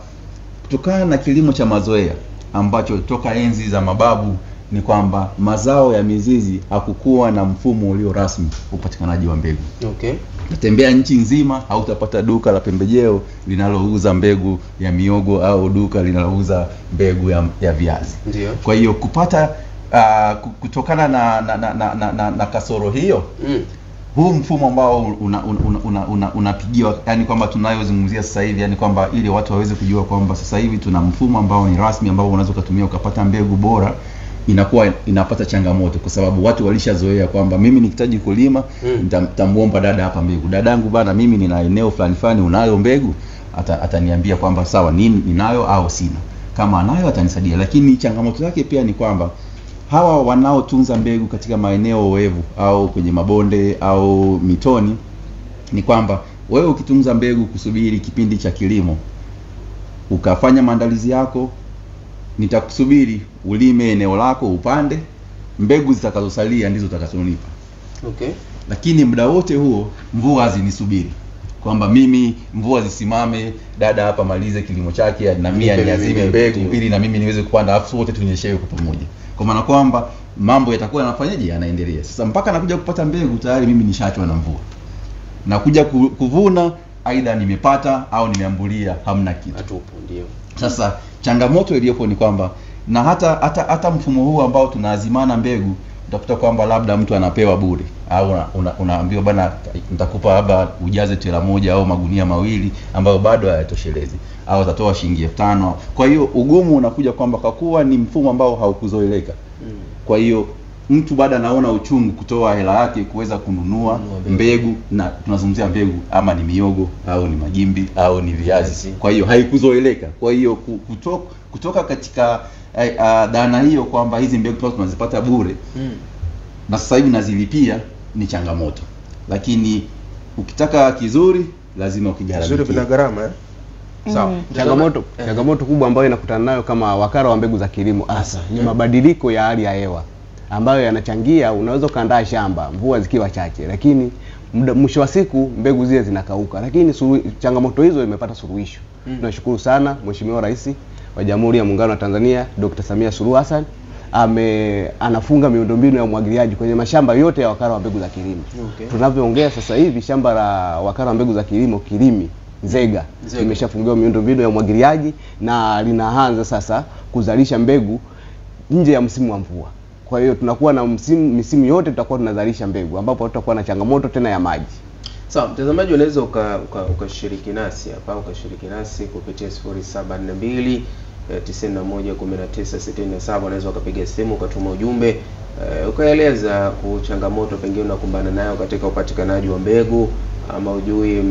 kutokana na kilimo cha mazoea ambacho toka enzi za mababu ni kwamba mazao ya mizizi hakukuwa na mfumo ulio rasmi upatikanaji wa mbegu. Okay. Natembea nchi nzima hautapata duka la pembejeo linalouza mbegu ya miogo au duka linalouza mbegu ya viazi. Ndiyo. Kwa hiyo kupata kutokana na kasoro hiyo, huu mfumo ambao unapigiwa, yani kwamba tunayozungumzia sasa hivi, yani kwamba ili watu waweze kujua kwamba sasa hivi tuna mfumo ambao ni rasmi ambao unaweza kutumia ukapata mbegu bora, inakuwa inapata changamoto kwa sababu watu walishazoea kwamba mimi nikitaji kulima nitamuomba dada hapa mbegu. Dadangu bana, mimi nina eneo fulani fulani, unayo mbegu? Ataniambia kwamba sawa, nini ninayo au sina. Kama anayo atanisaidia, lakini changamoto yake pia ni kwamba hawa wanaotunza mbegu katika maeneo oevu au kwenye mabonde au mitoni ni kwamba wewe ukitunza mbegu kusubiri kipindi cha kilimo ukafanya maandalizi yako, nitakusubiri ulime eneo lako upande, mbegu zitakazosalia ndizo utakazonipa. Okay. Lakini muda wote huo mvua zinisubiri, kwamba mimi mvua zisimame, dada hapa malize kilimo chake na mimi niazime mbegu ili na mimi niweze kupanda, afu wote tunyeshewe kwa pamoja. Kwa maana kwamba mambo yatakuwa yanafanyaje, yanaendelea. Sasa mpaka nakuja kupata mbegu tayari mimi nishaachwa na mvua. Nakuja kuvuna aidha nimepata au nimeambulia, hamna kitu. Atupo ndio. Sasa changamoto iliyopo ni kwamba na hata mfumo huu ambao tunaazimana mbegu, utakuta kwamba labda mtu anapewa bure au unaambiwa bana nitakupa labda ujaze tela moja au magunia mawili ambayo bado hayatoshelezi, au utatoa shilingi 5,000. Kwa hiyo ugumu unakuja kwamba kwa kuwa ni mfumo ambao haukuzoeleka. Kwa hiyo mtu bado anaona uchungu kutoa hela yake kuweza kununua mbegu, na tunazungumzia mbegu ama ni miogo au ni magimbi au ni viazi. Kwa hiyo haikuzoeleka. Kwa hiyo kutoka katika dhana hiyo kwamba hizi mbegu tunazipata bure na sasa hivi nazilipia ni changamoto. Lakini ukitaka kizuri lazima ukigharamikie. Kizuri bila gharama sawa. Changamoto kubwa ambayo inakutana nayo kama wakala wa mbegu za kilimo hasa ni mabadiliko ya hali ya hewa ambayo yanachangia. Unaweza kuandaa shamba mvua zikiwa chache, lakini mwisho wa siku mbegu zile zinakauka. Lakini changamoto hizo imepata suluhisho. Tunashukuru sana Mheshimiwa Rais wa Jamhuri ya Muungano wa Tanzania Dr. Samia Suluhu Hassan anafunga miundombinu ya umwagiliaji kwenye mashamba yote ya wakala wa mbegu za kilimo. Okay. Tunavyoongea sasa hivi shamba la wakala wa mbegu za kilimo Kilimi Nzega limeshafungiwa miundombinu ya umwagiliaji na linaanza sasa kuzalisha mbegu nje ya msimu wa mvua. Kwa hiyo tunakuwa na misimu yote tutakuwa tunazalisha mbegu, ambapo tutakuwa na changamoto tena ya maji. Sawa, mtazamaji unaweza ukashiriki nasi hapa, ukashiriki nasi kupitia 0742 911967. Unaweza ukapiga simu ukatuma ujumbe ukaeleza changamoto pengine unakumbana nayo katika upatikanaji wa mbegu, ama ujui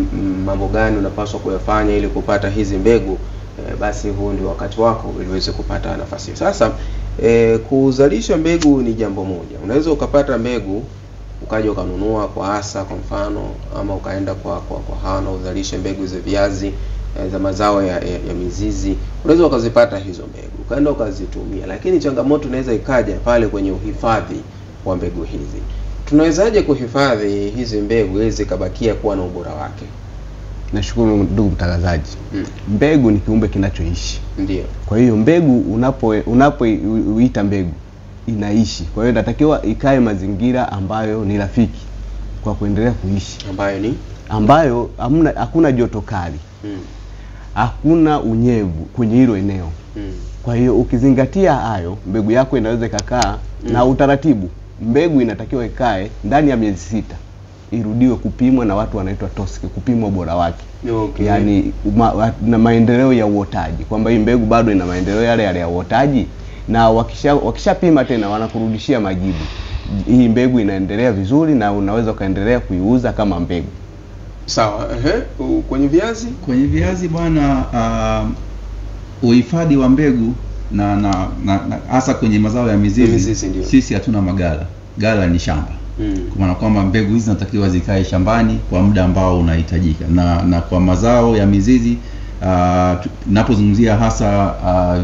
mambo gani unapaswa kuyafanya ili kupata hizi mbegu. Basi huu ndio wakati wako ili uweze kupata nafasi. Sasa kuzalisha mbegu ni jambo moja. Unaweza ukapata mbegu ukaje ukanunua kwa asa kwa mfano, ama ukaenda kwa hana uzalishe mbegu za viazi za mazao ya mizizi. Unaweza ukazipata hizo mbegu ukaenda ukazitumia, lakini changamoto inaweza ikaja pale kwenye uhifadhi wa mbegu hizi. Tunawezaje kuhifadhi hizi mbegu ili zikabakia kuwa na ubora wake? Nashukuru ndugu mtangazaji. Mbegu ni kiumbe kinachoishi. Ndio. Kwa hiyo mbegu unapoita mbegu inaishi. Kwa hiyo inatakiwa ikae mazingira ambayo ni rafiki kwa kuendelea kuishi. Ambayo ni? Ambayo hakuna joto kali. Hakuna unyevu kwenye hilo eneo. Kwa hiyo ukizingatia hayo mbegu yako inaweza kukaa na utaratibu. Mbegu inatakiwa ikae ndani ya miezi 6. Irudiwe kupimwa na watu wanaitwa TOSKI, kupimwa ubora wake. Okay. Yaani na maendeleo ya uotaji, kwamba hii mbegu bado ina maendeleo yale ya uotaji, na wakishapima tena wanakurudishia majibu. Hii mbegu inaendelea vizuri na unaweza kaendelea kuiuza kama mbegu. Sawa. Kwenye viazi? Kwenye viazi bwana, uhifadhi wa mbegu na hasa kwenye mazao ya mizizi, sisi hatuna magala. Gala ni shamba. Kwa maana kwamba mbegu hizi zinatakiwa zikae shambani kwa muda ambao unahitajika, na kwa mazao ya mizizi tunapozungumzia hasa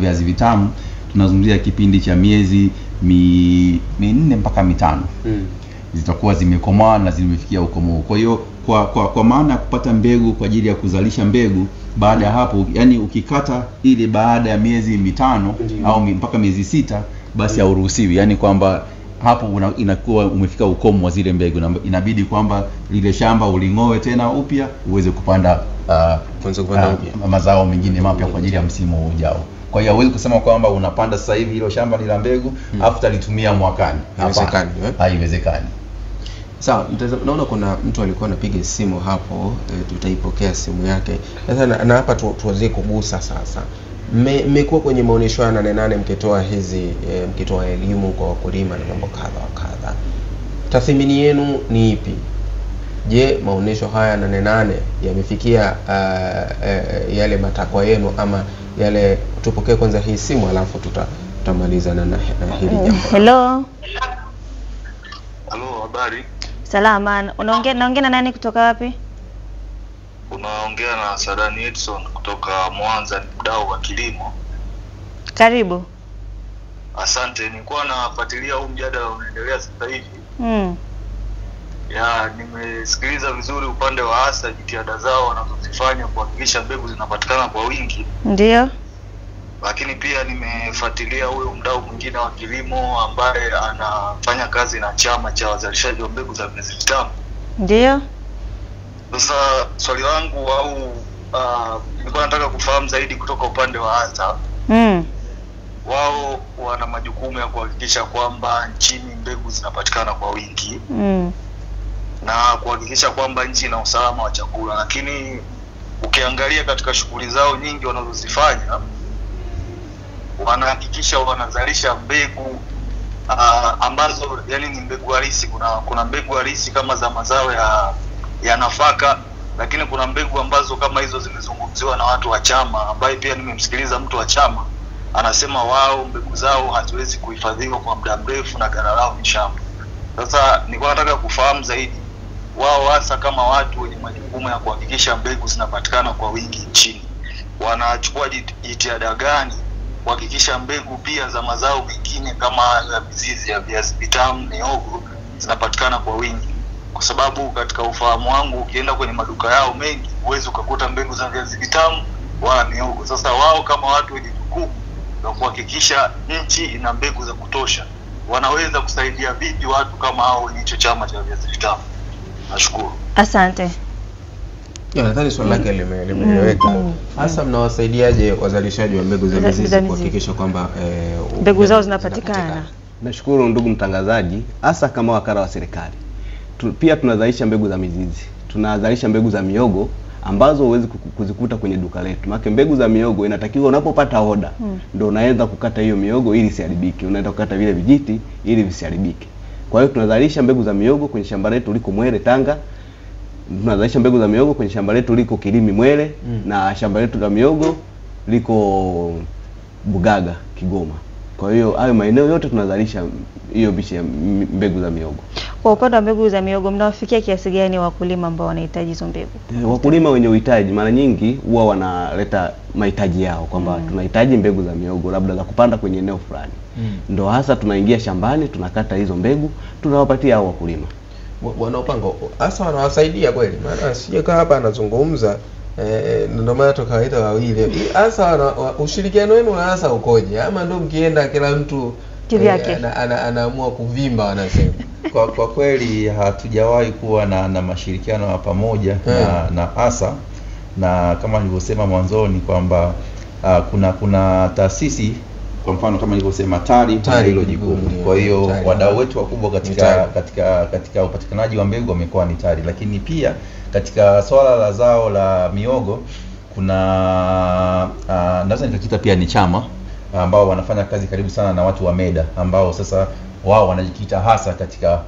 viazi vitamu tunazungumzia kipindi cha miezi 4 mpaka 5. Zitakuwa zimekomaa na zimefikia ukomo. Kwa hiyo kwa maana kupata mbegu kwa ajili ya kuzalisha mbegu baada ya hapo, yani ukikata ile baada ya miezi 5 au mpaka miezi 6 basi hauruhusiwi. Yani kwamba hapo inakuwa umefika ukomo wa zile mbegu, inabidi kwamba lile shamba ulingoe tena upya uweze kupanda mazao mengine mapya kwa ajili ya msimu ujao. Kwa hiyo huwezi kusema kwamba unapanda sasa hivi hilo shamba ni la mbegu afu talitumia mwakani. Haiwezekani. Haiwezekani. Sawa, naona kuna mtu alikuwa anapiga simu hapo, tutaipokea simu yake. Sasa na hapa tuanze kugusa sasa. Mmekuwa kwenye maonesho ya 8 mkitoa hizi mkitoa elimu kwa wakulima na mambo kadha wa kadha. Tathmini yenu ni ipi? Je, maonesho haya 8 yamefikia yale matakwa yenu ama yale? Tupokee kwanza hii simu alafu tutamaliza na hili jambo. Hello. Hello, habari? Salama. Unaongea na nani kutoka wapi? Unaongea na Sadani Edson kutoka Mwanza, mdau wa kilimo. Karibu. Asante, nilikuwa nafuatilia huu mjadala unaendelea sasa hivi. Ya, nimesikiliza vizuri upande wa hasa jitihada zao wanazozifanya kuhakikisha mbegu zinapatikana kwa wingi. Ndio. Lakini pia nimefuatilia huyo mdau mwingine wa kilimo ambaye anafanya kazi na chama cha wazalishaji wa mbegu za viazi vitamu. Ndio. Sasa swali langu au nilikuwa nataka kufahamu zaidi kutoka upande wa hasa. Wao wana majukumu ya kuhakikisha kwamba nchini mbegu zinapatikana kwa wingi. Na kuhakikisha kwamba nchi ina usalama wa chakula, lakini ukiangalia katika shughuli zao nyingi wanazozifanya wanahakikisha wanazalisha mbegu ambazo yani ni mbegu halisi. Kuna mbegu halisi kama za mazao ya nafaka, lakini kuna mbegu ambazo kama hizo zimezungumziwa na watu wa chama, ambaye pia nimemsikiliza mtu wa chama anasema wao mbegu zao haziwezi kuhifadhiwa kwa muda mrefu na ghala lao ni shamba. Sasa nilikuwa nataka kufahamu zaidi wao hasa kama watu wenye majukumu ya kuhakikisha mbegu zinapatikana kwa wingi nchini wanachukua jitihada gani kuhakikisha mbegu pia za mazao mengine kama mizizi ya viazi vitamu, mihogo zinapatikana kwa wingi. Kwa sababu katika ufahamu wangu ukienda kwenye maduka yao mengi huwezi ukakuta mbegu za viazi vitamu wala mihogo. Sasa wao kama watu wenye jukumu na kuhakikisha nchi ina mbegu za kutosha wanaweza kusaidia vipi watu kama hao wenye chama cha viazi vitamu? Nashukuru. Asante. Nadhani swali lake limeeleweka. Hasa mnawasaidiaje wazalishaji wa mbegu za mizizi kuhakikisha kwamba mbegu zao zinapatikana? Nashukuru ndugu mtangazaji. Hasa kama wakala wa serikali pia tunazalisha mbegu za mizizi. Tunazalisha mbegu za mihogo ambazo huwezi kuzikuta kwenye duka letu. Maana mbegu za mihogo inatakiwa unapopata oda ndio unaanza kukata hiyo mihogo ili isiharibike. Unaenda kukata vile vijiti ili visiharibike. Kwa hiyo tunazalisha mbegu za mihogo kwenye shamba letu liko Mwele Tanga. Tunazalisha mbegu za mihogo kwenye shamba letu liko Kilimi Mwele na shamba letu la mihogo liko Bugaga Kigoma. Kwa hiyo hayo maeneo yote tunazalisha hiyo bichi ya mbegu za mihogo. Kwa upande wa mbegu za mihogo mnawafikia kiasi gani wakulima ambao wanahitaji hizo mbegu? Wakulima wenye uhitaji mara nyingi huwa wanaleta mahitaji yao kwamba tunahitaji mbegu za mihogo labda za kupanda kwenye eneo fulani. Ndio hasa tunaingia shambani, tunakata hizo mbegu, tunawapatia hao wakulima. Wanaopanga hasa wanawasaidia kweli. Maana sijekaa hapa anazungumza ndio maana tukawaita wawili. Hasa ushirikiano wenu hasa ukoje? Ama ndio mkienda kila mtu anaamua kuvimba wanasema? Kwa kweli hatujawahi kuwa na mashirikiano ya pamoja na ASA, na kama nilivyosema mwanzoni kwamba kuna taasisi kwa mfano kama nilivyosema TARI hilo jukumu. Kwa hiyo wadau wetu wakubwa katika upatikanaji wa mbegu wamekuwa ni TARI, lakini pia katika swala la zao la mihogo kuna naweza nikakita pia ni chama ambao wanafanya kazi karibu sana na watu wa MEDA ambao sasa wao wanajikita hasa katika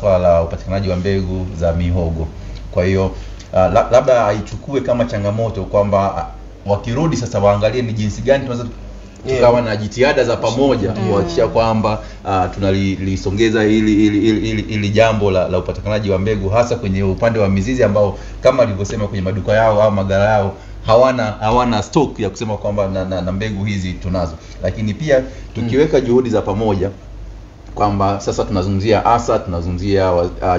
swala la upatikanaji wa mbegu za mihogo. Kwa hiyo labda haichukue kama changamoto kwamba wakirudi sasa waangalie ni jinsi gani tunaweza tukawa na jitihada za pamoja kuhakikisha kwamba tunalisongeza ili jambo la upatikanaji wa mbegu hasa kwenye upande wa mizizi ambao kama nilivyosema kwenye maduka yao au maghala yao hawana stock ya kusema kwamba na mbegu hizi tunazo. Lakini pia tukiweka juhudi za pamoja kwamba sasa tunazungumzia ASA, tunazungumzia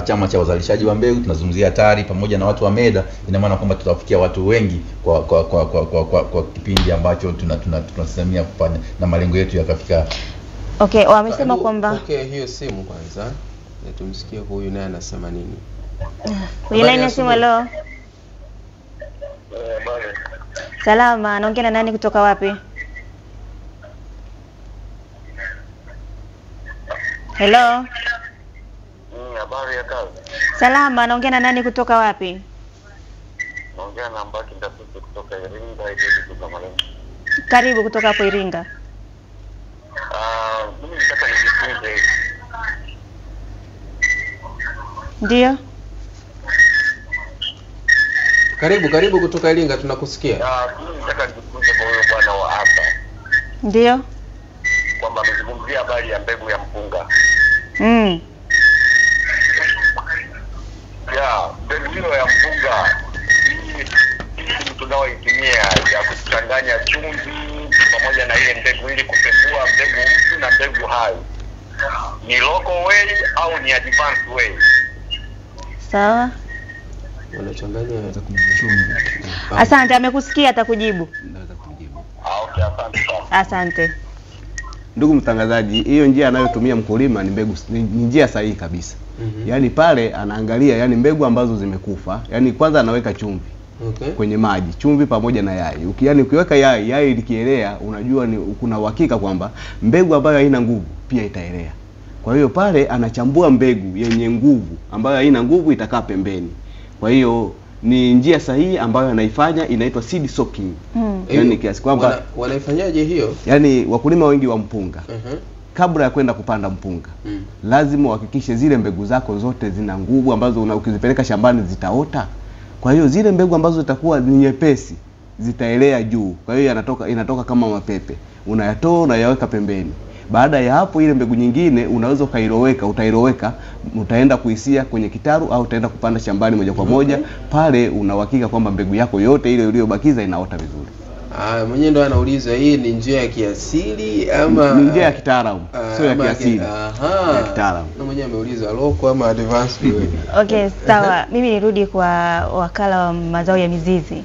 chama cha wazalishaji wa mbegu, tunazungumzia TARI pamoja na watu wa MEDA, ina maana kwamba tutafikia watu wengi kwa kipindi ambacho tunasimamia kufanya na malengo yetu yakafika Okay, wamesema kwamba okay, hiyo simu kwanza. Tumsikie huyu naye anasema nini. Huyu naye anasema leo. Salama, naongea na nani kutoka wapi? Hello. Habari ya kazi. Salama, naongea na nani kutoka wapi? Naongea na Mbaki Ndapiti kutoka Iringa, hiyo kutoka Malenga. Karibu kutoka hapo Iringa. Mimi nataka nijifunze. Ndio. Karibu kutoka Iringa, tunakusikia. Mimi nataka nijifunze kwa huyo bwana wa hapa. Ndio. Kwamba amezungumzia habari ya mbegu ya mpunga. Ya, mbegu ya mpunga. Tunaoitumia ya kuchanganya chumvi pamoja na ile mbegu ili kupekua mbegu mtu na mbegu hai. Ni local way au ni advanced way? Sawa. Wanachanganya na chumvi. Asante, amekusikia atakujibu. Naweza kujibu. Okay, asante. Ndugu mtangazaji, hiyo njia anayotumia mkulima ni mbegu, ni njia sahihi kabisa. Yaani pale anaangalia yani mbegu ambazo zimekufa, yani kwanza anaweka chumvi. Okay. Kwenye maji, chumvi pamoja na yai. Yaani ukiweka yai likielea, unajua ni kuna uhakika kwamba mbegu ambayo haina nguvu pia itaelea. Kwa hiyo pale anachambua mbegu yenye nguvu, ambayo haina nguvu itakaa pembeni. Kwa hiyo ni njia sahihi ambayo anaifanya, inaitwa seed soaking. Yaani kiasi kwamba wanaifanyaje hiyo? Yaani wakulima wengi wa mpunga. Kabla ya kwenda kupanda mpunga, lazima uhakikishe zile mbegu zako zote zina nguvu ambazo ukizipeleka shambani zitaota. Kwa hiyo zile mbegu ambazo zitakuwa nyepesi zitaelea juu. Kwa hiyo inatoka kama mapepe. Unayatoa unayaweka pembeni. Baada ya hapo ile mbegu nyingine unaweza kailoweka, utailoweka, utaenda kuisia kwenye kitaru au utaenda kupanda shambani moja kwa moja. Pale unahakika kwamba mbegu yako yote ile uliyobakiza inaota vizuri. Ah, mwenyewe ndo anauliza hii ni njia ya kiasili ama ni njia ya kitaalamu? Sio ya kiasili. Ya kitaalamu. Na mwenyewe ameuliza loko ama advanced way. Okay, sawa. Mimi nirudi kwa wakala wa mazao ya mizizi.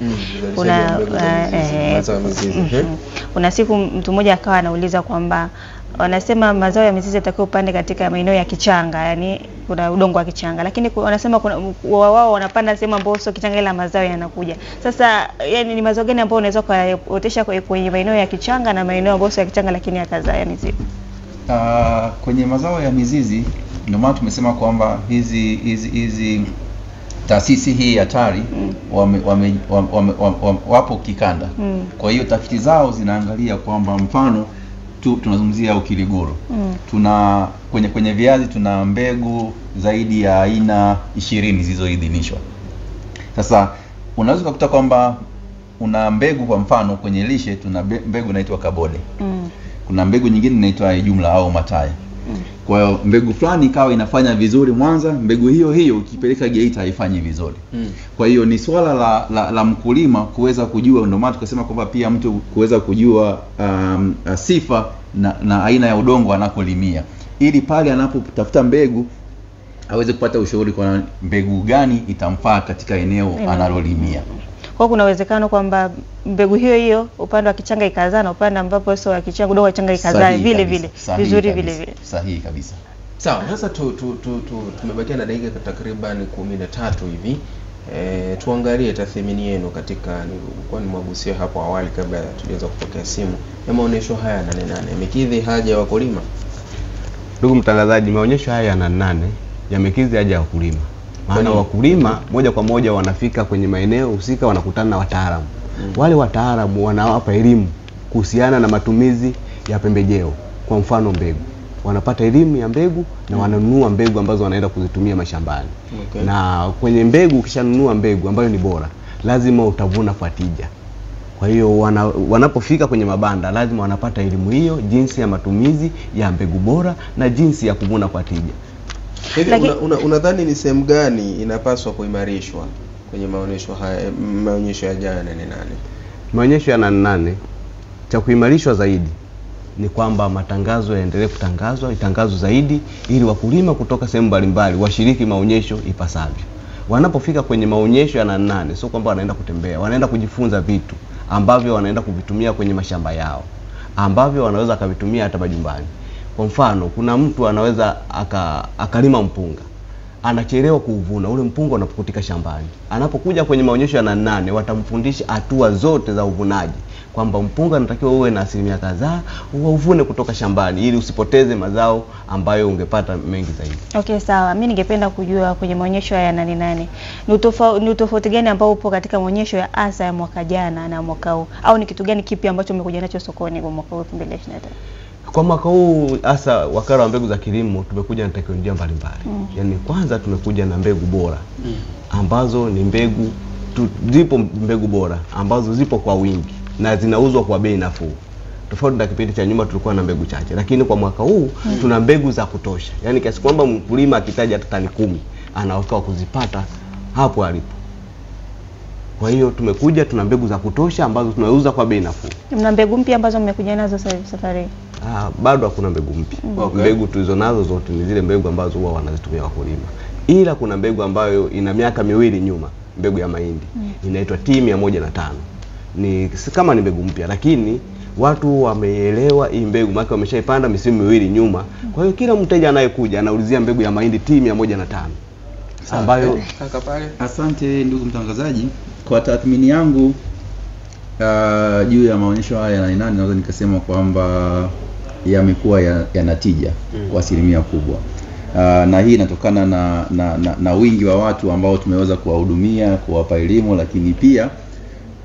Kuna siku mtu mmoja akawa anauliza kwamba wanasema mazao ya mizizi yatakiwa upande katika maeneo ya kichanga, yani kuna udongo wa kichanga, lakini wanasema wao wanapanda sema ambapo sio kichanga ila mazao yanakuja. Sasa yani ni mazao gani ambayo unaweza kuotesha kwenye maeneo ya kichanga na maeneo ambayo sio ya kichanga lakini yakazaa ya mizizi? Kwenye mazao ya mizizi ndio maana tumesema kwamba hizi taasisi hii ya TARI wapo kikanda. Kwa hiyo tafiti zao zinaangalia kwamba mfano tunazungumzia ukiligoro. Tuna kwenye viazi tuna mbegu zaidi ya aina 20 zilizoidhinishwa. Sasa unaweza kukuta kwamba una mbegu kwa mfano kwenye lishe tuna mbegu inaitwa kabode. Kuna mbegu nyingine inaitwa jumla au mataya. Kwa hiyo mbegu fulani kawa inafanya vizuri Mwanza, mbegu hiyo ukipeleka Geita haifanyi vizuri. Kwa hiyo ni swala la mkulima kuweza kujua, ndio maana tukasema kwamba pia mtu kuweza kujua sifa na aina ya udongo anakolimia, ili pale anapotafuta mbegu aweze kupata ushauri kwa mbegu gani itamfaa katika eneo analolimia. Kwa kuna uwezekano kwamba mbegu hiyo upande wa kichanga ikazaa na upande ambapo sio ya kichanga udongo wa kichanga ikazaa vile vizuri vile. Sahihi kabisa. Sawa, sasa tumebakia na dakika takriban 13 hivi. Tuangalie tathmini yenu katika kwa nimwagusia hapo awali kabla tulianza kupokea simu. Maonyesho haya na nane yamekidhi haja ya wakulima. Ndugu mtangazaji, maonyesho haya na nane yamekidhi haja ya wakulima. Maana wakulima moja kwa moja wanafika kwenye maeneo husika, wanakutana na wataalamu. Wale wataalamu wanawapa elimu kuhusiana na matumizi ya pembejeo, kwa mfano mbegu. Wanapata elimu ya mbegu na wananunua mbegu ambazo wanaenda kuzitumia mashambani. Na kwenye mbegu, ukishanunua mbegu ambayo ni bora, lazima utavuna kwa tija. Kwa hiyo wanapofika kwenye mabanda lazima wanapata elimu hiyo, jinsi ya matumizi ya mbegu bora na jinsi ya kuvuna kwa tija. Hivi unadhani ni sehemu gani inapaswa kuimarishwa kwenye maonyesho haya, maonyesho ya jana na nane? Maonyesho ya nane cha kuimarishwa zaidi ni kwamba matangazo yaendelee kutangazwa, itangazwe zaidi ili wakulima kutoka sehemu mbalimbali washiriki maonyesho ipasavyo. Wanapofika kwenye maonyesho ya nane sio kwamba wanaenda kutembea, wanaenda kujifunza vitu ambavyo wanaenda kuvitumia kwenye mashamba yao, ambavyo wanaweza kuvitumia hata majumbani. Kwa mfano, kuna mtu anaweza akalima mpunga, anachelewa kuvuna ule mpunga unapokutika shambani. Anapokuja kwenye maonyesho ya 8 watamfundisha hatua zote za uvunaji, kwamba mpunga unatakiwa uwe na asilimia kadhaa uvune kutoka shambani ili usipoteze mazao ambayo ungepata mengi zaidi. Okay, sawa. Mimi ningependa kujua kwenye maonyesho ya 8 ni utofauti gani ambao upo katika maonyesho ya ASA ya mwaka jana na mwaka huu, au ni kitu gani kipi ambacho umekuja nacho sokoni kwa mwaka 2025? Kwa mwaka huu hasa wakala wa mbegu za kilimo tumekuja na teknolojia mbalimbali. Yaani kwanza tumekuja na mbegu bora. Ambazo ni mbegu zipo mbegu bora ambazo zipo kwa wingi na zinauzwa kwa bei nafuu. Tofauti na kipindi cha nyuma tulikuwa na mbegu chache, lakini kwa mwaka huu tuna mbegu za kutosha. Yaani kiasi kwamba mkulima akitaja hata tani 10 anaotoa kuzipata hapo alipo. Kwa hiyo tumekuja tuna mbegu za kutosha ambazo tunauza kwa bei nafuu. Mna mbegu mpya ambazo mmekuja nazo safari? Bado hakuna mbegu mpya. Okay. Mbegu tulizonazo zote ni zile mbegu ambazo huwa wanazitumia wakulima. Ila kuna mbegu ambayo ina miaka 2 nyuma, mbegu ya mahindi. Inaitwa Timi 105. Ni kama ni mbegu mpya, lakini watu wameelewa hii mbegu maana wameshaipanda misimu 2 nyuma. Kwa hiyo kila mteja anayekuja anaulizia mbegu ya mahindi Timi 105. Ambayo kaka pale. Asante ndugu mtangazaji. Kwa tathmini yangu juu ya maonyesho haya na inani, naweza nikasema kwamba yamekuwa yanatija kwa asilimia kubwa. Na hii inatokana na wingi wa watu ambao tumeweza kuwahudumia, kuwapa elimu, lakini pia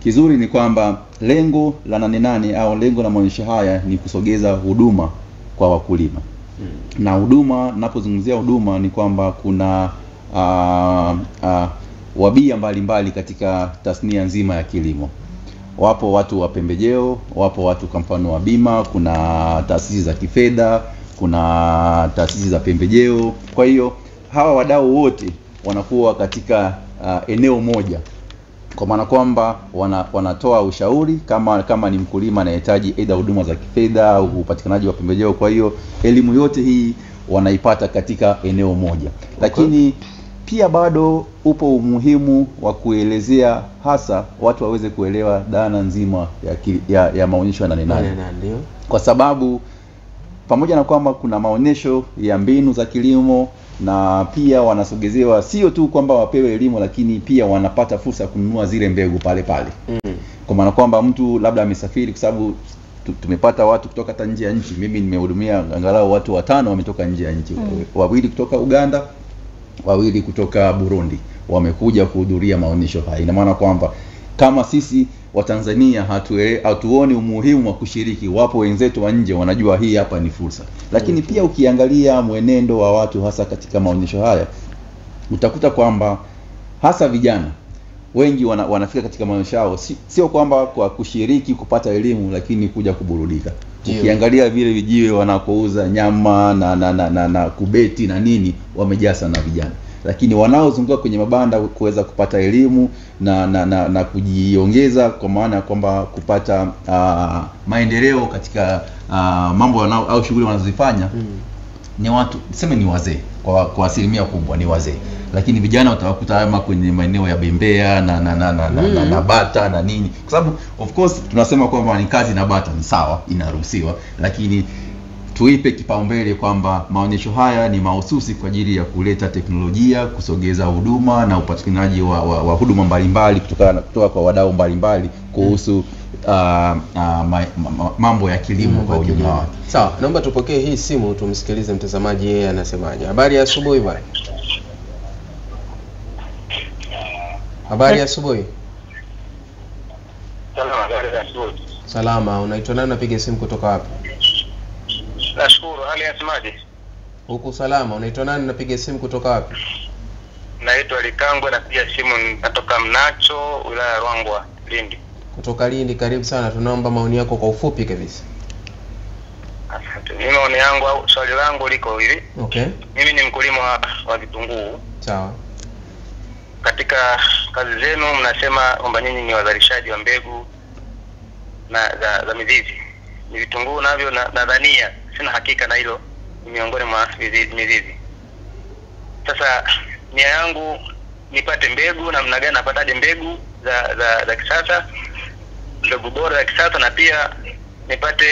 kizuri ni kwamba lengo la 8 au lengo la maonyesho haya ni kusogeza huduma kwa wakulima. Na huduma, ninapozungumzia huduma ni kwamba kuna wabia mbalimbali katika tasnia nzima ya kilimo. Wapo watu wa pembejeo, wapo watu kwa mfano wa bima, kuna taasisi za kifedha, kuna taasisi za pembejeo. Kwa hiyo hawa wadau wote wanakuwa katika eneo moja. Kwa maana kwamba wanatoa ushauri kama ni mkulima anahitaji aidha huduma za kifedha au upatikanaji wa pembejeo. Kwa hiyo elimu yote hii wanaipata katika eneo moja. Lakini pia bado upo umuhimu wa kuelezea hasa watu waweze kuelewa dhana nzima ya maonyesho ya 8. Kwa sababu pamoja na kwamba kuna maonyesho ya mbinu za kilimo, na pia wanasogezewa sio tu kwamba wapewe elimu, lakini pia wanapata fursa kununua zile mbegu pale pale. Kwa maana kwamba mtu labda amesafiri, kwa sababu tumepata watu kutoka nje ya nchi. Mimi nimehudumia angalau watu 5 wametoka nje ya nchi. 2 kutoka Uganda, 2 kutoka Burundi wamekuja kuhudhuria maonyesho haya. Ina maana kwamba kama sisi wa Tanzania hatuoni umuhimu wa kushiriki, wapo wenzetu wa nje wanajua hii hapa ni fursa. Lakini pia ukiangalia mwenendo wa watu hasa katika maonyesho haya, utakuta kwamba hasa vijana wengi wanafika katika maonyesho yao sio kwamba kwa kushiriki kupata elimu, lakini kuja kuburudika. Ukiangalia vile vijiwe wanakouza nyama na kubeti na nini, wamejaa sana vijana. Lakini wanaozunguka kwenye mabanda kuweza kupata elimu na kujiongeza, kwa maana kwamba kupata maendeleo katika mambo au shughuli wanazofanya, ni watu tuseme ni wazee kwa asilimia kubwa ni wazee. Lakini vijana utawakuta ama kwenye maeneo ya bembea na bata na nini. Kwa sababu of course tunasema kwamba ni kazi na bata ni sawa, inaruhusiwa, lakini tuipe kipaumbele kwamba maonyesho haya ni mahususi kwa ajili ya kuleta teknolojia, kusogeza huduma na upatikanaji wa huduma mbalimbali kutoka kwa wadau mbalimbali kuhusu mambo ya kilimo kwa ujumla. Sawa, naomba tupokee hii simu tumsikilize mtazamaji yeye anasemaje. Habari ya asubuhi bwana. Habari ya asubuhi. Salama, unaitwa nani, unapiga simu kutoka wapi? Nashukuru, hali yasemaje? Huko salama, unaitwa nani, unapiga simu kutoka wapi? Naitwa Likangwe na pia simu natoka Mnacho, wilaya ya Ruangwa, Lindi. Kutoka Lindi, karibu sana. Tunaomba maoni yako kwa ufupi kabisa. Asante. Mimi maoni yangu au swali langu liko hivi. Okay. Mimi ni mkulima wa vitunguu. Sawa. Katika kazi zenu mnasema kwamba nyinyi ni wazalishaji wa mbegu na za mizizi. Ni vitunguu navyo nadhania, sina hakika na hilo, ni miongoni mwa mizizi. Sasa nia yangu nipate mbegu, namna gani napataje mbegu za kisasa, mbegu bora za kisasa, na pia nipate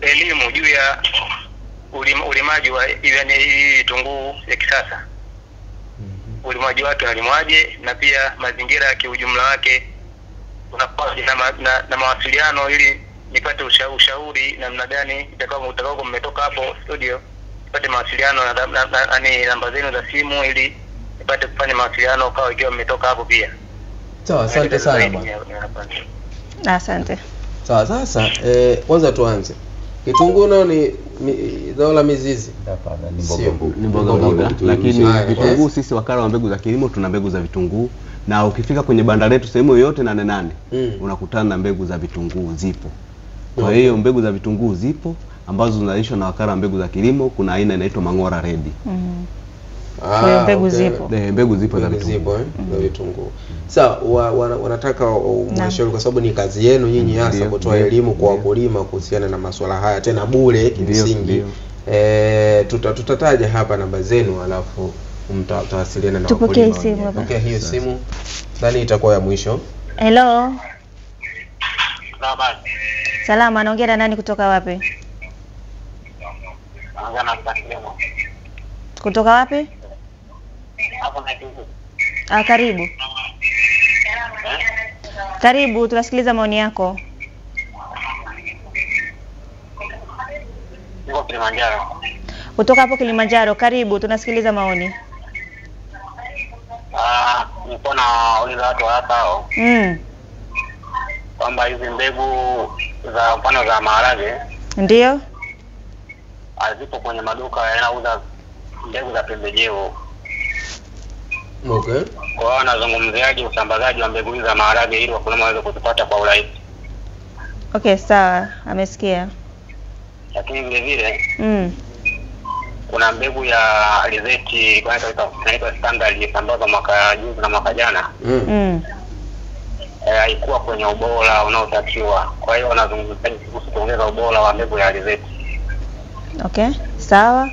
elimu juu ya ulimaji wa hii tunguu ya kisasa. Ulimaji wake unalimwaje, na pia mazingira ya kiujumla wake unapaswa na mawasiliano, ili nipate ushauri namna gani itakao mmetoka hapo studio, nipate mawasiliano na namba zenu za simu ili nipate kufanya mawasiliano kwa ikiwa mmetoka hapo pia. Sawa, asante sana. Asante. Sawa, sasa kwanza tuanze. Kitunguu nao ni zao la mizizi. Hapana, ni mboga. Lakini vitunguu sisi wakala wa mbegu za kilimo tuna mbegu za vitunguu, na ukifika kwenye banda letu sehemu yoyote na nane unakutana na mbegu za vitunguu zipo. Kwa hiyo mbegu za vitunguu zipo ambazo zinalishwa na wakala wa mbegu za kilimo. Kuna aina inaitwa Mangora Red. Kwa mbegu zipo. Mbegu zipo za vitunguu. Sasa wanataka mshauri, kwa sababu ni kazi yenu nyinyi hasa kutoa elimu kwa wakulima kuhusiana na masuala haya tena bure kimsingi. Tutataja hapa namba zenu alafu mtawasiliana na wakulima. Tupokee simu. Okay, hiyo simu ndani itakuwa ya mwisho. Hello. Salama, anaongea nani kutoka wapi? Kutoka wapi? Karibu. Karibu, tunasikiliza maoni yako. Niko Kilimanjaro. Kutoka hapo Kilimanjaro, karibu, tunasikiliza maoni. Niko na wale watu hapa hao. Kwamba hizi mbegu za mfano za maharage ndio hazipo kwenye maduka yanauza mbegu za pembejeo. Okay. Kwa wanazungumziaje usambazaji wa mbegu za maharage ili wakulima waweze kuzipata kwa urahisi? Okay, sawa, amesikia. Lakini vile vile kuna mbegu ya alizeti kwa inaitwa standard iliyosambazwa mwaka juzi na mwaka jana. Haikuwa kwenye ubora unaotakiwa. Kwa hiyo wanazungumziaje kuhusu kuongeza ubora wa mbegu ya alizeti? Okay, sawa.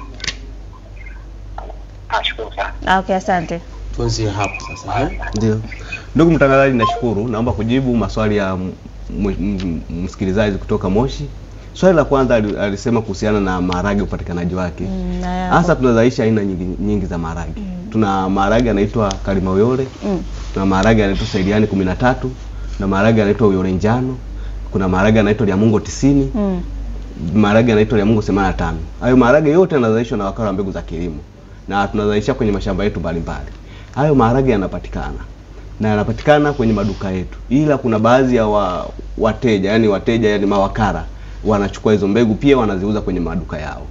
Ashukuru sana. Okay, asante. Tuanzie hapo sasa. Ndio. Ndugu mtangazaji, nashukuru. Naomba kujibu maswali ya msikilizaji kutoka Moshi. Swali la kwanza alisema kuhusiana na maharage upatikanaji wake. Hasa tunazalisha aina nyingi za maharage. Tuna maharage yanaitwa Kalimaoyole, tuna maharage yanaitwa Sailiani 13, na maharage yanaitwa Uyole njano, kuna maharage yanaitwa Lyamungo 90, maharage yanaitwa Lyamungo 85. Hayo maharage yote yanazalishwa na wakala wa mbegu za kilimo, na tunazalisha kwenye mashamba yetu mbalimbali. Hayo maharage yanapatikana, na yanapatikana kwenye maduka yetu, ila kuna baadhi ya wateja yani mawakala wanachukua hizo mbegu pia wanaziuza kwenye maduka yao.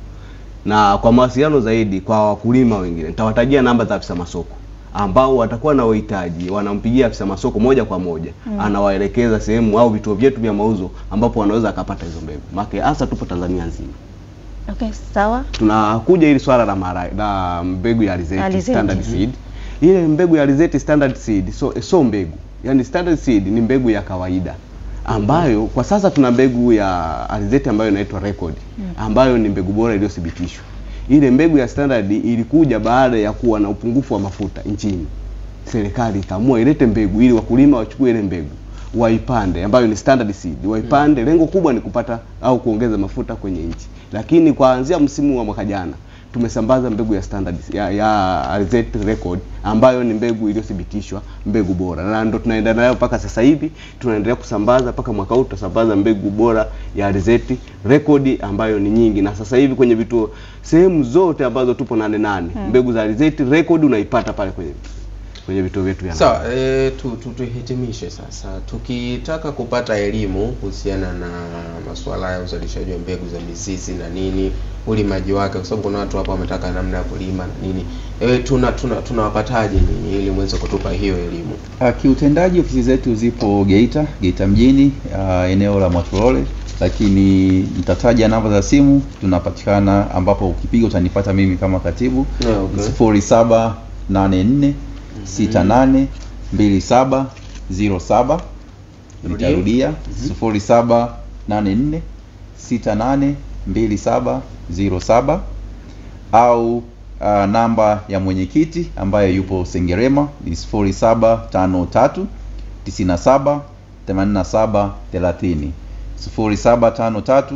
Na kwa mawasiliano zaidi kwa wakulima wengine nitawatajia namba za afisa masoko, ambao watakuwa na uhitaji wanampigia afisa masoko moja kwa moja, anawaelekeza sehemu au vituo vyetu vya mauzo ambapo wanaweza akapata hizo mbegu. Maana hasa tupo Tanzania nzima. Okay, sawa. Tunakuja ili swala la maharage na mbegu ya alizeti standard seed. Ile mbegu ya alizeti standard seed so mbegu. Yaani standard seed ni mbegu ya kawaida ambayo kwa sasa tuna mbegu ya alizeti ambayo inaitwa Record, ambayo ni mbegu bora iliyothibitishwa. Ile mbegu ya standard ilikuja baada ya kuwa na upungufu wa mafuta nchini. Serikali ikaamua ilete mbegu ili wakulima wachukue ile mbegu waipande, ambayo ni standard seed, waipande. Lengo kubwa ni kupata au kuongeza mafuta kwenye nchi. Lakini kuanzia msimu wa mwaka jana tumesambaza mbegu ya standard ya alizeti Record, ambayo ni mbegu iliyothibitishwa, mbegu bora, na ndio tunaendelea nayo mpaka sasa hivi. Tunaendelea kusambaza mpaka mwaka huu tutasambaza mbegu bora ya alizeti Record ambayo ni nyingi, na sasa hivi kwenye vituo sehemu zote ambazo tupo 88 mbegu za alizeti Record unaipata pale kwenye vituo vyetu vya. Sawa, tuhitimishe sasa. Tukitaka kupata elimu kuhusiana na masuala ya uzalishaji wa mbegu za mizizi na nini, ulimaji wake, kwa sababu kuna watu hapa wametaka namna ya kulima na nini. Tunawapataje nyinyi ili muweze kutupa hiyo elimu? Kiutendaji ofisi zetu zipo Geita mjini, eneo la Mwatorole, lakini nitataja namba za simu. Tunapatikana ambapo ukipiga utanipata mimi kama katibu. 0784 682707. Nitarudia 0784 682707, au namba ya mwenyekiti ambayo yupo Sengerema ni 0753 97 87 30. 0753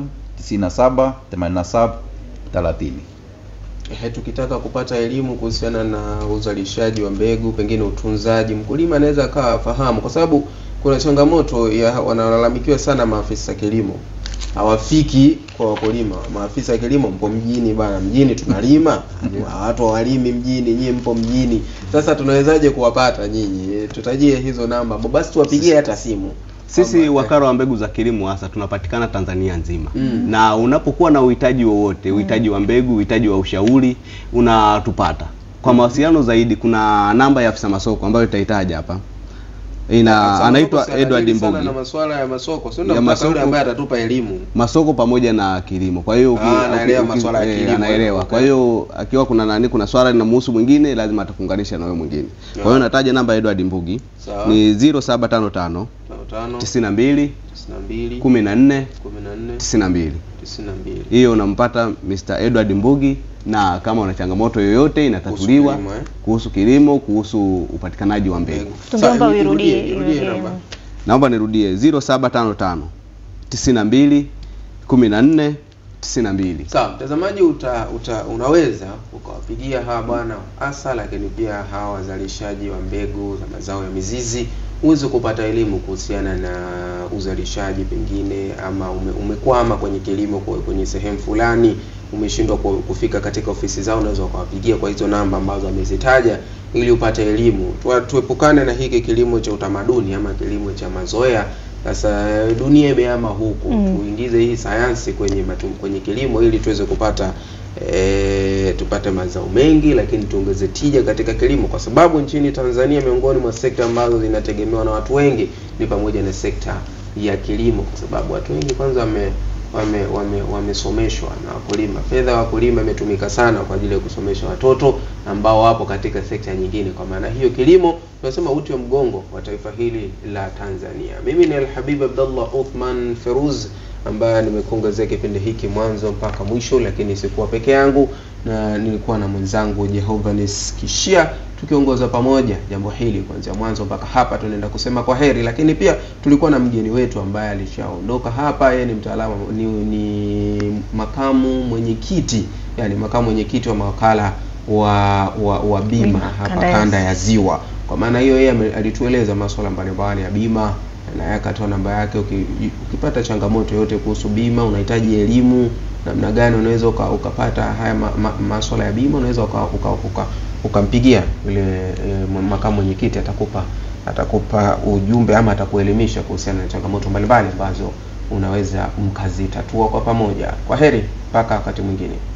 97 87 30. Tukitaka kupata elimu kuhusiana na uzalishaji wa mbegu, pengine utunzaji, mkulima anaweza akafahamu, kwa sababu kuna changamoto ya wanalalamikiwa sana maafisa kilimo. Hawafiki kwa wakulima. Maafisa kilimo mpo mjini bana, mjini tunalima, watu hawalimi mjini, nyinyi mpo mjini. Sasa tunawezaje kuwapata nyinyi? Tutajie hizo namba. Basi tuwapigie hata simu. Sisi wakala wa mbegu za kilimo hasa tunapatikana Tanzania nzima. Na unapokuwa na uhitaji wowote, uhitaji wa mbegu, uhitaji wa ushauri, unatupata. Kwa mawasiliano zaidi kuna namba ya afisa masoko ambayo tutahitaji hapa. Anaitwa Edward Mbugi na masuala ya masoko. Sio ndio masuala ambayo atatupa elimu. Masoko pamoja na kilimo. Kwa hiyo anaelewa masuala ya kilimo. Anaelewa. Kwa hiyo akiwa kuna kuna swala linamhusu mwingine lazima atakuunganisha na wewe mwingine. Kwa hiyo nataja namba ya Edward Mbugi ni 0755 92 14 92. Hiyo unampata Mr. Edward Mbugi, na kama una changamoto yoyote inatatuliwa kuhusu kilimo, kuhusu upatikanaji wa mbegu. Tunaomba urudie. Naomba nirudie 0755 92 14 92. Sawa, mtazamaji unaweza ukawapigia hawa bwana hasa, lakini pia hawa wazalishaji wa mbegu za mazao ya mizizi, uweze kupata elimu kuhusiana na uzalishaji pengine, ama umekwama kwenye kilimo kwenye sehemu fulani, umeshindwa kufika katika ofisi zao, unaweza kuwapigia kwa hizo namba ambazo amezitaja ili upate elimu. Tuepukane na hiki kilimo cha utamaduni ama kilimo cha mazoea. Sasa dunia imehama huku, tuingize hii sayansi kwenye kilimo ili tuweze kupata tupate mazao mengi, lakini tuongeze tija katika kilimo, kwa sababu nchini Tanzania miongoni mwa sekta ambazo zinategemewa na watu wengi ni pamoja na sekta ya kilimo, kwa sababu watu wengi kwanza wamesomeshwa na wakulima. Fedha wakulima imetumika sana kwa ajili ya kusomesha watoto ambao wapo katika sekta nyingine. Kwa maana hiyo kilimo tunasema uti wa mgongo wa taifa hili la Tanzania. Mimi ni Al-Habib Abdullah Osman Firuz ambaye nimekuongezea kipindi hiki mwanzo mpaka mwisho, lakini sikuwa peke yangu, na nilikuwa na mwenzangu Jehovah Leslie Kishia, tukiongoza pamoja jambo hili kuanzia mwanzo mpaka hapa. Tunaenda kusema kwa heri, lakini pia tulikuwa na mgeni wetu ambaye alishaondoka hapa. Yeye ni mtaalamu, ni makamu mwenyekiti, yani makamu mwenyekiti wa mawakala wa bima hapa kanda ya Ziwa. Kwa maana hiyo yeye alitueleza masuala mbalimbali ya bima, na yakatoa namba yake. Ukipata changamoto yote kuhusu bima, unahitaji elimu namna gani unaweza ukapata haya masuala ya bima, unaweza ukampigia yule makamu mwenyekiti, atakupa ujumbe ama atakuelimisha kuhusiana na changamoto mbalimbali ambazo unaweza mkazitatua kwa pamoja. Kwaheri mpaka wakati mwingine.